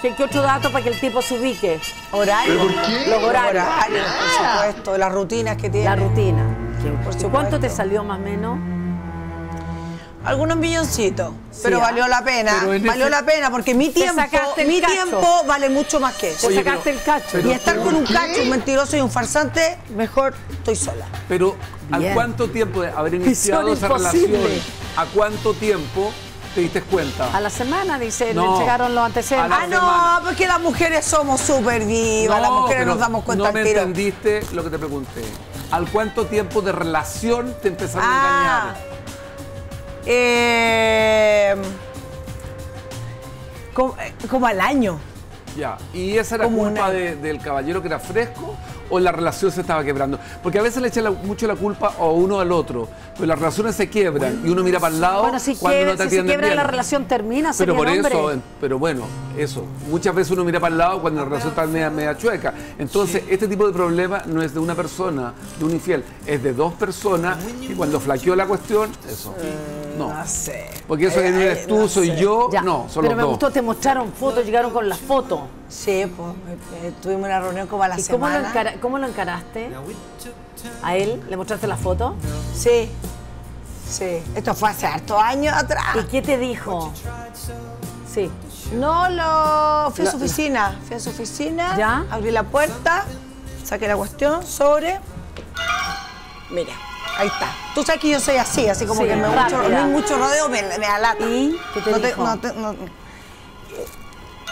¿Qué, qué otro dato para que el tipo se ubique? ¿Horario? ¿Por qué? Los horarios, horarios ah. por supuesto, las rutinas que tiene. La rutina. Por ¿Cuánto te salió más o menos? Algunos milloncitos, sí, pero ah. valió la pena, valió ese... la pena porque mi tiempo, mi cacho. tiempo vale mucho más que eso. Te sacaste pero, el cacho. Pero, y estar pero, con un ¿qué? cacho, un mentiroso y un farsante, mejor estoy sola. Pero, Bien. ¿a cuánto tiempo de haber iniciado esa imposible. relación? ¿A cuánto tiempo te diste cuenta? A la semana, dice, no, me llegaron los antecedentes. Ah, semana. no, porque las mujeres somos súper vivas, no, las mujeres nos damos cuenta al tiro. No me entendiste lo que te pregunté. ¿Al cuánto tiempo de relación te empezaron ah. a engañar? Eh, como, como al año. Ya, ¿y esa era como culpa de, del caballero que era fresco o la relación se estaba quebrando? Porque a veces le echan la, mucho la culpa a uno al otro, pero las relaciones se quiebran bueno, y uno mira para el lado bueno, si cuando quiebra, no te atienden si se quiebra bien. La relación termina, pero por eso, pero bueno, eso. Muchas veces uno mira para el lado cuando la relación está media, media chueca. Entonces, sí. este tipo de problema no es de una persona, de un infiel, es de dos personas y cuando flaqueó la cuestión, eso. Eh. No. no sé. Porque eso eh, no eres tú, no soy sé. yo, ya. no, son Pero los me dos. gustó, te mostraron fotos, llegaron con las fotos. Sí, pues, eh, tuvimos una reunión como a la ¿Y semana. ¿Y cómo, encara cómo lo encaraste? ¿A él? ¿Le mostraste las fotos? Sí, sí. Esto fue hace hartos años atrás. ¿Y qué te dijo? Sí. No, lo... fui a su oficina, fui a su oficina, ¿Ya? abrí la puerta, saqué la cuestión, sobre... Mira. Ahí está. Tú sabes que yo soy así, así como sí, que me mucho, mucho rodeo me, me alata. ¿Y qué te no dijo? Te, no te, no,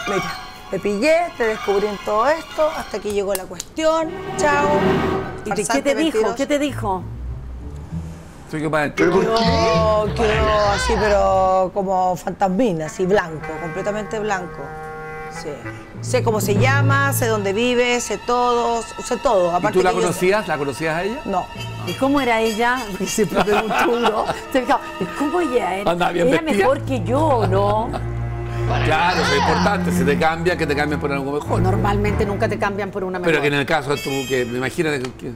mira, te pillé, te descubrí en todo esto, hasta aquí llegó la cuestión, chao. ¿Y qué te mentiroso. dijo? ¿Qué te dijo? Soy que para Quedó, quedó así, pero como fantasmina, así blanco, completamente blanco. Sí. Sé cómo se llama, sé dónde vive, sé todo, sé todo. Aparte ¿Y tú la conocías? Yo... ¿La conocías a ella? No. ¿Y cómo era ella? Y se preguntó uno. Se fijaba, ¿cómo ella era? Anda, bien ¿Era vestida? mejor que yo, no? Claro, es importante. Si te cambian, que te cambien por algo mejor. Normalmente nunca te cambian por una mejor. Pero que en el caso tú, que me imaginas que...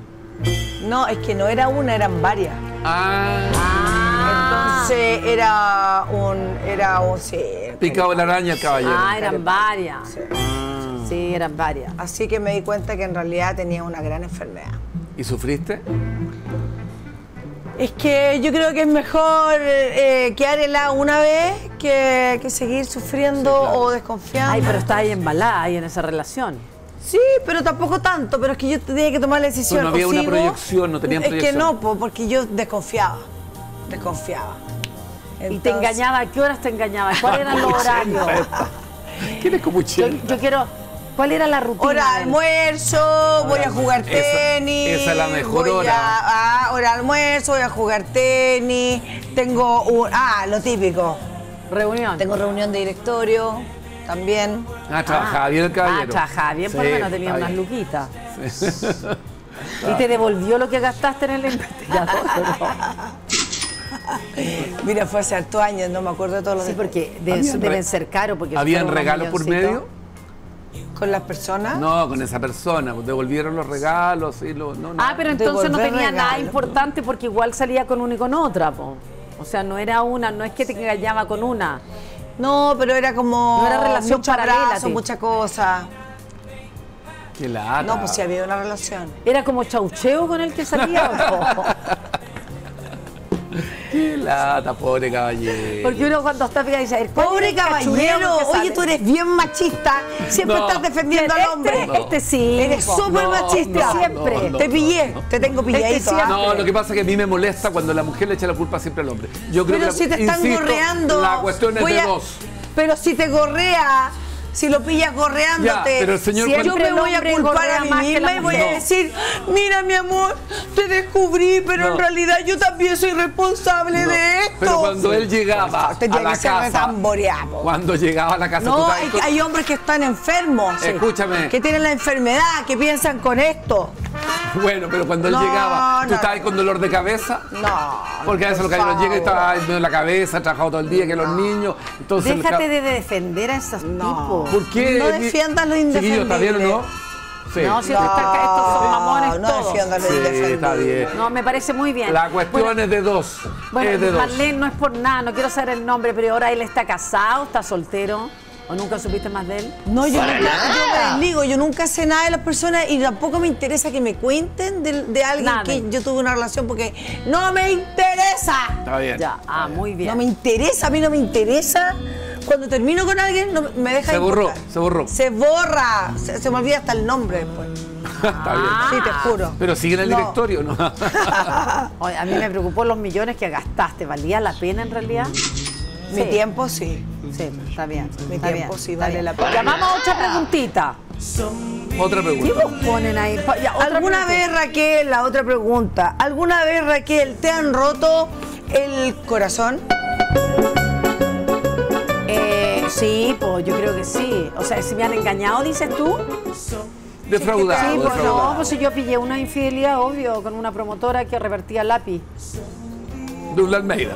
No, es que no era una, eran varias. Ah. ah. Entonces era un... Era un... Sí. Picado la araña el caballero. Ah, eran varias. Sí. Ah. sí, eran varias. Así que me di cuenta que en realidad tenía una gran enfermedad. ¿Y sufriste? Es que yo creo que es mejor eh, quedar helada una vez que, que seguir sufriendo sí, claro. o desconfiando. Ay, pero está ahí embalada, ahí en esa relación. Sí, pero tampoco tanto, pero es que yo tenía que tomar la decisión. Pero no había o una sigo, proyección, no tenían proyección. Es que no, porque yo desconfiaba, desconfiaba. Entonces... ¿Y te engañaba? ¿A qué horas te engañaba? ¿Cuáles eran los horarios? ¿Quién es Copuchel? Yo, yo quiero... ¿Cuál era la rutina? Hora de almuerzo, hora voy a jugar tenis. Esa, esa es la mejor hora. A, ah, hora de almuerzo, voy a jugar tenis. Tengo un... Ah, lo típico. Reunión. Tengo reunión de directorio también. Ah, trabajaba ah, bien el caballero. Ah, trabajaba bien, sí, por lo menos tenía unas luquitas. Sí. ¿Y te devolvió lo que gastaste en el investigador? Mira, fue hace hartos años, no me acuerdo de todos los... Sí, porque de, deben ser caros. Porque ¿Habían regalos por medio? ¿Con las personas? No, con esa persona. Devolvieron los regalos y lo... No, no. Ah, pero entonces no tenía regalos, nada importante, porque igual salía con una y con otra, po. O sea, no era una, no es que te engañaba con una. No, pero era como... No era relación paralela. Mucha cosa. Qué lata. No, pues sí había una relación. Era como chaucheo con el que salía, po. Qué lata, pobre caballero. Porque uno cuando está pegado dice, pobre caballero, oye, tú eres bien machista, siempre no. estás defendiendo al hombre. Este, no. este sí. Eres súper no, machista, no, siempre. No, no, te pillé, no, no, te tengo pilladito. Este sí, no, lo que pasa es que a mí me molesta cuando la mujer le echa la culpa siempre al hombre. Yo creo Pero que si la, te están insisto, gorreando. La cuestión es de a, dos. Pero si te gorrea, si lo pillas gorreándote, ya, pero señor, si yo me voy a culpar a mí misma y voy no. a decir, mira mi amor, te descubrí, pero no. en realidad yo también soy responsable no. de esto. Pero cuando él llegaba sí. a la casa, cuando llegaba a la casa... No, hay, hay hombres que están enfermos, sí. escúchame, que tienen la enfermedad, que piensan con esto. Bueno, pero cuando él no, llegaba, ¿tú no, estabas no. con dolor de cabeza? No. Porque a veces lo que no llega y estaba en la cabeza, trabajado todo el día, que no. los niños... Entonces, déjate de defender a esos no. tipos. ¿Por qué? No defiendas lo indefendible. ¿Está bien o no? Sí. No, si no, no está, estos son mamones no todos. No, sí, está bien. No, me parece muy bien. La cuestión bueno, es de dos. Bueno, es de Marlene dos. No es por nada, no quiero saber el nombre, pero ahora él está casado, está soltero. ¿O nunca supiste más de él? No, yo nunca, yo me desligo, yo nunca sé nada de las personas y tampoco me interesa que me cuenten de, de alguien nada. que yo tuve una relación, porque no me interesa. Está bien. Ya, está ah, bien. muy bien. No me interesa, a mí no me interesa. Cuando termino con alguien, no, me deja... Se borró, se borró. Se borra, se, se me olvida hasta el nombre después. Está bien. Sí, te juro. Pero sigue en el no. directorio, ¿no? Oye, a mí me preocupó los millones que gastaste, ¿valía la pena en realidad? Sí. Mi tiempo sí. Sí, está bien. Mi está tiempo bien. sí vale la pena. Llamamos a otra preguntita. Otra pregunta. ¿Qué vos ponen ahí? Ya, ¿Alguna pregunta? vez, Raquel, la otra pregunta. ¿Alguna vez, Raquel, te han roto el corazón? Eh, sí, pues yo creo que sí. O sea, si me han engañado, dices tú. Defraudado. Sí, pues defraudado. no, pues si yo pillé una infidelidad, obvio, con una promotora que revertía lápiz. Dula Almeida.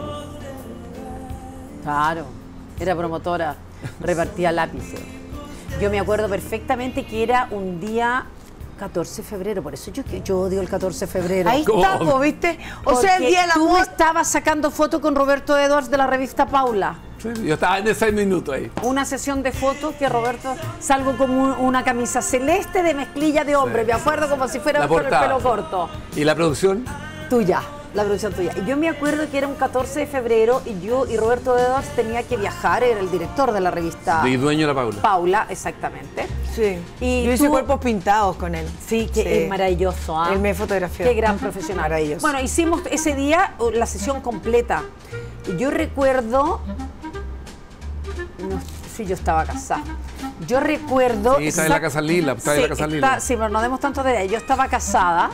Claro, era promotora, repartía lápices. Yo me acuerdo perfectamente que era un día catorce de febrero, por eso yo, yo odio el catorce de febrero. Ahí está, po, ¿viste? O Porque sea, el día de la tú me estabas sacando fotos con Roberto Edwards de la revista Paula. Sí, yo estaba en ese minuto ahí. Una sesión de fotos que Roberto, salgo con un, una camisa celeste de mezclilla de hombre, sí, me acuerdo sí, como sí. si fuera con el pelo corto. ¿Y la producción? Tuya. La producción tuya. Yo me acuerdo que era un catorce de febrero y yo y Roberto Edwards tenía que viajar, era el director de la revista. Y dueño de la Paula. Paula, exactamente. Sí. Y yo hice tú... cuerpos pintados con él. Sí, que sí. es maravilloso. ¿Ah? Él me fotografió. Qué gran profesional. Maravilloso. Bueno, hicimos ese día la sesión completa. Yo recuerdo... No sé si yo estaba casada. Yo recuerdo... Sí, estaba en la Casa Lila. Estaba sí, en la Casa Lila. Está... sí, pero no demos tanto de ella. Yo estaba casada.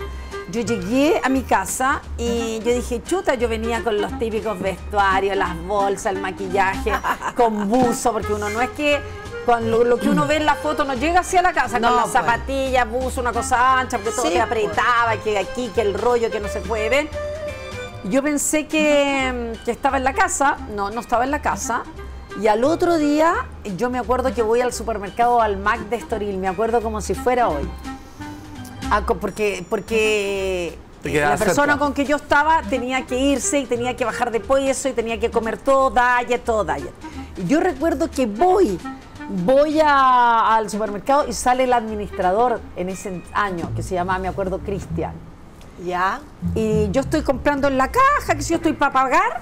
Yo llegué a mi casa y yo dije, chuta, yo venía con los típicos vestuarios, las bolsas, el maquillaje, con buzo, porque uno no es que con lo, lo que uno ve en la foto no llega hacia la casa, no, con las pues. zapatillas, buzo, una cosa ancha, porque todo sí, que apretaba, pues. que aquí, que el rollo, que no se puede ver. Yo pensé que, que estaba en la casa, no, no estaba en la casa. Y al otro día, yo me acuerdo que voy al supermercado, al Mac de Estoril, me acuerdo como si fuera hoy. Ah, porque porque la persona cerca. con que yo estaba tenía que irse y tenía que bajar de peso y tenía que comer todo, dalle, todo, dalle. Yo recuerdo que voy, voy a, al supermercado y sale el administrador en ese año, que se llama, me acuerdo, Cristian. ¿Ya? Y yo estoy comprando en la caja, que si yo estoy para pagar,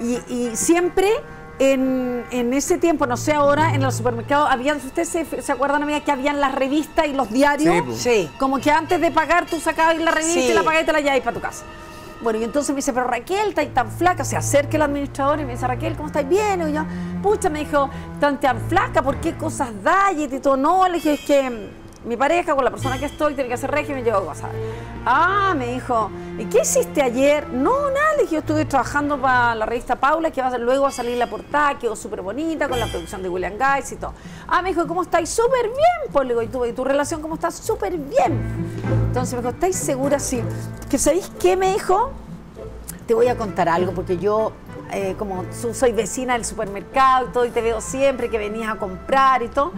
y, y siempre... En, en ese tiempo, no sé ahora, en los supermercados, habían, ¿ustedes se, se acuerdan a medida que habían las revistas y los diarios? Sí, pues. sí. Como que antes de pagar tú sacabas la revista sí. y la pagabas y te la llevabas para tu casa. Bueno, y entonces me dice, pero Raquel, ¿estás tan flaca? Se acerca el administrador y me dice, Raquel, ¿cómo estás? Bien. Y yo, pucha, me dijo, ¿tan tan flaca? ¿Por qué cosas diet y todo? No, le dije, es que mi pareja con la persona que estoy tiene que hacer régimen y yo, cosas. Ah, me dijo, ¿y qué hiciste ayer? No, nada, le dije, yo estuve trabajando para la revista Paula, que va a, luego va a salir la portada, quedó súper bonita, con la producción de William Geisse y todo. Ah, me dijo, ¿cómo estáis? Súper bien, pues, le digo, ¿y tu, y tu relación cómo está? Súper bien. Entonces me dijo, ¿estáis segura? Sí. ¿Que sabéis qué me dijo? Te voy a contar algo, porque yo, eh, como soy vecina del supermercado y todo, y te veo siempre que venías a comprar y todo.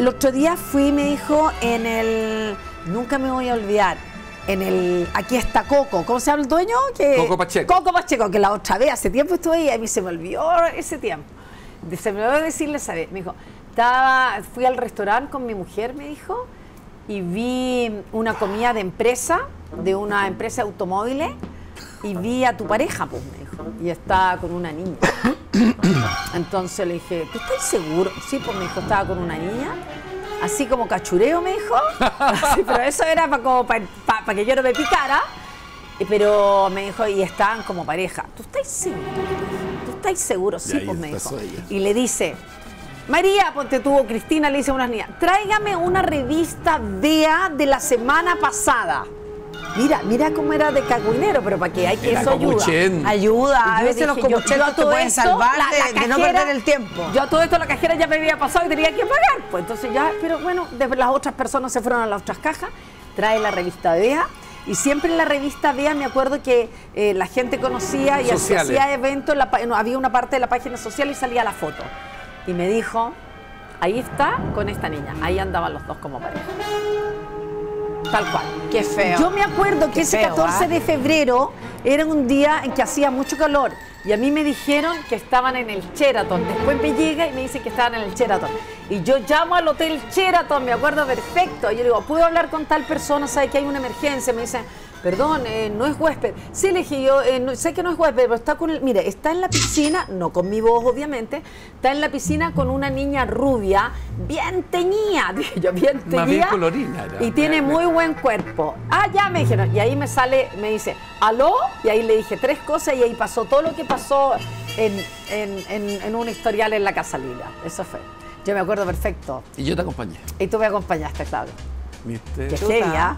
El otro día fui, me dijo, en el... Nunca me voy a olvidar. En el... Aquí está Coco. ¿Cómo se llama el dueño? Que, Coco Pacheco. Coco Pacheco, que la otra vez, hace tiempo estuve ahí, a mí se me olvidó ese tiempo. Se me olvidó decirle, ¿sabes? Me dijo, estaba, fui al restaurante con mi mujer, me dijo, y vi una comida de empresa, de una empresa de automóviles, y vi a tu pareja, pues, me dijo, y estaba con una niña. Entonces le dije, ¿tú estás seguro? Sí, pues me dijo, estaba con una niña, así como cachureo, me dijo. Así, pero eso era para como para, para, para que yo no me picara. Pero me dijo, y estaban como pareja. ¿Tú estás seguro? ¿Tú estás seguro? Sí, pues me dijo. Ella. Y le dice, María, ponte tú, Cristina, le dice a unas niñas, tráigame una revista D E A de la semana pasada. Mira, mira cómo era de caguinero, pero para que hay que era eso ayuda. Ayuda, ayuda. A veces los comucheros te pueden salvar la, la de, cajera, de no perder el tiempo. Yo todo esto la cajera ya me había pasado y tenía que pagar. Pues entonces ya, pero bueno, después las otras personas se fueron a las otras cajas, trae la revista D E A. Y siempre en la revista D E A me acuerdo que eh, la gente conocía y hacía eventos, la, no, había una parte de la página social y salía la foto. Y me dijo, ahí está con esta niña, ahí andaban los dos como pareja. Tal cual. Qué feo. Yo me acuerdo que Qué ese feo, catorce ¿eh? de febrero era un día en que hacía mucho calor y a mí me dijeron que estaban en el Sheraton. Después me llega y me dice que estaban en el Sheraton. Y yo llamo al Hotel Sheraton, me acuerdo perfecto. Y yo digo, ¿puedo hablar con tal persona? ¿Sabe que hay una emergencia? Me dicen, perdón, eh, no es huésped. Sí, le dije yo, eh, no, sé que no es huésped, pero está con el... Mire, está en la piscina, no con mi voz, obviamente. Está en la piscina con una niña rubia, bien teñida, dije yo, bien teñida. Más bien colorina. Ya, y tiene muy buen cuerpo. Ah, ya, me dijeron. Y ahí me sale, me dice, ¿aló? Y ahí le dije tres cosas y ahí pasó todo lo que pasó en, en, en, en un historial en la Casa Lila. Eso fue. Yo me acuerdo perfecto. Y yo te acompañé. Y tú me acompañaste, Claudio. ¿Viste? Qué seria.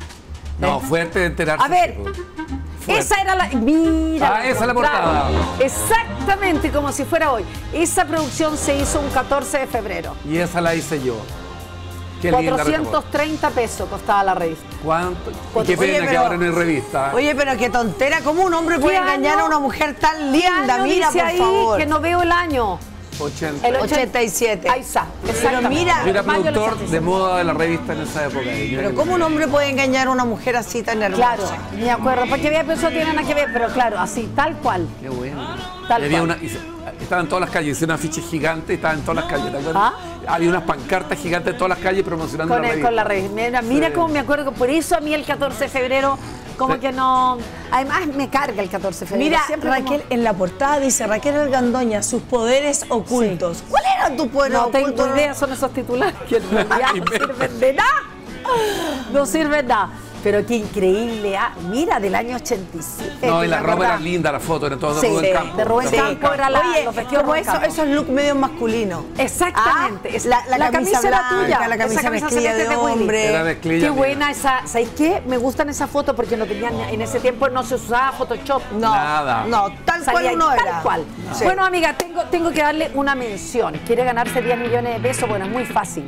No, fuerte de enterarse. A ver, esa era la... Mira. Ah, esa la portada. Exactamente, como si fuera hoy. Esa producción se hizo un catorce de febrero. Y esa la hice yo. Qué cuatrocientos treinta pesos costaba la revista. ¿Cuánto? Y qué pena, oye, pero, que ahora no hay revista. Oye, pero qué tontera. ¿Cómo un hombre puede engañar año? a una mujer tan linda? Mira, por ahí, favor. Que no veo el año. ochenta. El ochenta y siete. Ahí está. Pero mira, yo era productor de moda de la revista en esa época. Pero ¿cómo un hombre puede engañar a una mujer así tan hermosa? Claro, me acuerdo. Porque había personas que tienen nada que ver, pero claro, así, tal cual. Qué bueno. Tal había cual. Una, estaban en todas las calles, hice un afiche gigante, estaban en todas las calles. ¿Ah? Había unas pancartas gigantes en todas las calles promocionando con la el, revista. Con la revista. Mira, mira sí. Cómo me acuerdo, que por eso a mí el catorce de febrero... Como que no... Además, me carga el catorce de febrero. Mira, siempre Raquel, como... en la portada dice Raquel Argandoña, sus poderes ocultos. Sí. ¿Cuál era tu poder no, oculto? No tengo idea, son esos titulares que no, no sirven de nada. No sirven de nada. Pero qué increíble, ¿eh? Mira, del año ochenta y siete. No, y la ropa era linda, la foto, era todo de Rubén sí, Campo. Sí, de Rubén sí. Campo era la... Oye, los vestidos como eso, esos looks medio masculinos. Exactamente. Ah, la, la, la camisa, camisa blanca, era tuya. La camisa, esa camisa mezclilla de, de hombre. Era mezclilla. Qué mía. Buena esa... ¿Sabéis qué? Me gustan esas fotos porque no tenían... Oh. En ese tiempo no se usaba Photoshop. No, nada. No, tal Salía cual no era. Tal cual. No. Sí. Bueno, amiga, tengo, tengo que darle una mención. ¿Quiere ganarse diez millones de pesos? Bueno, es muy fácil.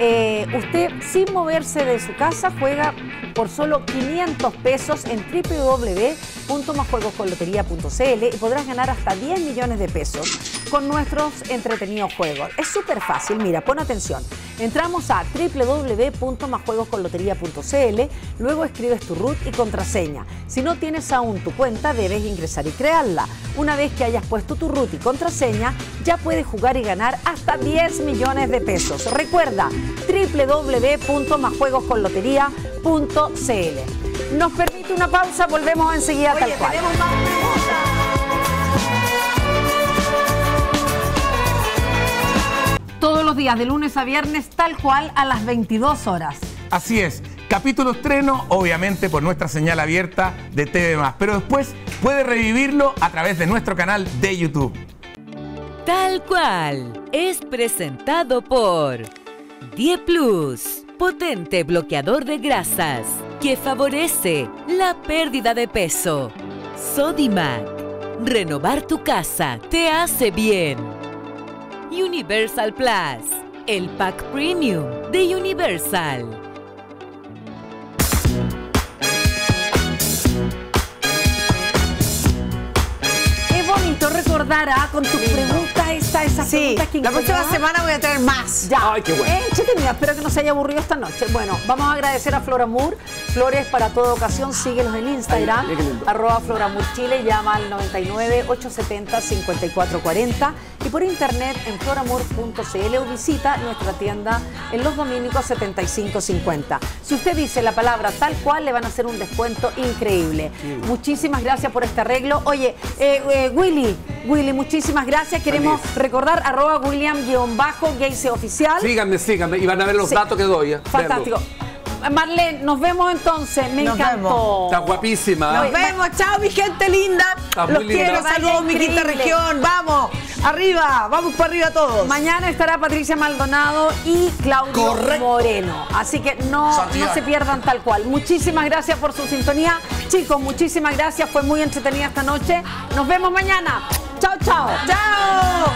Eh, usted, sin moverse de su casa, juega por solo quinientos pesos en doble u doble u doble u punto más juegos con lotería punto c l y podrás ganar hasta diez millones de pesos con nuestros entretenidos juegos. Es súper fácil, mira, pon atención. Entramos a doble u doble u doble u punto más juegos con lotería punto c l, luego escribes tu root y contraseña. Si no tienes aún tu cuenta, debes ingresar y crearla. Una vez que hayas puesto tu root y contraseña, ya puedes jugar y ganar hasta diez millones de pesos. Recuerda, doble u doble u doble u punto más juegos con lotería punto c l. Nos permite una pausa, volvemos enseguida. Oye, Tal Cual. Tenemos más preguntas. Todos los días, de lunes a viernes, Tal Cual, a las veintidós horas. Así es. Capítulo estreno, obviamente, por nuestra señal abierta de T V más. Pero después puede revivirlo a través de nuestro canal de YouTube. Tal Cual es presentado por Die Plus, potente bloqueador de grasas que favorece la pérdida de peso. Sodimac, renovar tu casa te hace bien. Universal Plus, el pack premium de Universal. Es bonito recordar recordar, ¿ah? Con tus preguntas, esa, esas sí. preguntas que la próxima semana voy a tener más. Ya. Ay, qué bueno. Eh, entretenido. Espero que no se haya aburrido esta noche. Bueno, vamos a agradecer a Flora Moore. Flores para toda ocasión. Síguenos en Instagram. Ay, arroba Flora Moore Chile. Llama al noventa y nueve, ochocientos setenta, cincuenta y cuatro cuarenta. Y por internet en floramoore punto cl o visita nuestra tienda en Los Dominicos setenta y cinco cincuenta. Si usted dice la palabra tal cual, le van a hacer un descuento increíble. Sí. Muchísimas gracias por este arreglo. Oye, eh, eh, Willy, Willy, muchísimas gracias. Queremos Alice. recordar arroba William-Geisse oficial. Síganme, síganme y van a ver los sí. datos que doy. Eh. Fantástico. Verlo. Marlene, nos vemos entonces. Me nos encantó. Vemos. Está guapísima. Nos vemos. Chao, mi gente linda. Está Los muy quiero. Linda. Saludos, mi Quinta Región. Vamos. Arriba. Vamos para arriba todos. Mañana estará Patricia Maldonado y Claudio Correcto. Moreno. Así que no, no se pierdan tal cual. Muchísimas gracias por su sintonía. Chicos, muchísimas gracias. Fue muy entretenida esta noche. Nos vemos mañana. Chao, chao. Chao.